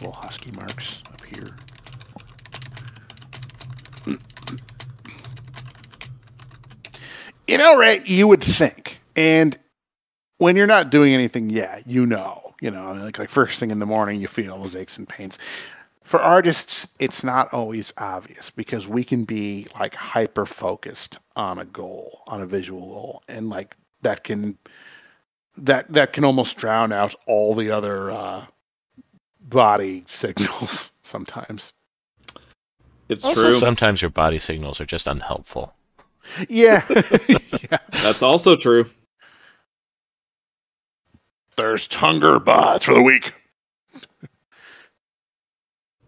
little husky marks up here. You know, Ray, you would think, and when you're not doing anything, yeah, you know, you know, I mean, like, like first thing in the morning, you feel those aches and pains. For artists, it's not always obvious because we can be like hyper focused on a goal, on a visual goal, and like that can that that can almost drown out all the other uh, body signals. Sometimes it's also, true. Sometimes your body signals are just unhelpful. Yeah, yeah. That's also true. Thirst, hunger, bots for the week.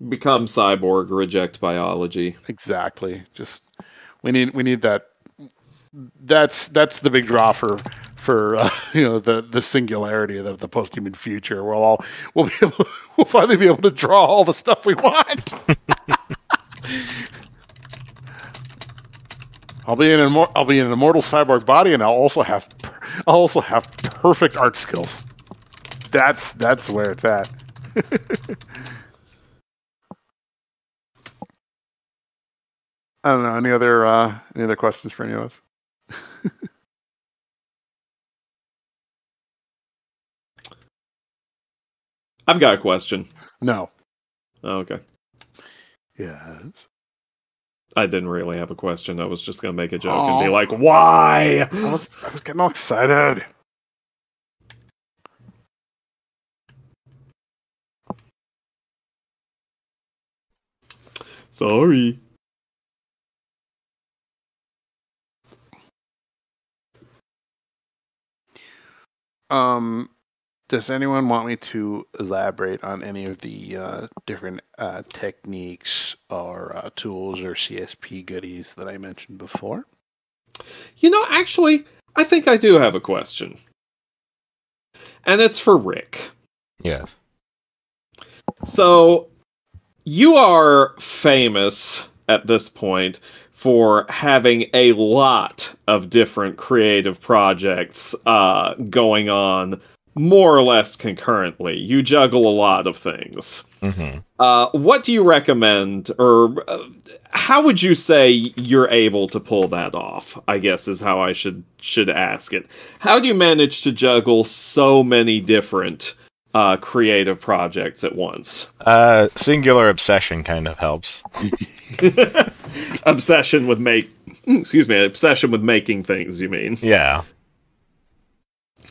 Become cyborg, reject biology. Exactly. Just we need we need that. That's that's the big draw for for uh, you know, the the singularity of the, the post-human future. We'll all we'll be able we'll finally be able to draw all the stuff we want. I'll be in an immor I'll be in an immortal cyborg body, and I'll also have per I'll also have perfect art skills. That's that's where it's at. I don't know. Any other uh, any other questions for any of us? I've got a question. No. Oh, okay. Yes. I didn't really have a question. I was just going to make a joke Aww. and be like, why? I was, I was getting all excited. Sorry. Um... Does anyone want me to elaborate on any of the uh, different uh, techniques or uh, tools or C S P goodies that I mentioned before? You know, actually, I think I do have a question. And it's for Rick. Yes. So, you are famous at this point for having a lot of different creative projects uh, going on more or less concurrently. You juggle a lot of things. Mm-hmm. Uh, what do you recommend, or uh, how would you say you're able to pull that off, I guess is how I should should ask it. How do you manage to juggle so many different uh, creative projects at once? Uh, singular obsession kind of helps. Obsession with make, excuse me, obsession with making things, you mean? Yeah.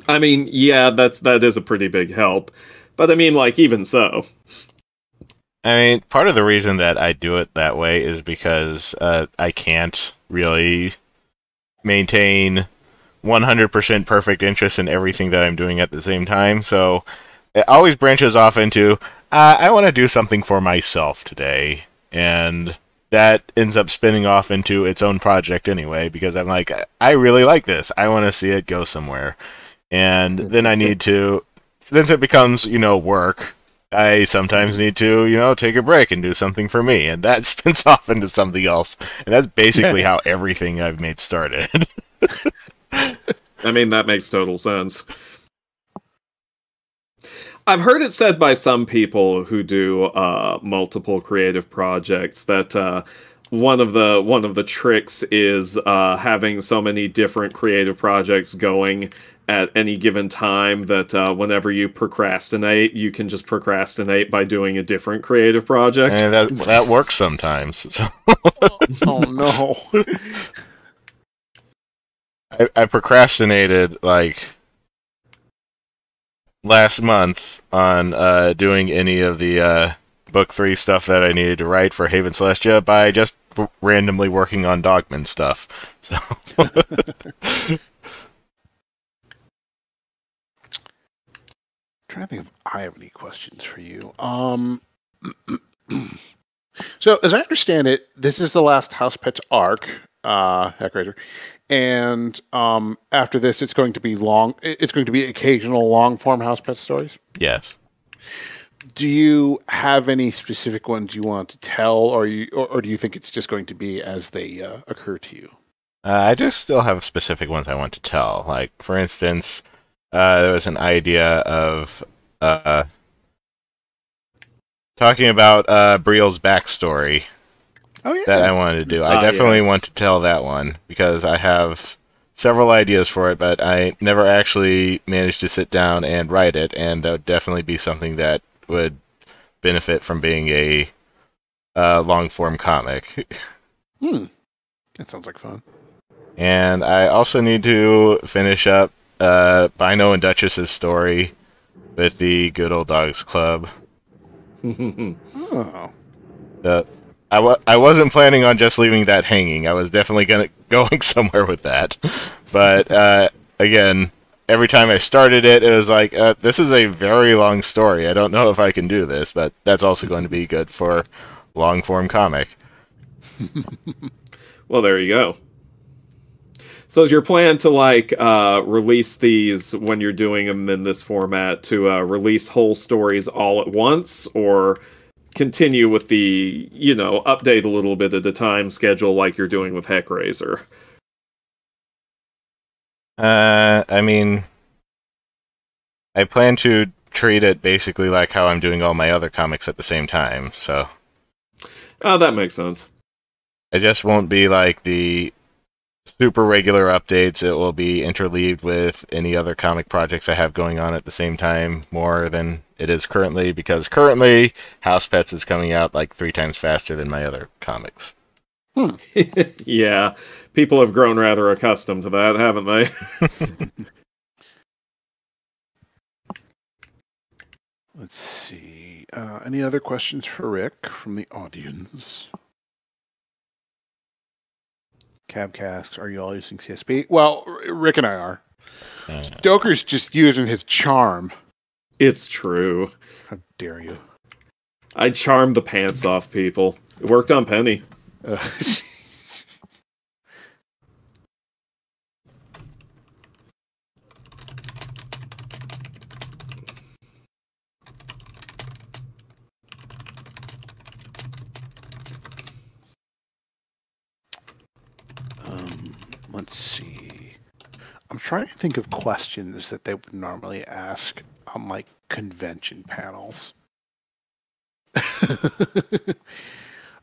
I mean, yeah, that's that is a pretty big help. But I mean, like, even so. I mean, part of the reason that I do it that way is because uh, I can't really maintain one hundred percent perfect interest in everything that I'm doing at the same time. So it always branches off into, uh, I want to do something for myself today. And that ends up spinning off into its own project anyway, because I'm like, I really like this. I want to see it go somewhere. And then I need to, since it becomes, you know, work, I sometimes need to, you know, take a break and do something for me. And that spins off into something else. And that's basically how everything I've made started. I mean, that makes total sense. I've heard it said by some people who do uh, multiple creative projects that uh, one of the one of the tricks is uh, having so many different creative projects going at any given time that uh, whenever you procrastinate, you can just procrastinate by doing a different creative project. And that, that works sometimes. So. Oh, no. I, I procrastinated, like, last month on uh, doing any of the uh, book three stuff that I needed to write for Haven Celestia by just randomly working on Dogman stuff. So... I think if I have any questions for you. Um, so, as I understand it, this is the last House Pets arc, uh, Heckraiser, and um, after this, it's going to be long. It's going to be occasional long form House Pets stories. Yes. Do you have any specific ones you want to tell, or you, or, or do you think it's just going to be as they uh, occur to you? Uh, I do still have specific ones I want to tell. Like, for instance. Uh, there was an idea of uh, talking about uh, Briel's backstory oh, yeah. that I wanted to do. I oh, definitely yeah. want to tell that one because I have several ideas for it, but I never actually managed to sit down and write it, and that would definitely be something that would benefit from being a uh, long-form comic. Hmm. That sounds like fun. And I also need to finish up Uh, Bino and Duchess's story with the Good Old Dogs Club. oh. Uh, I, wa I wasn't planning on just leaving that hanging. I was definitely gonna going somewhere with that. But, uh, again, every time I started it, it was like, uh, this is a very long story. I don't know if I can do this, but that's also going to be good for long-form comic. Well, there you go. So is your plan to, like, uh, release these when you're doing them in this format to uh, release whole stories all at once, or continue with the, you know, update a little bit at a time schedule like you're doing with Heckraiser? Uh, I mean, I plan to treat it basically like how I'm doing all my other comics at the same time, so. Oh, that makes sense. It just won't be like the super regular updates. It will be interleaved with any other comic projects I have going on at the same time more than it is currently, because currently House Pets is coming out like three times faster than my other comics. Hmm. Yeah, people have grown rather accustomed to that, haven't they? Let's see. Uh, any other questions for Rick from the audience? Cab casks, are you all using C S P? Well, Rick and I are. Uh, Stoker's just using his charm. It's true. How dare you? I charmed the pants off people. It worked on Penny. Uh, Let's see. I'm trying to think of questions that they would normally ask on like convention panels.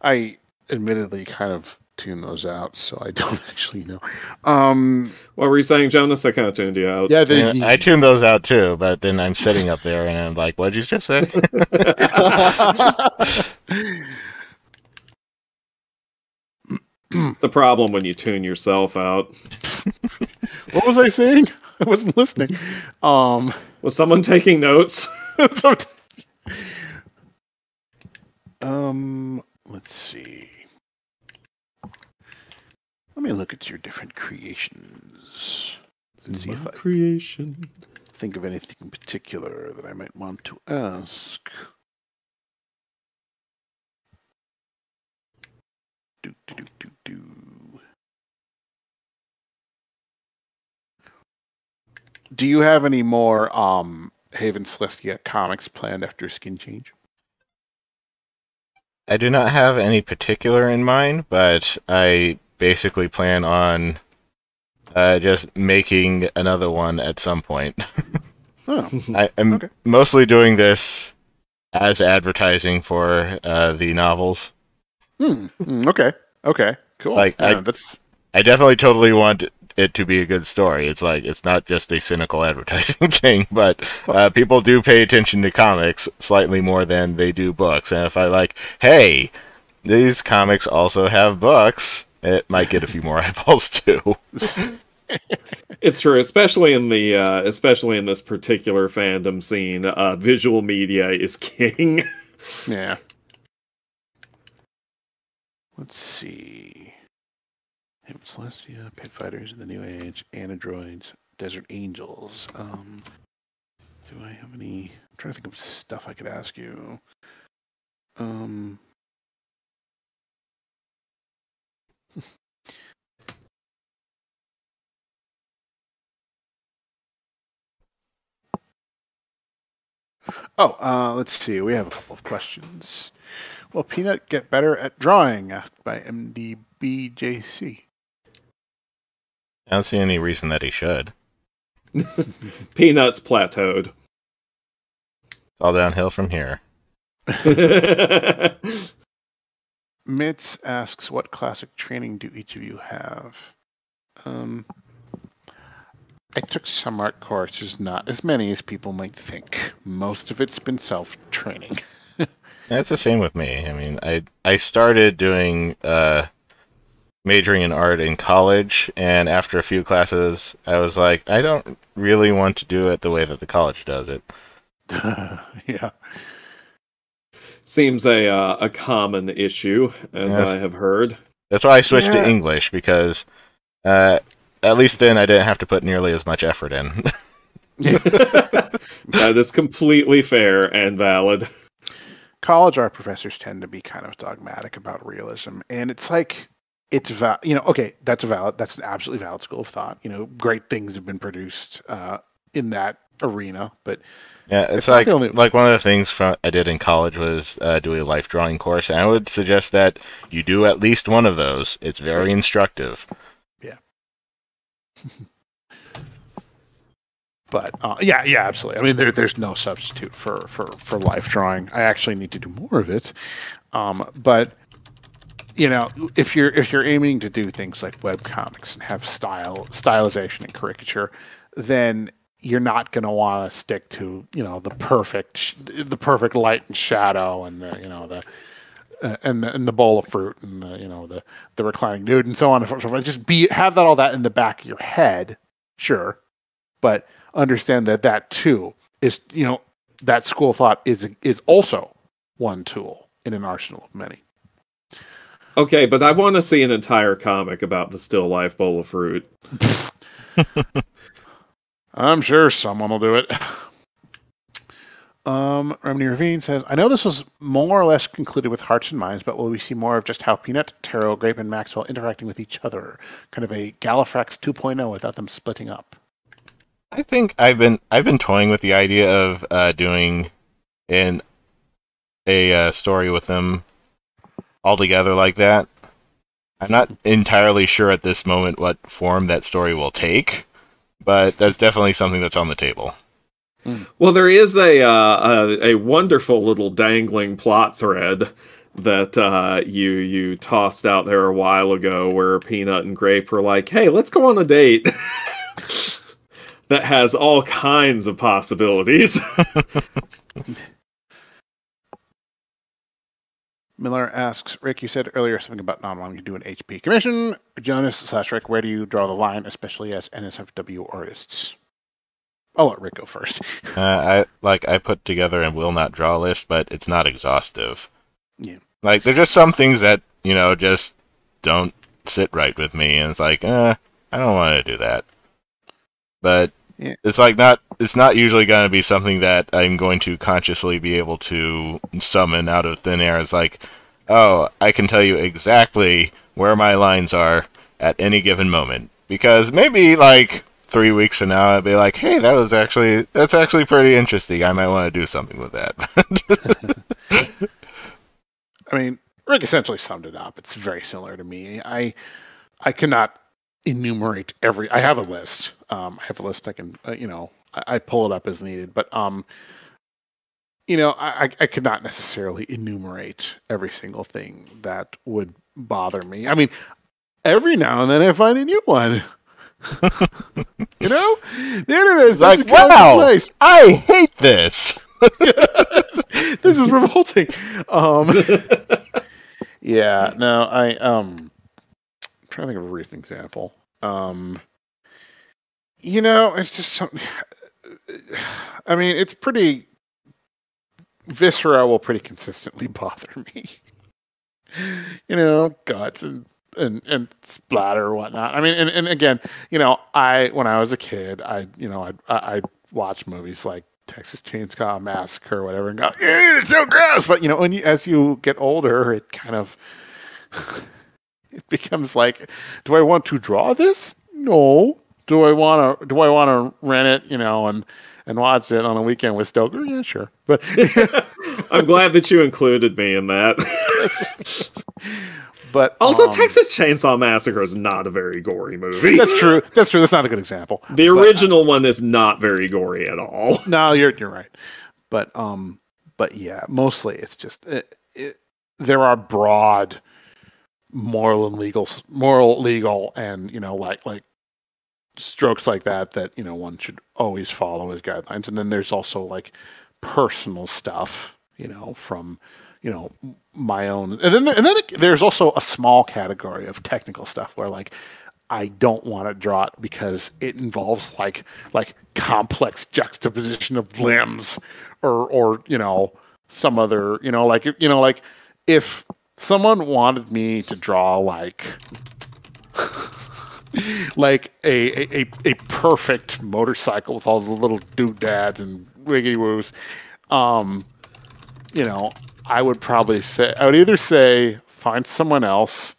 I admittedly kind of tune those out, so I don't actually know. Um, what were you saying, Jonas? I kind of tuned you out. Yeah, they, yeah, I tuned those out too, but then I'm sitting up there and I'm like, what'd you just say? The problem when you tune yourself out. What was I saying? I wasn't listening. Um, was someone taking notes? um, let's see. Let me look at your different creations. Let's see if I creation. Think of anything in particular that I might want to ask. Do, do, do, do, do. Do you have any more um, Haven Celestia comics planned after Skin Change? I do not have any particular in mind, but I basically plan on uh, just making another one at some point. Oh, I, I'm okay. Mostly doing this as advertising for uh, the novels. Hmm. Okay. Okay. Cool. Like yeah, I, that's... I definitely totally want it to be a good story. It's like it's not just a cynical advertising thing, but uh, people do pay attention to comics slightly more than they do books. And if I like, hey, these comics also have books, it might get a few more eyeballs too. It's true, especially in the uh, especially in this particular fandom scene. Uh, visual media is king. Yeah. Let's see. Haven Celestia, Pit Fighters in the New Age, Anadroids, Desert Angels. Um, do I have any? I'm trying to think of stuff I could ask you. Um, oh, uh, let's see. We have a couple of questions. Will Peanut get better at drawing? Asked by M D B J C. I don't see any reason that he should. Peanut's plateaued. It's all downhill from here. Mitz asks, what classic training do each of you have? Um, I took some art courses, not as many as people might think. Most of it's been self-training. That's the same with me. I mean, I I started doing uh, majoring in art in college, and after a few classes, I was like, I don't really want to do it the way that the college does it. Yeah, seems a uh, a common issue, as that's, I have heard. That's why I switched yeah. to English, because uh, at least then I didn't have to put nearly as much effort in. That is completely fair and valid. College art professors tend to be kind of dogmatic about realism, and it's like it's val you know okay that's a valid that's an absolutely valid school of thought. You know, great things have been produced uh, in that arena, but yeah, it's, it's like only like one of the things from, I did in college was uh, do a life drawing course, and I would suggest that you do at least one of those. It's very instructive. Yeah. But uh, yeah, yeah, absolutely. I mean, there, there's no substitute for, for, for life drawing. I actually need to do more of it. Um, but you know, if you're if you're aiming to do things like web comics and have style stylization and caricature, then you're not going to want to stick to, you know, the perfect the perfect light and shadow and the, you know, the uh, and the, and the bowl of fruit and the, you know, the the reclining nude and so on and so forth. Just be have that all that in the back of your head, sure, but understand that that too is, you know, that school of thought is is also one tool in an arsenal of many. Okay, but I want to see an entire comic about the still life bowl of fruit. I'm sure someone will do it. Um, Remini Ravine says, I know this was more or less concluded with hearts and minds, but will we see more of just how Peanut, Taro, Grape, and Maxwell interacting with each other? Kind of a Gallifrax two point oh without them splitting up. I think I've been I've been toying with the idea of uh, doing an a uh, story with them all together like that. I'm not entirely sure at this moment what form that story will take, but that's definitely something that's on the table. Well, there is a uh, a, a wonderful little dangling plot thread that uh, you you tossed out there a while ago, where Peanut and Grape were like, "Hey, let's go on a date." That has all kinds of possibilities. Miller asks, Rick, you said earlier something about not wanting to do an H P commission. Jonas slash Rick, where do you draw the line, especially as N S F W artists? I'll let Rick go first. uh, I like I put together and will not draw list, but it's not exhaustive. Yeah, like there's just some things that, you know, just don't sit right with me, and it's like, uh, I don't want to do that. But yeah, it's like not it's not usually going to be something that I'm going to consciously be able to summon out of thin air. It's like, oh, I can tell you exactly where my lines are at any given moment, because maybe like three weeks from now I'd be like, hey, that was actually that's actually pretty interesting. I might want to do something with that. I mean, Rick essentially summed it up. It's very similar to me. I I cannot enumerate every I have a list um I have a list I can uh, you know I, I pull it up as needed, but um you know I I could not necessarily enumerate every single thing that would bother me. I mean, every now and then I find a new one. You know, the internet is like, wow, place. I hate this. This is revolting. Um yeah, no, I um trying to think of a recent example. Um, you know, it's just something. I mean, it's pretty. Viscera will pretty consistently bother me. You know, guts and and, and splatter or whatnot. I mean, and, and again, you know, I when I was a kid, I you know, I I watched movies like Texas Chainsaw Massacre or whatever, and go, yeah, it's so gross. But you know, when you, as you get older, it kind of. It becomes like, do I want to draw this? No. Do I want to? Do I want to rent it? You know, and and watch it on a weekend with Stoker? Yeah, sure. But I'm glad that you included me in that. But also, um, Texas Chainsaw Massacre is not a very gory movie. That's true. That's true. That's not a good example. The original but, uh, one is not very gory at all. No, you're you're right. But um, but yeah, mostly it's just it, it, there are broad. moral and legal moral legal and you know like like strokes like that that you know one should always follow as guidelines, and then there's also like personal stuff, you know, from you know my own, and then and then it, there's also a small category of technical stuff where like I don't want to draw it because it involves like like complex juxtaposition of limbs or or you know some other you know like you know like if someone wanted me to draw like like a, a a perfect motorcycle with all the little doodads and wiggity woos. Um, you know, I would probably say I would either say find someone else,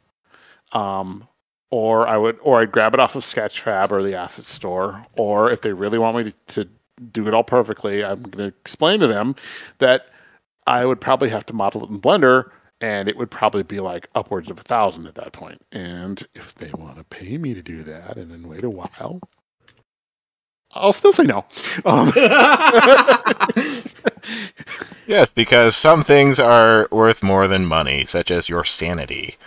um, or I would or I'd grab it off of Sketchfab or the asset store, or if they really want me to, to do it all perfectly, I'm gonna explain to them that I would probably have to model it in Blender. And it would probably be like upwards of a thousand at that point. And if they want to pay me to do that and then wait a while, I'll still say no. Um. Yes, because some things are worth more than money, such as your sanity.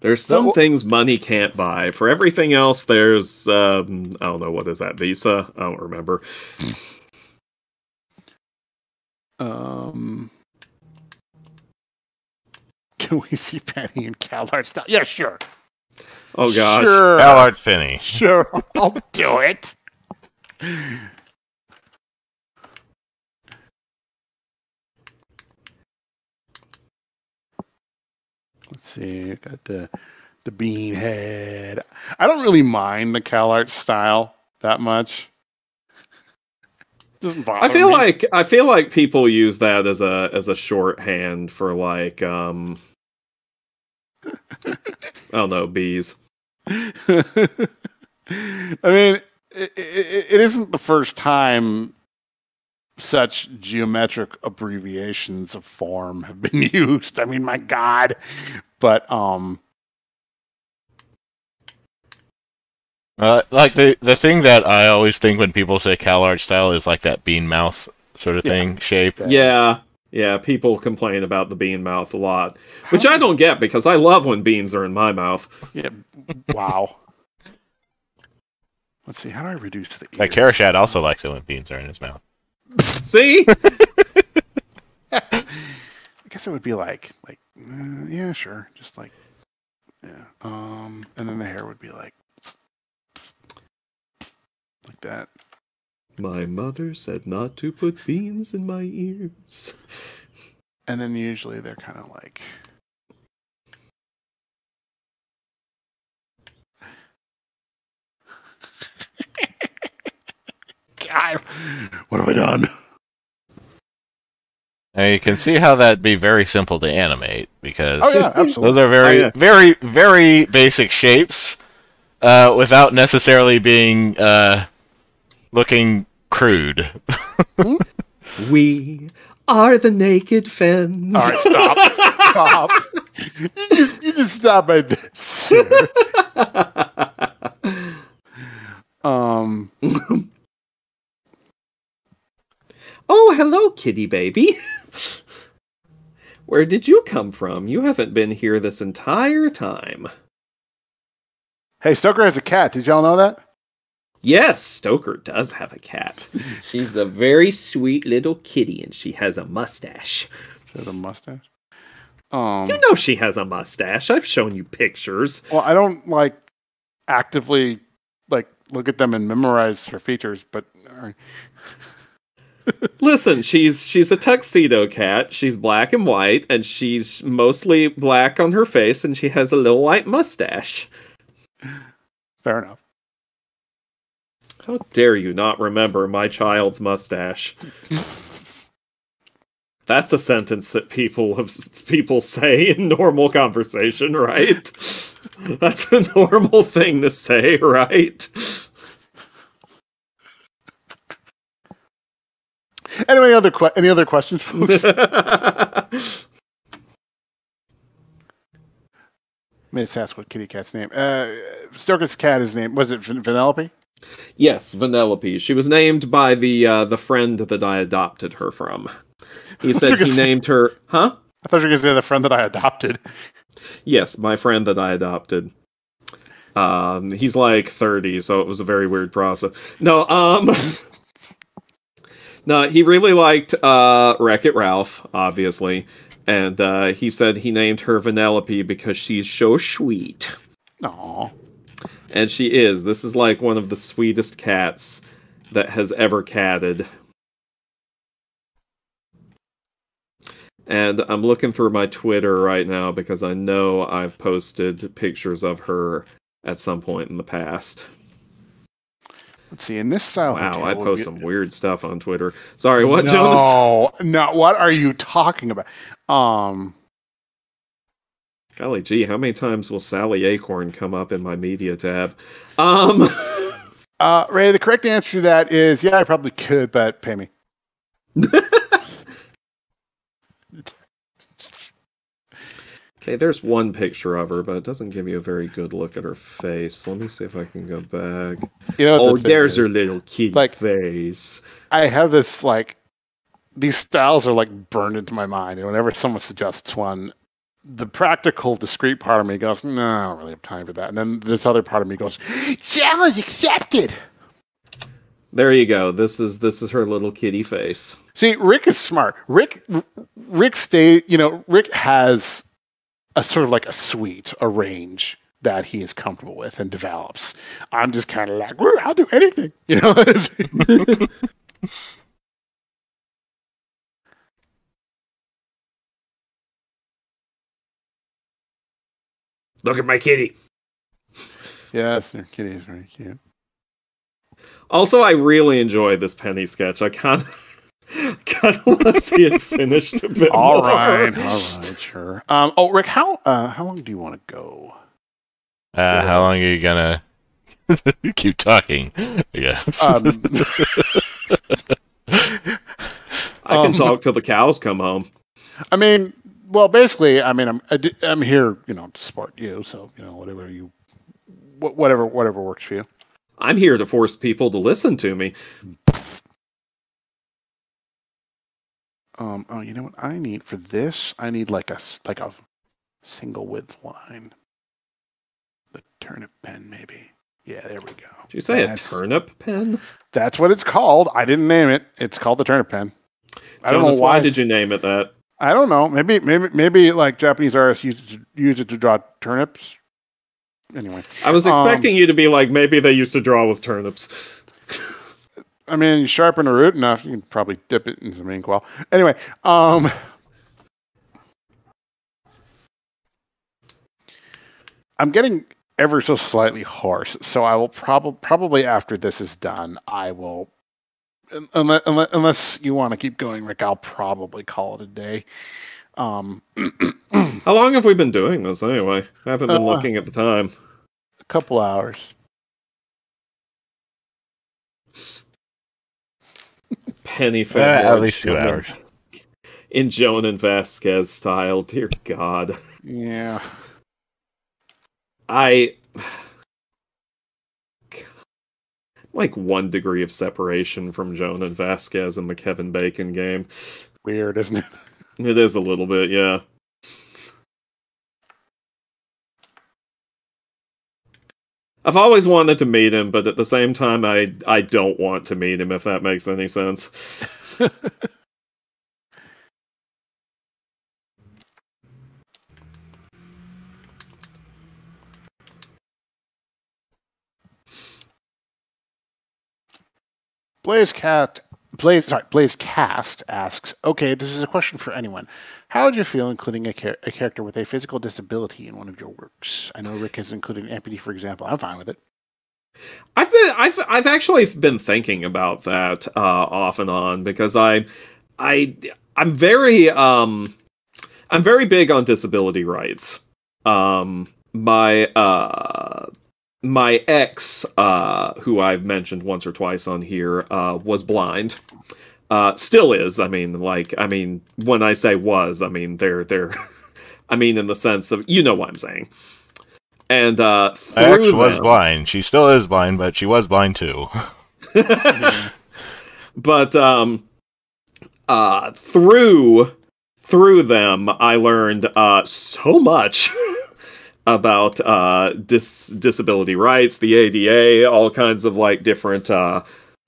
There's some no. things money can't buy. For everything else, there's um, I don't know, what is that, Visa? I don't remember. Um, can we see Penny and CalArt's stuff? Yeah, sure. Oh gosh, sure. CalArt Penny. Sure, I'll do it. Let's see, I've got the the bean head. I don't really mind the CalArt style that much. It doesn't bother I feel me. like I feel like people use that as a as a shorthand for like um I don't know, bees. I mean, it, it, it isn't the first time such geometric abbreviations of form have been used. I mean, my God. But, um... Uh, like, the, the thing that I always think when people say CalArt style is like that bean mouth sort of yeah. thing, shape. Yeah, yeah, people complain about the bean mouth a lot. Which How? I don't get, because I love when beans are in my mouth. Yeah, wow. Let's see, how do I reduce the ears? Like, Karashad also likes it when beans are in his mouth. See? I guess it would be like, like, uh, yeah, sure, just like, yeah. Um, and then the hair would be like, like that. My mother said not to put beans in my ears. And then usually they're kind of like. God. What have I done? Now you can see how that'd be very simple to animate, because oh, yeah, those are very, oh, yeah. very, very basic shapes, uh, without necessarily being uh, looking crude. We are the Naked Fins. All right, stop, stop. you, just, you just stop right there, sir. um. Oh, hello, kitty baby. Where did you come from? You haven't been here this entire time. Hey, Stoker has a cat. Did y'all know that? Yes, Stoker does have a cat. She's a very sweet little kitty, and she has a mustache. She has a mustache? Um, you know she has a mustache. I've shown you pictures. Well, I don't, like, actively, like, look at them and memorize her features, but... Uh, Listen, she's she's a tuxedo cat. She's black and white, and she's mostly black on her face, and she has a little white mustache. Fair enough. How dare you not remember my child's mustache? That's a sentence that people have people say in normal conversation, right? That's a normal thing to say, right? Anyway, other que any other questions, folks? May I ask what kitty cat's name? Uh, Stoker's cat is named, was it Vanellope? Yes, Vanellope. She was named by the uh, the friend that I adopted her from. He said he named her, huh? I thought you were going to say the friend that I adopted. Yes, my friend that I adopted. Um, he's like thirty, so it was a very weird process. No, um... No, he really liked uh, Wreck-It Ralph, obviously, and uh, he said he named her Vanellope because she's so sweet. Aww. And she is. This is like one of the sweetest cats that has ever catted. And I'm looking through my Twitter right now because I know I've posted pictures of her at some point in the past. Let's see, in this style. Wow, I post some weird stuff on Twitter. Sorry, what, no, Jonas? No, what are you talking about? Um, Golly gee, how many times will Sally Acorn come up in my media tab? Um, uh, Ray, the correct answer to that is, yeah, I probably could, but pay me. Okay, there's one picture of her, but it doesn't give you a very good look at her face. Let me see if I can go back. You know, oh, the there's is, her little kitty like, face. I have this, like, these styles are like burned into my mind. And whenever someone suggests one, the practical, discrete part of me goes, no, nah, I don't really have time for that. And then this other part of me goes, challenge accepted. There you go. This is this is her little kitty face. See, Rick is smart. Rick, Rick stay. You know, Rick has a sort of like a suite, a range that he is comfortable with and develops. I'm just kind of like, I'll do anything. You know. Look at my kitty. Yes, your kitty is very cute. Also, I really enjoy this Penny sketch. I kind of, kind of want to see it finished a bit all more. All right, all right, sure. Um, oh, Rick, how uh, how long do you want to go? Uh, yeah. How long are you gonna keep talking? Yeah. Um... I can um, talk till the cows come home. I mean. Well, basically, I mean, I'm I'm here, you know, to support you. So, you know, whatever you, whatever whatever works for you. I'm here to force people to listen to me. Um. Oh, you know what I need for this? I need like a like a single width line. The turnip pen, maybe. Yeah, there we go. Did you say that's, a turnip pen? That's what it's called. I didn't name it. It's called the turnip pen. I Jonas, don't know why. Why did you name it that? I don't know. Maybe, maybe, maybe like Japanese artists use it to, use it to draw turnips. Anyway, I was expecting um, you to be like, maybe they used to draw with turnips. I mean, you sharpen a root enough, you can probably dip it in some inkwell. Anyway, um, I'm getting ever so slightly hoarse, so I will probably probably after this is done, I will. Unless, unless you want to keep going, Rick, I'll probably call it a day. Um, How long have we been doing this anyway? I haven't been uh, looking at the time. A couple hours. Penny Fat. Uh, at least two hours. In Joan and Vasquez style, dear God. Yeah. I... like one degree of separation from Joan and Vasquez in the Kevin Bacon game. Weird, isn't it? It is a little bit, yeah. I've always wanted to meet him, but at the same time, I, I don't want to meet him, if that makes any sense. Blaze Cat, Blaze, sorry, Blaze Cast asks, okay, this is a question for anyone. How would you feel including a, char a character with a physical disability in one of your works? I know Rick has included an amputee, for example. I'm fine with it. I've been, I've, I've actually been thinking about that uh, off and on because I, I, I'm very, um, I'm very big on disability rights. Um, my, uh. My ex, uh, who I've mentioned once or twice on here, uh, was blind. Uh, still is. I mean, like, I mean, when I say was, I mean, they're, they're, I mean, in the sense of, you know what I'm saying. And, uh, my ex them, was blind. She still is blind, but she was blind too. But, um, uh, through, through them, I learned, uh, so much. About uh, dis disability rights, the A D A, all kinds of like different uh,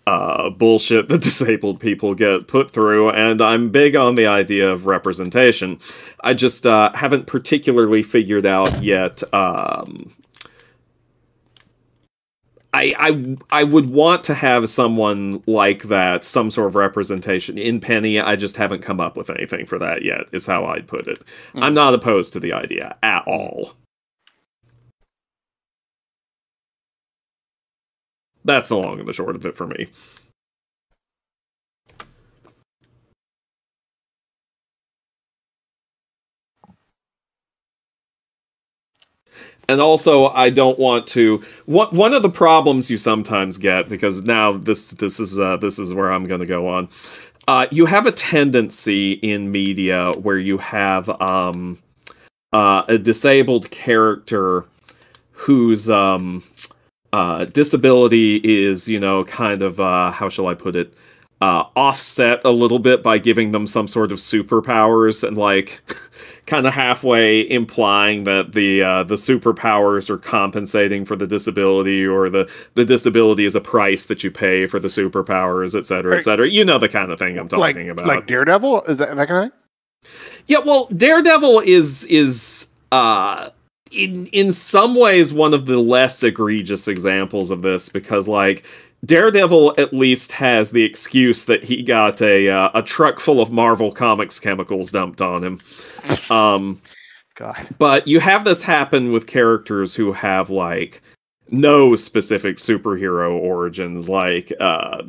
uh, bullshit that disabled people get put through, and I'm big on the idea of representation. I just uh, haven't particularly figured out yet. Um, I, I I would want to have someone like that, some sort of representation in Penny. I just haven't come up with anything for that yet, is how I'd put it. Mm. I'm not opposed to the idea at all. That's the long and the short of it for me. And also, I don't want to. One one of the problems you sometimes get, because now this this is uh, this is where I'm going to go on. Uh, you have a tendency in media where you have um, uh, a disabled character who's. Um, Uh, disability is, you know, kind of, uh, how shall I put it? uh, offset a little bit by giving them some sort of superpowers and like kind of halfway implying that the uh, the superpowers are compensating for the disability, or the, the disability is a price that you pay for the superpowers, et cetera, et cetera. You know the kind of thing I'm talking like, about. Like Daredevil? Is that that kind of thing? Yeah, well, Daredevil is is uh in in some ways one of the less egregious examples of this, because like Daredevil at least has the excuse that he got a uh, a truck full of Marvel Comics chemicals dumped on him. Um, God. But you have this happen with characters who have like no specific superhero origins, like uh,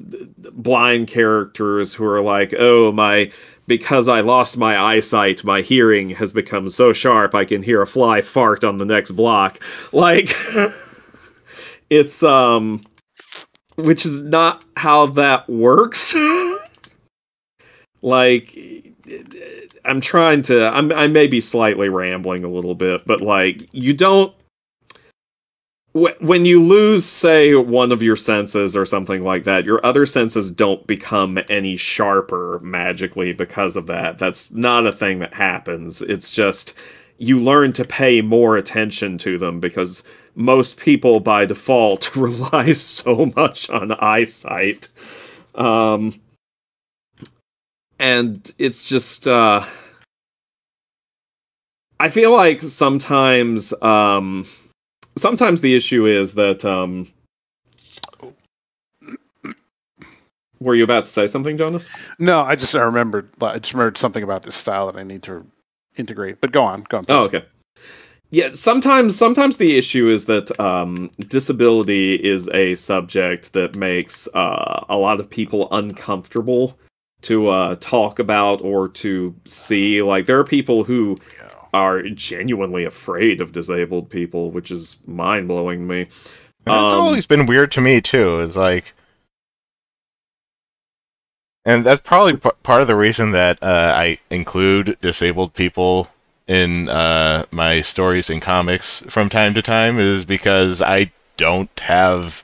blind characters who are like, oh my, because I lost my eyesight, my hearing has become so sharp I can hear a fly fart on the next block. Like, it's um. Which is not how that works. Like, I'm trying to... I'm, I may be slightly rambling a little bit, but, like, you don't... Wh when you lose, say, one of your senses or something like that, your other senses don't become any sharper magically because of that. That's not a thing that happens. It's just... you learn to pay more attention to them because most people by default rely so much on eyesight. Um, and it's just, uh, I feel like sometimes, um, sometimes the issue is that, um, were you about to say something, Jonas? No, I just, I remembered, I just remembered something about this style that I need to integrate, but go on, go on. Please. Oh, okay. Yeah, sometimes sometimes the issue is that um, disability is a subject that makes uh, a lot of people uncomfortable to uh, talk about or to see. Like, there are people who are genuinely afraid of disabled people, which is mind-blowing to me. It's um, always been weird to me, too. It's like... And that's probably p part of the reason that uh, I include disabled people in uh, my stories and comics from time to time, is because I don't have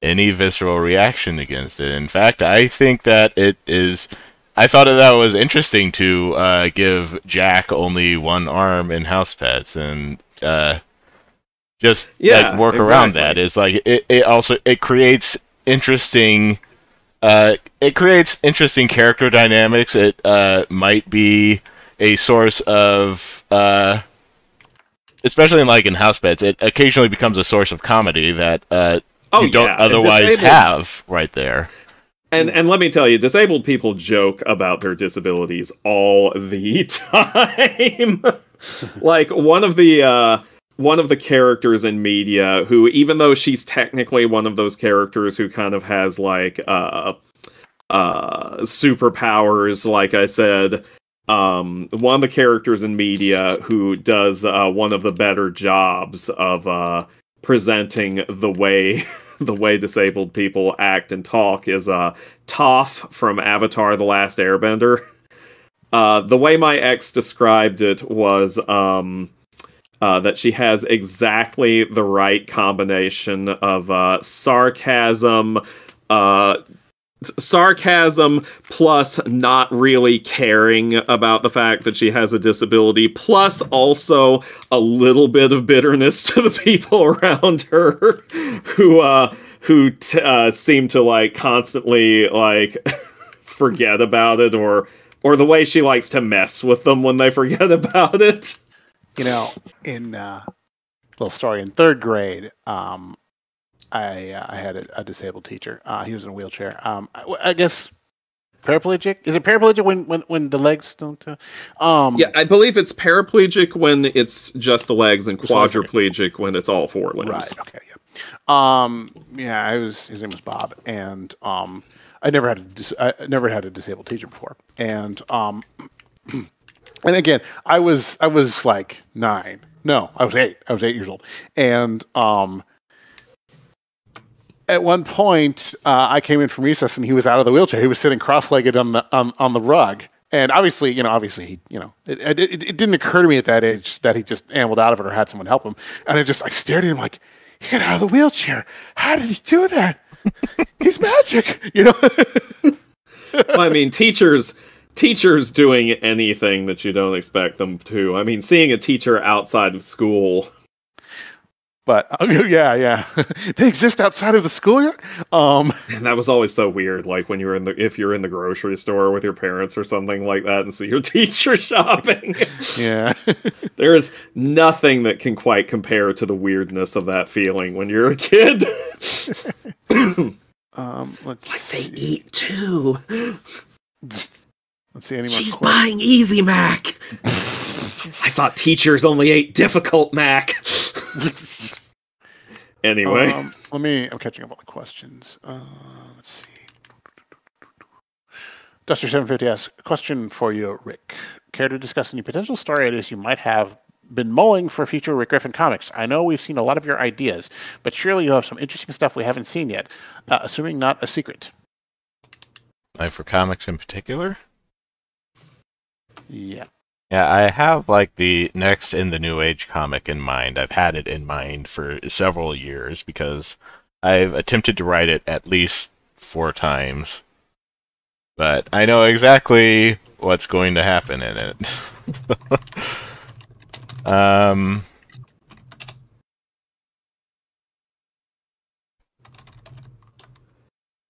any visceral reaction against it. In fact, I think that it is... I thought that was interesting to uh, give Jack only one arm in House Pets, and uh, just yeah, like, work exactly. around that. It's like, it, it also it creates interesting... Uh, it creates interesting character dynamics. It uh, might be a source of, uh, especially in, like in House Pets, it occasionally becomes a source of comedy that uh, oh, you don't yeah. otherwise have right there. And and let me tell you, disabled people joke about their disabilities all the time. Like one of the. Uh, One of the characters in media who, even though she's technically one of those characters who kind of has, like, uh, uh, superpowers, like I said, um, one of the characters in media who does uh, one of the better jobs of uh, presenting the way the way disabled people act and talk is uh, Toph from Avatar: The Last Airbender. Uh, the way my ex described it was... Um, Uh, that she has exactly the right combination of uh, sarcasm, uh, sarcasm plus not really caring about the fact that she has a disability, plus also a little bit of bitterness to the people around her who uh, who t uh, seem to like constantly like forget about it, or or the way she likes to mess with them when they forget about it. You know, in uh, little story, in third grade, um, I uh, I had a, a disabled teacher. Uh, he was in a wheelchair. Um, I, I guess paraplegic. Is it paraplegic when when when the legs don't? Uh, um, yeah, I believe it's paraplegic when it's just the legs, and quadriplegic when it's all four limbs. Right. Okay. Yeah. Um. Yeah. I was. His name was Bob, and um, I never had a dis I never had a disabled teacher before, and um. And again, I was I was like nine. No, I was eight. I was eight years old. And um, at one point, uh, I came in from recess, and he was out of the wheelchair. He was sitting cross-legged on the on, on the rug. And obviously, you know, obviously, he, you know, it, it it didn't occur to me at that age that he just ambled out of it or had someone help him. And I just I stared at him like, he got out of the wheelchair. How did he do that? He's magic, you know. Well, I mean, teachers teachers doing anything that you don't expect them to. I mean, seeing a teacher outside of school. But uh, yeah, yeah, they exist outside of the schoolyard. Um, and that was always so weird. Like when you were in the, if you're in the grocery store with your parents or something like that, and see your teacher shopping. Yeah, there is nothing that can quite compare to the weirdness of that feeling when you're a kid. um, let's like see. They eat too. Let's see. Anyone? She's quote? Buying Easy Mac. I thought teachers only ate difficult Mac. Anyway, um, let me. I'm catching up on the questions. Uh, let's see. Duster seven fifty asks, question for you, Rick. Care to discuss any potential story ideas you might have been mulling for future Rick Griffin comics? I know we've seen a lot of your ideas, but surely you have some interesting stuff we haven't seen yet, uh, assuming not a secret. Like for comics in particular? Yeah. Yeah, I have like the next In the New Age comic in mind. I've had it in mind for several years because I've attempted to write it at least four times. But I know exactly what's going to happen in it. um,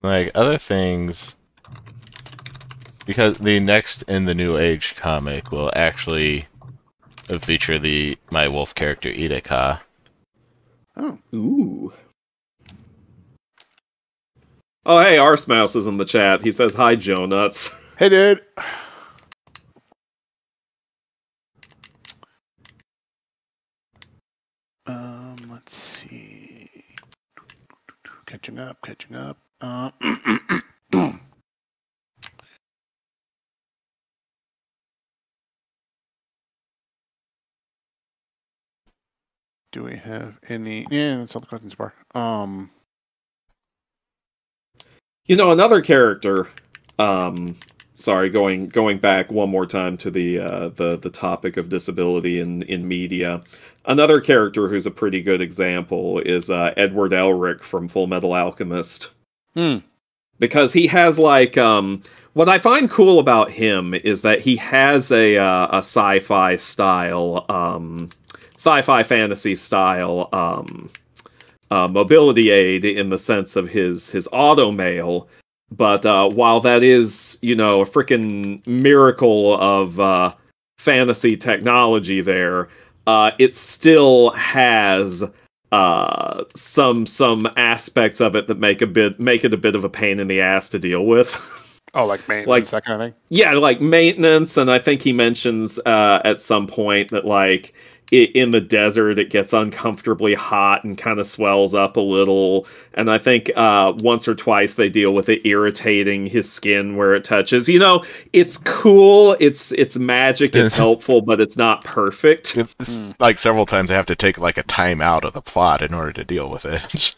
like other things... Because the next In the New Age comic will actually feature the my wolf character Idaka. Oh, ooh! Oh, hey, Arsemouse is in the chat. He says hi, Joe Nuts. Hey, dude. Um, let's see. Catching up, catching up. Uh, Do we have any? Yeah, that's all the questions bar. Um, you know, another character. Um, sorry, going going back one more time to the uh, the the topic of disability in in media. Another character who's a pretty good example is uh, Edward Elric from Full Metal Alchemist. Hmm. Because he has like um, what I find cool about him is that he has a uh, a sci-fi style. Um, sci-fi fantasy style um, uh, mobility aid in the sense of his his automail, but uh, while that is, you know, a freaking miracle of uh, fantasy technology there, uh, it still has uh, some some aspects of it that make a bit make it a bit of a pain in the ass to deal with. Oh, like maintenance, like, that kind of thing? Yeah, like maintenance, and I think he mentions uh, at some point that, like, it, in the desert, it gets uncomfortably hot and kind of swells up a little. And I think uh, once or twice they deal with it irritating his skin where it touches. You know, it's cool. It's it's magic. It's helpful, but it's not perfect. It's like several times they have to take like a time out of the plot in order to deal with it.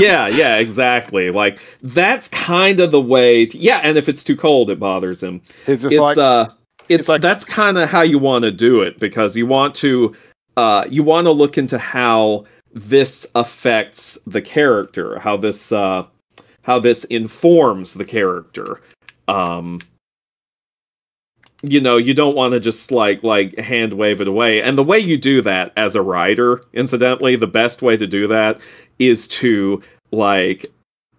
Yeah, yeah, exactly. Like that's kind of the way. To, yeah, and if it's too cold, it bothers him. It's just it's, like uh, it's, it's like that's kind of how you want to do it because you want to. Uh, you want to look into how this affects the character, how this uh, how this informs the character. Um, you know, you don't want to just like like hand wave it away. And the way you do that as a writer, incidentally, the best way to do that is to like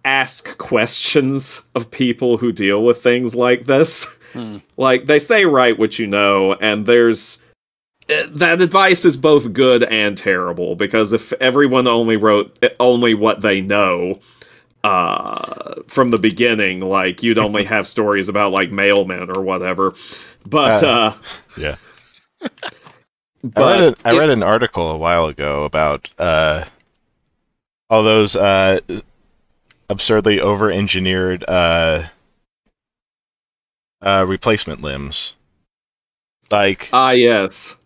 ask questions of people who deal with things like this. Hmm. Like they say, write what you know, and there's. That advice is both good and terrible because if everyone only wrote only what they know uh, from the beginning, like you'd only have stories about like mailmen or whatever. But uh, uh, yeah, but I read, a, I read it, an article a while ago about uh, all those uh, absurdly over-engineered uh, uh, replacement limbs. Like ah, yes.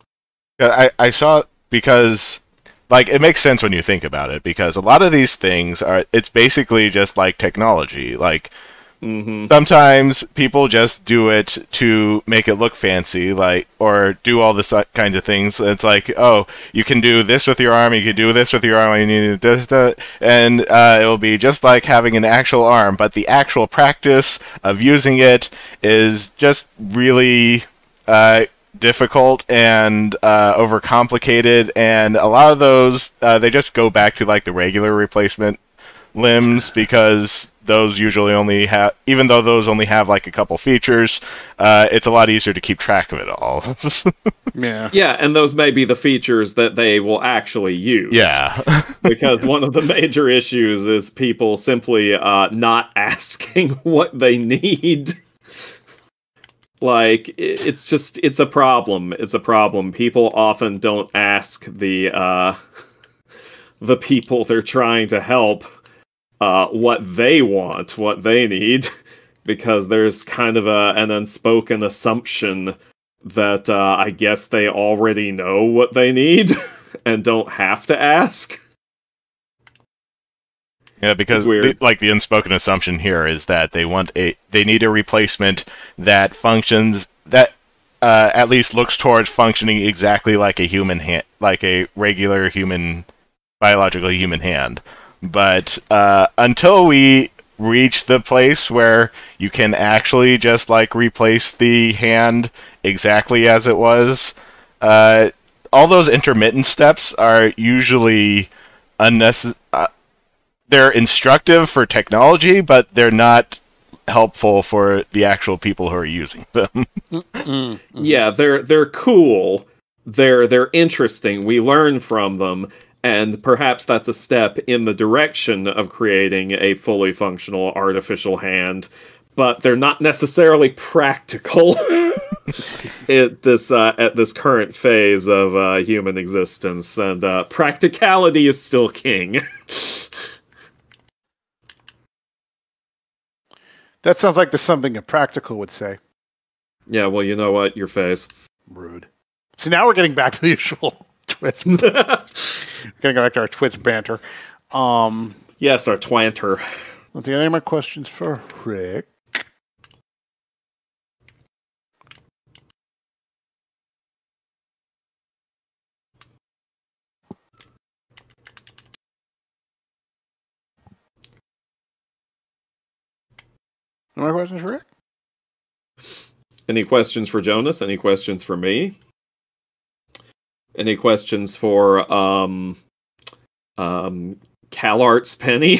I, I saw because, like, it makes sense when you think about it, because a lot of these things are, it's basically just, like, technology. Like, Mm-hmm. Sometimes people just do it to make it look fancy, like, or do all this kinds of things. It's like, oh, you can do this with your arm, you can do this with your arm, you need this, that, and uh, it'll be just like having an actual arm. But the actual practice of using it is just really uh, difficult and uh, overcomplicated. And a lot of those, uh, they just go back to like the regular replacement limbs, because those usually only have, even though those only have like a couple features, uh, it's a lot easier to keep track of it all. Yeah. Yeah, and those may be the features that they will actually use. Yeah. Because one of the major issues is people simply uh, not asking what they need. Like, it's just, it's a problem. It's a problem. People often don't ask the, uh, the people they're trying to help Uh, what they want, what they need, because there's kind of a, an unspoken assumption that uh, I guess they already know what they need and don't have to ask. Yeah, because the, like the unspoken assumption here is that they want a, they need a replacement that functions, that uh, at least looks towards functioning exactly like a human hand, like a regular human, biological human hand. But uh, until we reach the place where you can actually just like replace the hand exactly as it was, uh, all those intermittent steps are usually unnecessary. Uh, they're instructive for technology, but they're not helpful for the actual people who are using them. Mm-mm. Yeah, they're they're cool. They're they're interesting. We learn from them. And perhaps that's a step in the direction of creating a fully functional artificial hand, but they're not necessarily practical at this uh, at this current phase of uh, human existence. And uh, practicality is still king. That sounds like there's something a practical would say. Yeah, well, you know what? Your face. Rude. So now we're getting back to the usual twist. We're gonna go back to our twist banter. Um, yes, our twanter. Let's see, any more questions for Rick? Any more questions for Rick? Any questions for Jonas? Any questions for me? Any questions for um, um, CalArts Penny?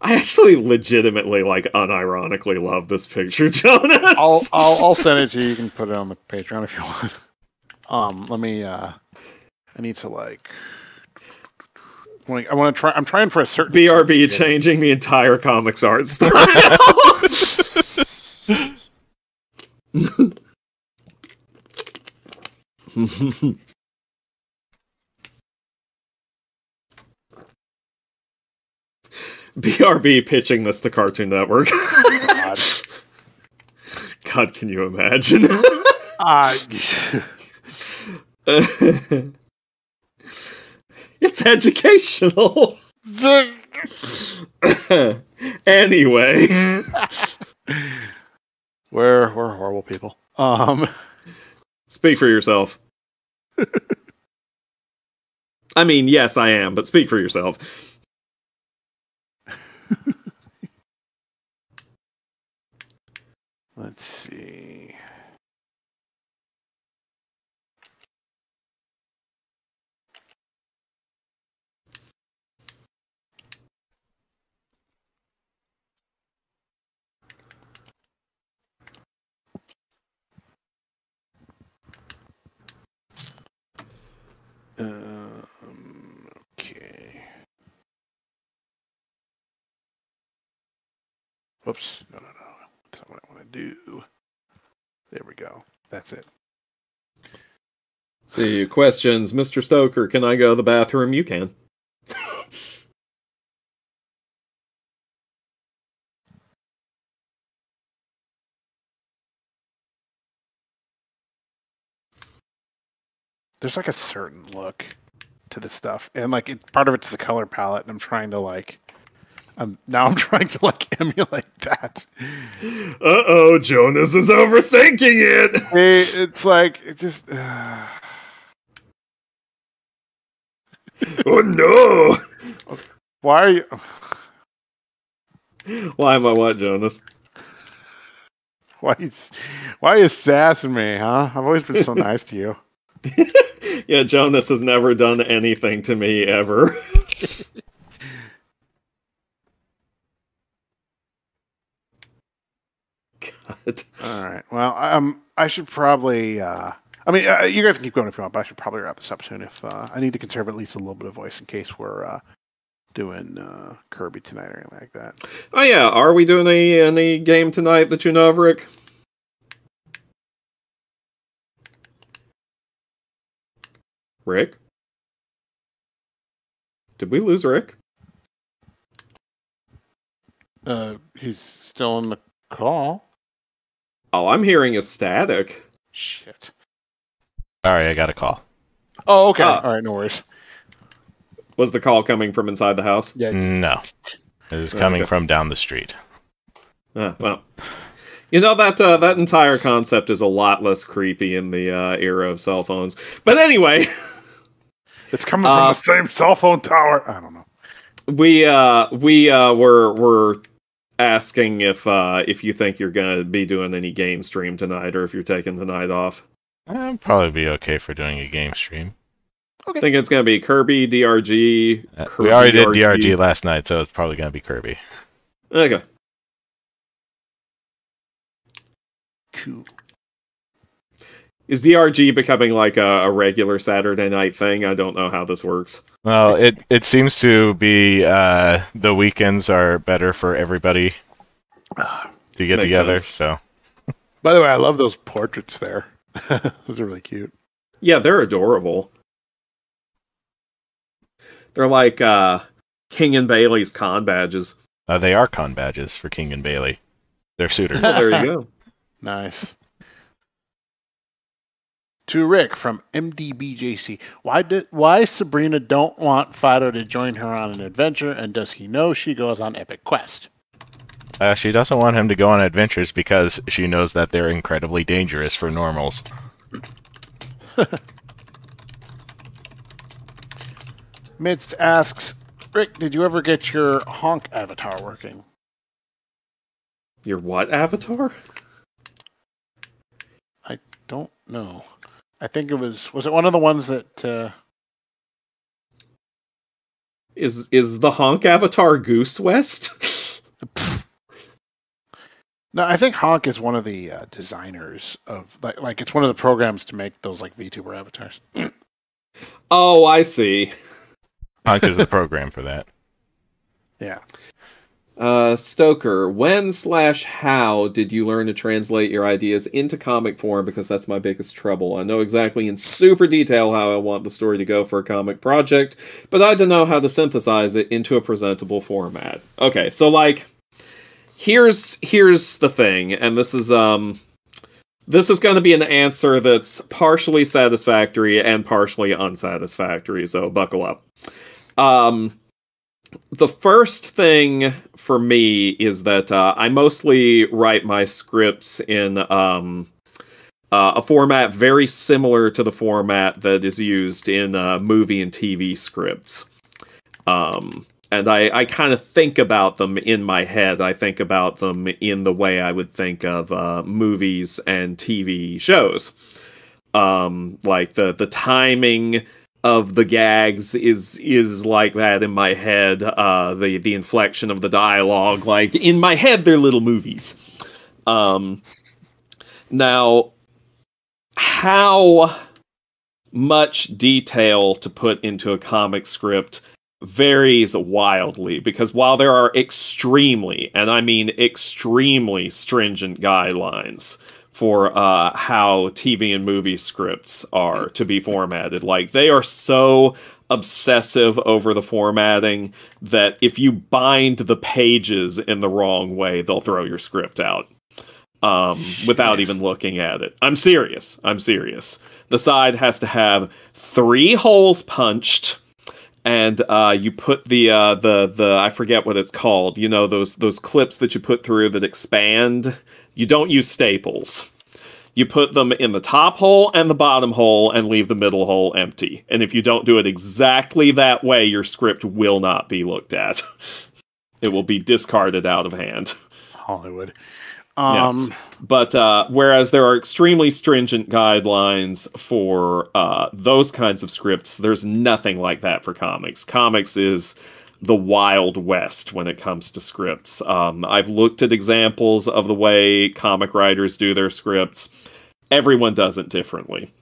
I actually legitimately, like, unironically love this picture, Jonas. I'll, I'll I'll send it to you. You can put it on the Patreon if you want. Um, let me. Uh, I need to like. Like I want to try. I'm trying for a certain. B R B changing the entire comics art style. B R B pitching this to Cartoon Network. God. God, can you imagine? uh, it's educational. Anyway, we're we're horrible people. Um, speak for yourself. I mean, yes, I am, but speak for yourself. Let's see. Um, okay. Whoops. No, no, no. That's not what I want to do. There we go. That's it. See, questions. Mister Stoker, can I go to the bathroom? You can. There's like a certain look to the stuff, and like it, part of it's the color palette, and I'm trying to like I'm, now I'm trying to like emulate that. Uh-oh, Jonas is overthinking it. It's like, it just... Uh... Oh, no. Why are you... Why am I what, Jonas? Why you, why you sassing me, huh? I've always been so nice to you. Yeah, Jonas has never done anything to me, ever. God. All right. Well, um, I should probably... Uh, I mean, uh, you guys can keep going if you want, but I should probably wrap this up soon. If uh, I need to conserve at least a little bit of voice in case we're... Uh, doing uh, Kirby tonight or anything like that. Oh yeah, are we doing any, any game tonight that you know of, Rick? Rick? Did we lose Rick? Uh, he's still in the call. All I'm hearing is static. Shit. Sorry, I got a call. Oh, okay. Uh, Alright, no worries. Was the call coming from inside the house? Yeah. No. It was coming okay. from down the street. Ah, well. You know, that uh, that entire concept is a lot less creepy in the uh, era of cell phones. But anyway. It's coming from uh, the same cell phone tower. I don't know. We uh, we uh, were, were asking if, uh, if you think you're going to be doing any game stream tonight or if you're taking the night off. I'll probably be okay for doing a game stream. Okay. I think it's going to be Kirby, D R G, uh, Kirby. We already D R G. did D R G last night, so it's probably going to be Kirby. Okay. Cool. Is D R G becoming like a, a regular Saturday night thing? I don't know how this works. Well, it, it seems to be uh, the weekends are better for everybody to get Makes together. Sense. So. By the way, I love those portraits there. Those are really cute. Yeah, they're adorable. They're like uh, King and Bailey's con badges. Uh, they are con badges for King and Bailey. They're suitors. Oh, there you go. Nice. To Rick from M D B J C. Why did why Sabrina don't want Fido to join her on an adventure, and does he know she goes on epic quest? Uh, she doesn't want him to go on adventures because she knows that they're incredibly dangerous for normals. Midst asks, Rick, did you ever get your Honk avatar working? Your what avatar? I don't know. I think it was... Was it one of the ones that... Uh... Is is the Honk avatar Goose West? No, I think Honk is one of the uh, designers of... Like, like, it's one of the programs to make those, like, VTuber avatars. Oh, I see. Honk is the program for that. Yeah. Uh, Stoker, when slash how did you learn to translate your ideas into comic form? Because that's my biggest trouble. I know exactly in super detail how I want the story to go for a comic project, but I don't know how to synthesize it into a presentable format. Okay, so like, here's here's the thing, and this is um, this is going to be an answer that's partially satisfactory and partially unsatisfactory. So buckle up. Um, the first thing for me is that uh, I mostly write my scripts in um, uh, a format very similar to the format that is used in uh, movie and T V scripts. Um, and I, I kind of think about them in my head. I think about them in the way I would think of uh, movies and T V shows. Um, like the, the timing... of the gags is is like that in my head. Uh, the the inflection of the dialogue, like in my head, they're little movies. Um, now, how much detail to put into a comic script varies wildly, because while there are extremely, and I mean extremely stringent guidelines for uh, how T V and movie scripts are to be formatted. Like, they are so obsessive over the formatting that if you bind the pages in the wrong way, they'll throw your script out um, without even looking at it. I'm serious. I'm serious. The side has to have three holes punched and uh, you put the uh, the the I forget what it's called. You know, those those clips that you put through that expand. You don't use staples. You put them in the top hole and the bottom hole and leave the middle hole empty. And if you don't do it exactly that way, your script will not be looked at. It will be discarded out of hand. Hollywood. Um, yeah. But uh, whereas there are extremely stringent guidelines for uh, those kinds of scripts, there's nothing like that for comics. Comics is the Wild West when it comes to scripts. Um, I've looked at examples of the way comic writers do their scripts. Everyone does it differently.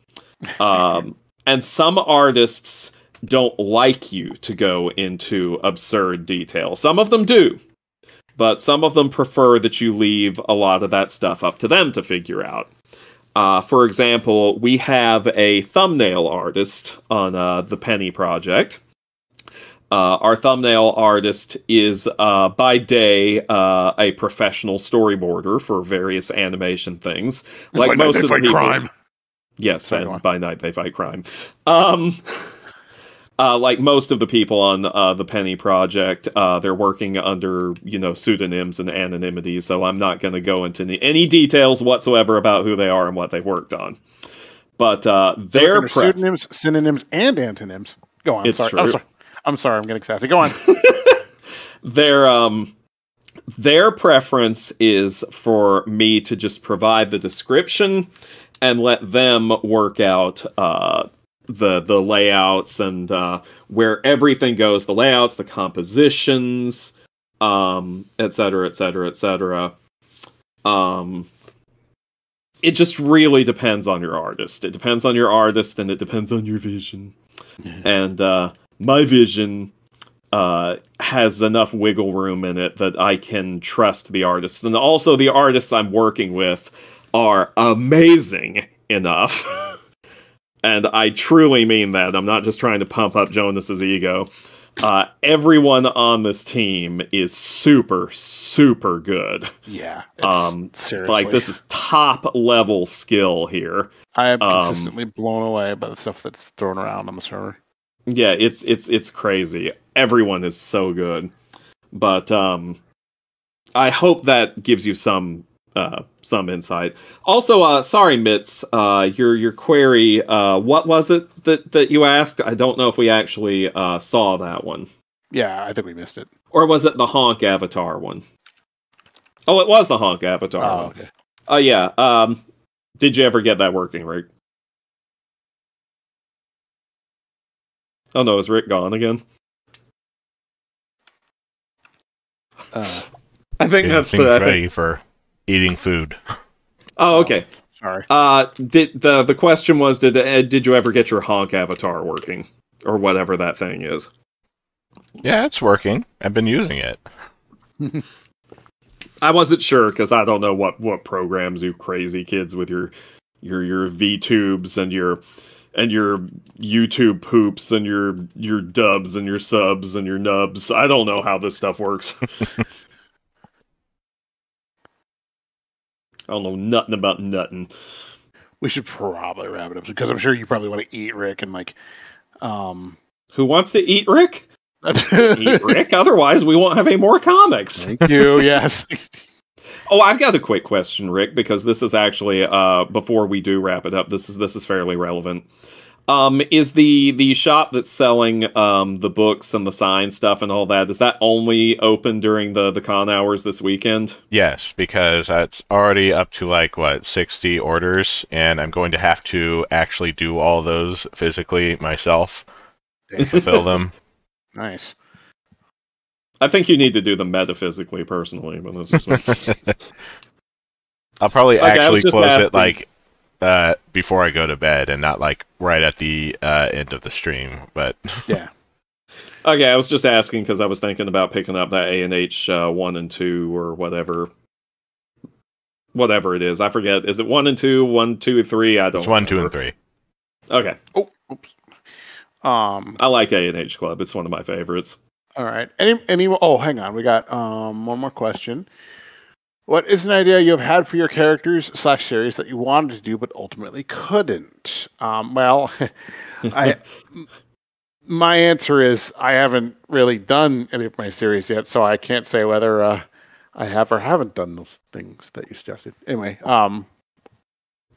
Um, and some artists don't like you to go into absurd detail. Some of them do, but some of them prefer that you leave a lot of that stuff up to them to figure out. Uh, for example, we have a thumbnail artist on uh, the Penny project. Uh, our thumbnail artist is, uh, by day, uh, a professional storyboarder for various animation things. Like most of the people, crime. Yes, and by night they fight crime. Um, uh, like most of the people on uh, the Penny project, uh, they're working under you know pseudonyms and anonymity. So I'm not going to go into any, any details whatsoever about who they are and what they've worked on. But uh, their pseudonyms, synonyms, and antonyms. Go on. It's sorry. True. I'm sorry. I'm sorry, I'm getting sassy. Go on. Their um, their preference is for me to just provide the description and let them work out uh, the the layouts and uh, where everything goes, the layouts, the compositions, um, et cetera, et cetera, et cetera. Um, it just really depends on your artist. It depends on your artist, and it depends on your vision. Yeah. And uh, my vision uh, has enough wiggle room in it that I can trust the artists. And also the artists I'm working with are amazing enough. And I truly mean that. I'm not just trying to pump up Jonas's ego. Uh, everyone on this team is super, super good. Yeah. Um, seriously. Like, this is top level skill here. I am um, consistently blown away by the stuff that's thrown around on the server. Yeah, it's it's it's crazy. Everyone is so good, but um, I hope that gives you some uh, some insight. Also, uh, sorry, Mitz, uh, your your query. Uh, what was it that that you asked? I don't know if we actually uh, saw that one. Yeah, I think we missed it. Or was it the Honk Avatar one? Oh, it was the Honk Avatar. Oh, one. Okay. Oh, uh, yeah. Um, did you ever get that working, Rick? Oh no, is Rick gone again? Uh, I think yeah, that's the I ready think. for eating food. Oh, okay. Oh, sorry. Uh, did the the question was did uh, did you ever get your Honk Avatar working or whatever that thing is? Yeah, it's working. I've been using it. I wasn't sure because I don't know what what programs you crazy kids with your your your VTubes and your. And your YouTube poops and your your dubs and your subs and your nubs. I don't know how this stuff works. I don't know nothing about nothing. We should probably wrap it up because I'm sure you probably want to eat Rick and like um who wants to eat Rick? Eat Rick, otherwise we won't have any more comics. Thank you, yes. Oh, I've got a quick question, Rick, because this is actually uh, before we do wrap it up. This is this is fairly relevant. Um, is the the shop that's selling um, the books and the sign stuff and all that, is that only open during the the con hours this weekend? Yes, because it's already up to like what sixty orders, and I'm going to have to actually do all those physically myself and fulfill them. Nice. I think you need to do them metaphysically, personally. But that's just like... I'll probably like, actually close asking... it like uh, before I go to bed, and not like right at the uh, end of the stream. But yeah, okay. I was just asking because I was thinking about picking up that A and H uh, one and two or whatever, whatever it is. I forget. Is it one and two, one, two, three? I don't. It's one, remember. two, and three. Okay. Oh, oops. Um, I like A and H Club. It's one of my favorites. All right. Any, any, oh, hang on. We got um, one more question. What is an idea you have had for your characters slash series that you wanted to do but ultimately couldn't? Um, well, I my answer is I haven't really done any of my series yet, so I can't say whether uh, I have or haven't done those things that you suggested. Anyway, um,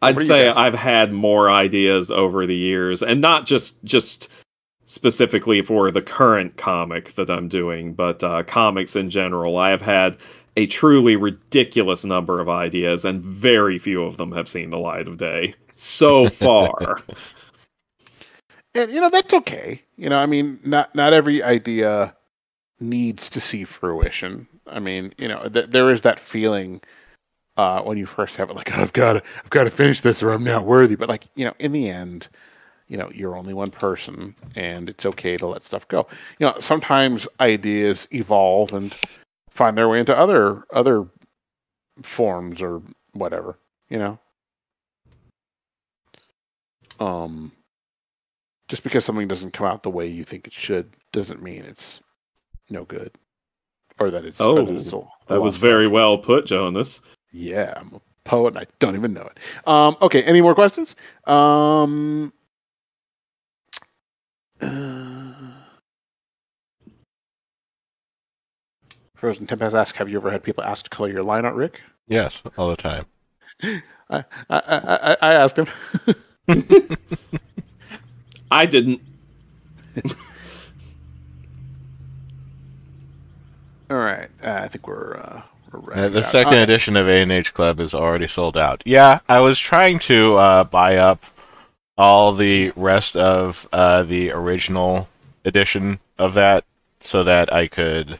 I'd say I've had more ideas over the years, and not just just specifically for the current comic that I'm doing, but uh, comics in general. I have had a truly ridiculous number of ideas, and very few of them have seen the light of day so far. And, you know, that's okay. You know, I mean, not not every idea needs to see fruition. I mean, you know, th there is that feeling uh, when you first have it, like, oh, I've got to, I've got to finish this, or I'm not worthy. But, like, you know, in the end, you know, you're only one person, and it's okay to let stuff go. You know, sometimes ideas evolve and find their way into other other forms or whatever. You know, um. Just because something doesn't come out the way you think it should doesn't mean it's no good, or that it's. Oh, that, it's a, a that was very time. Well put, Jonas. Yeah, I'm a poet and I don't even know it. Um, okay, any more questions? Um, uh, Frozen Tempest asks, "Have you ever had people ask to color your line art, Rick?" Yes, all the time. I I I, I asked him. I didn't. All right, uh, I think we're uh, we're right. Uh, the out. second right. edition of A and H Club is already sold out. Yeah, I was trying to uh, buy up all the rest of uh, the original edition of that, so that I could,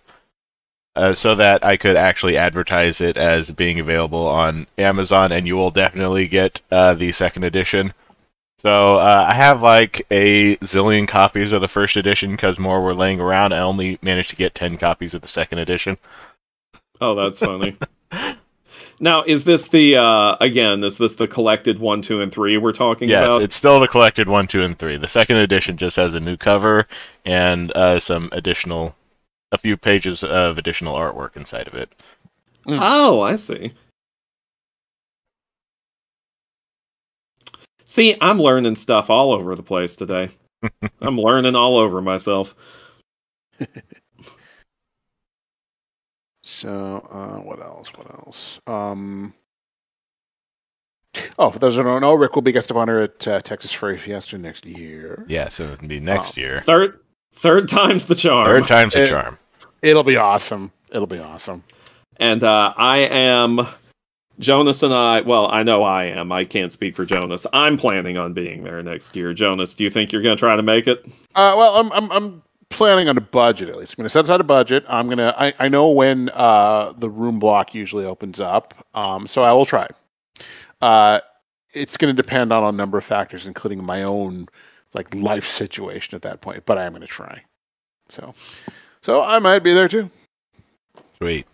uh, so that I could actually advertise it as being available on Amazon, and you will definitely get uh, the second edition. So, uh, I have like a zillion copies of the first edition because more were laying around. I only managed to get ten copies of the second edition. Oh, that's funny. Now, is this the, uh, again, is this the collected one, two, and three we're talking yes, about? Yes, it's still the collected one, two, and three. The second edition just has a new cover and uh, some additional, a few pages of additional artwork inside of it. Mm. Oh, I see. See, I'm learning stuff all over the place today. I'm learning all over myself. So, uh, what else? What else? Um, oh, for those who don't know, Rick will be guest of honor at uh, Texas Furry Fiesta next year. Yeah, so it'll be next oh. year. Third, third time's the charm. Third time's the it, charm. It'll be awesome. It'll be awesome. And uh, I am... Jonas and I, well, I know I am. I can't speak for Jonas. I'm planning on being there next year. Jonas, do you think you're going to try to make it? Uh, well, I'm, I'm, I'm planning on a budget, at least. I'm going to set aside a budget. I'm going to, I, I know when uh, the room block usually opens up, um, so I will try. Uh, it's going to depend on a number of factors, including my own like life situation at that point, but I am going to try. So, so I might be there too. Sweet.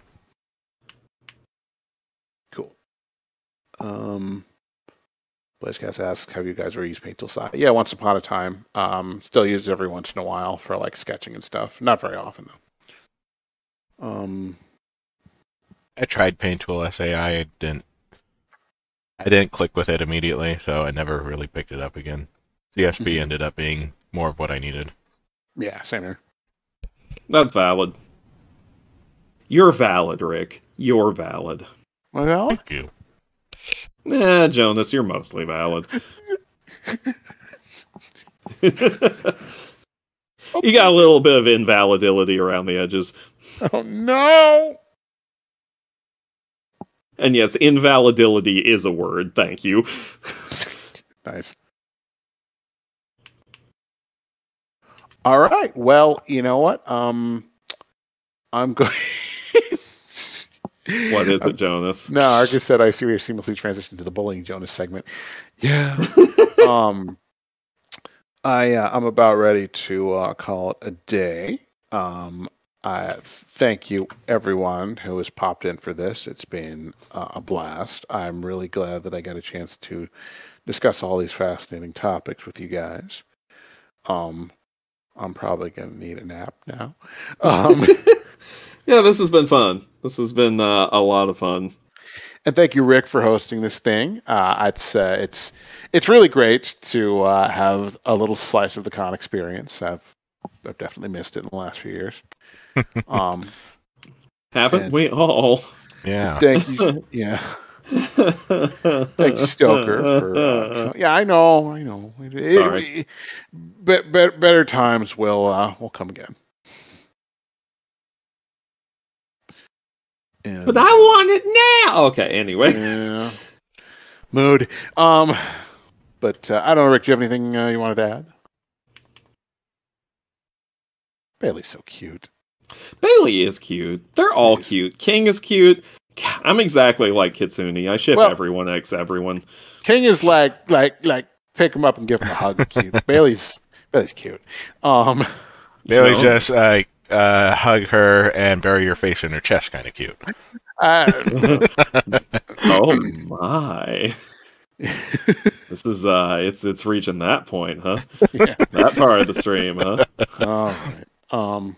Um, Blazecast asks, have you guys ever used Paint Tool S A I? Yeah, once upon a time. Um, still use it every once in a while for like sketching and stuff. Not very often though. Um, I tried Paint Tool S A I. I didn't. I didn't click with it immediately, so I never really picked it up again. C S P ended up being more of what I needed. Yeah, same here. That's valid. You're valid, Rick. You're valid. Well, thank you. Nah, Jonas, you're mostly valid. You got a little bit of invalidity around the edges. Oh, no! And yes, invalidity is a word, thank you. Nice. All right, well, you know what? Um, I'm going... What is it, Jonas? No, Arcus said, I see we have seamlessly transitioned to the bullying Jonas segment. Yeah. um, I, uh, I'm about ready to uh, call it a day. Um, I thank you, everyone who has popped in for this. It's been uh, a blast. I'm really glad that I got a chance to discuss all these fascinating topics with you guys. Um, I'm probably going to need a nap now. Um Yeah, this has been fun. This has been uh, a lot of fun. And thank you, Rick, for hosting this thing. Uh, it's uh, it's it's really great to uh, have a little slice of the con experience. I've I've definitely missed it in the last few years. Um, Haven't and, we all? Yeah. Thank you. Yeah. Thank you, Stoker. For, uh, yeah, I know. I know. It, it, but, but better times will uh, will come again. And, but I want it now. Okay. Anyway. Yeah. Mood. Um. But uh, I don't know, Rick. Do you have anything uh, you wanted to add? Bailey's so cute. Bailey is cute. They're all cute. King is cute. I'm exactly like Kitsune. I ship well, everyone X everyone. King is like like like pick him up and give him a hug. Cute. Bailey's Bailey's cute. Um, Bailey's so, just like uh, uh, hug her and bury your face in her chest, kind of cute. Uh, oh my. This is uh it's it's reaching that point, huh? Yeah. That part of the stream, huh? All right. Um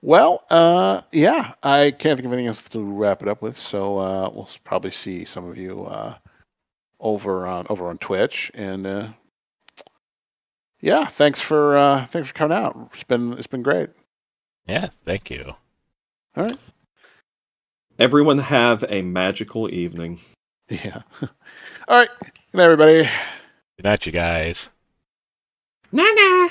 well, uh yeah, I can't think of anything else to wrap it up with, so uh we'll probably see some of you uh over on over on Twitch, and uh yeah, thanks for uh thanks for coming out. It's been it's been great. Yeah, thank you. All right. Everyone have a magical evening. Yeah. All right. Good night, everybody. Good night, you guys. Nana.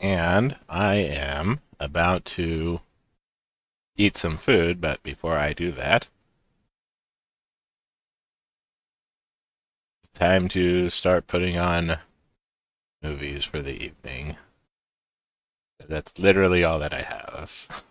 And I am about to eat some food, but before I do that, time to start putting on movies for the evening. That's literally all that I have.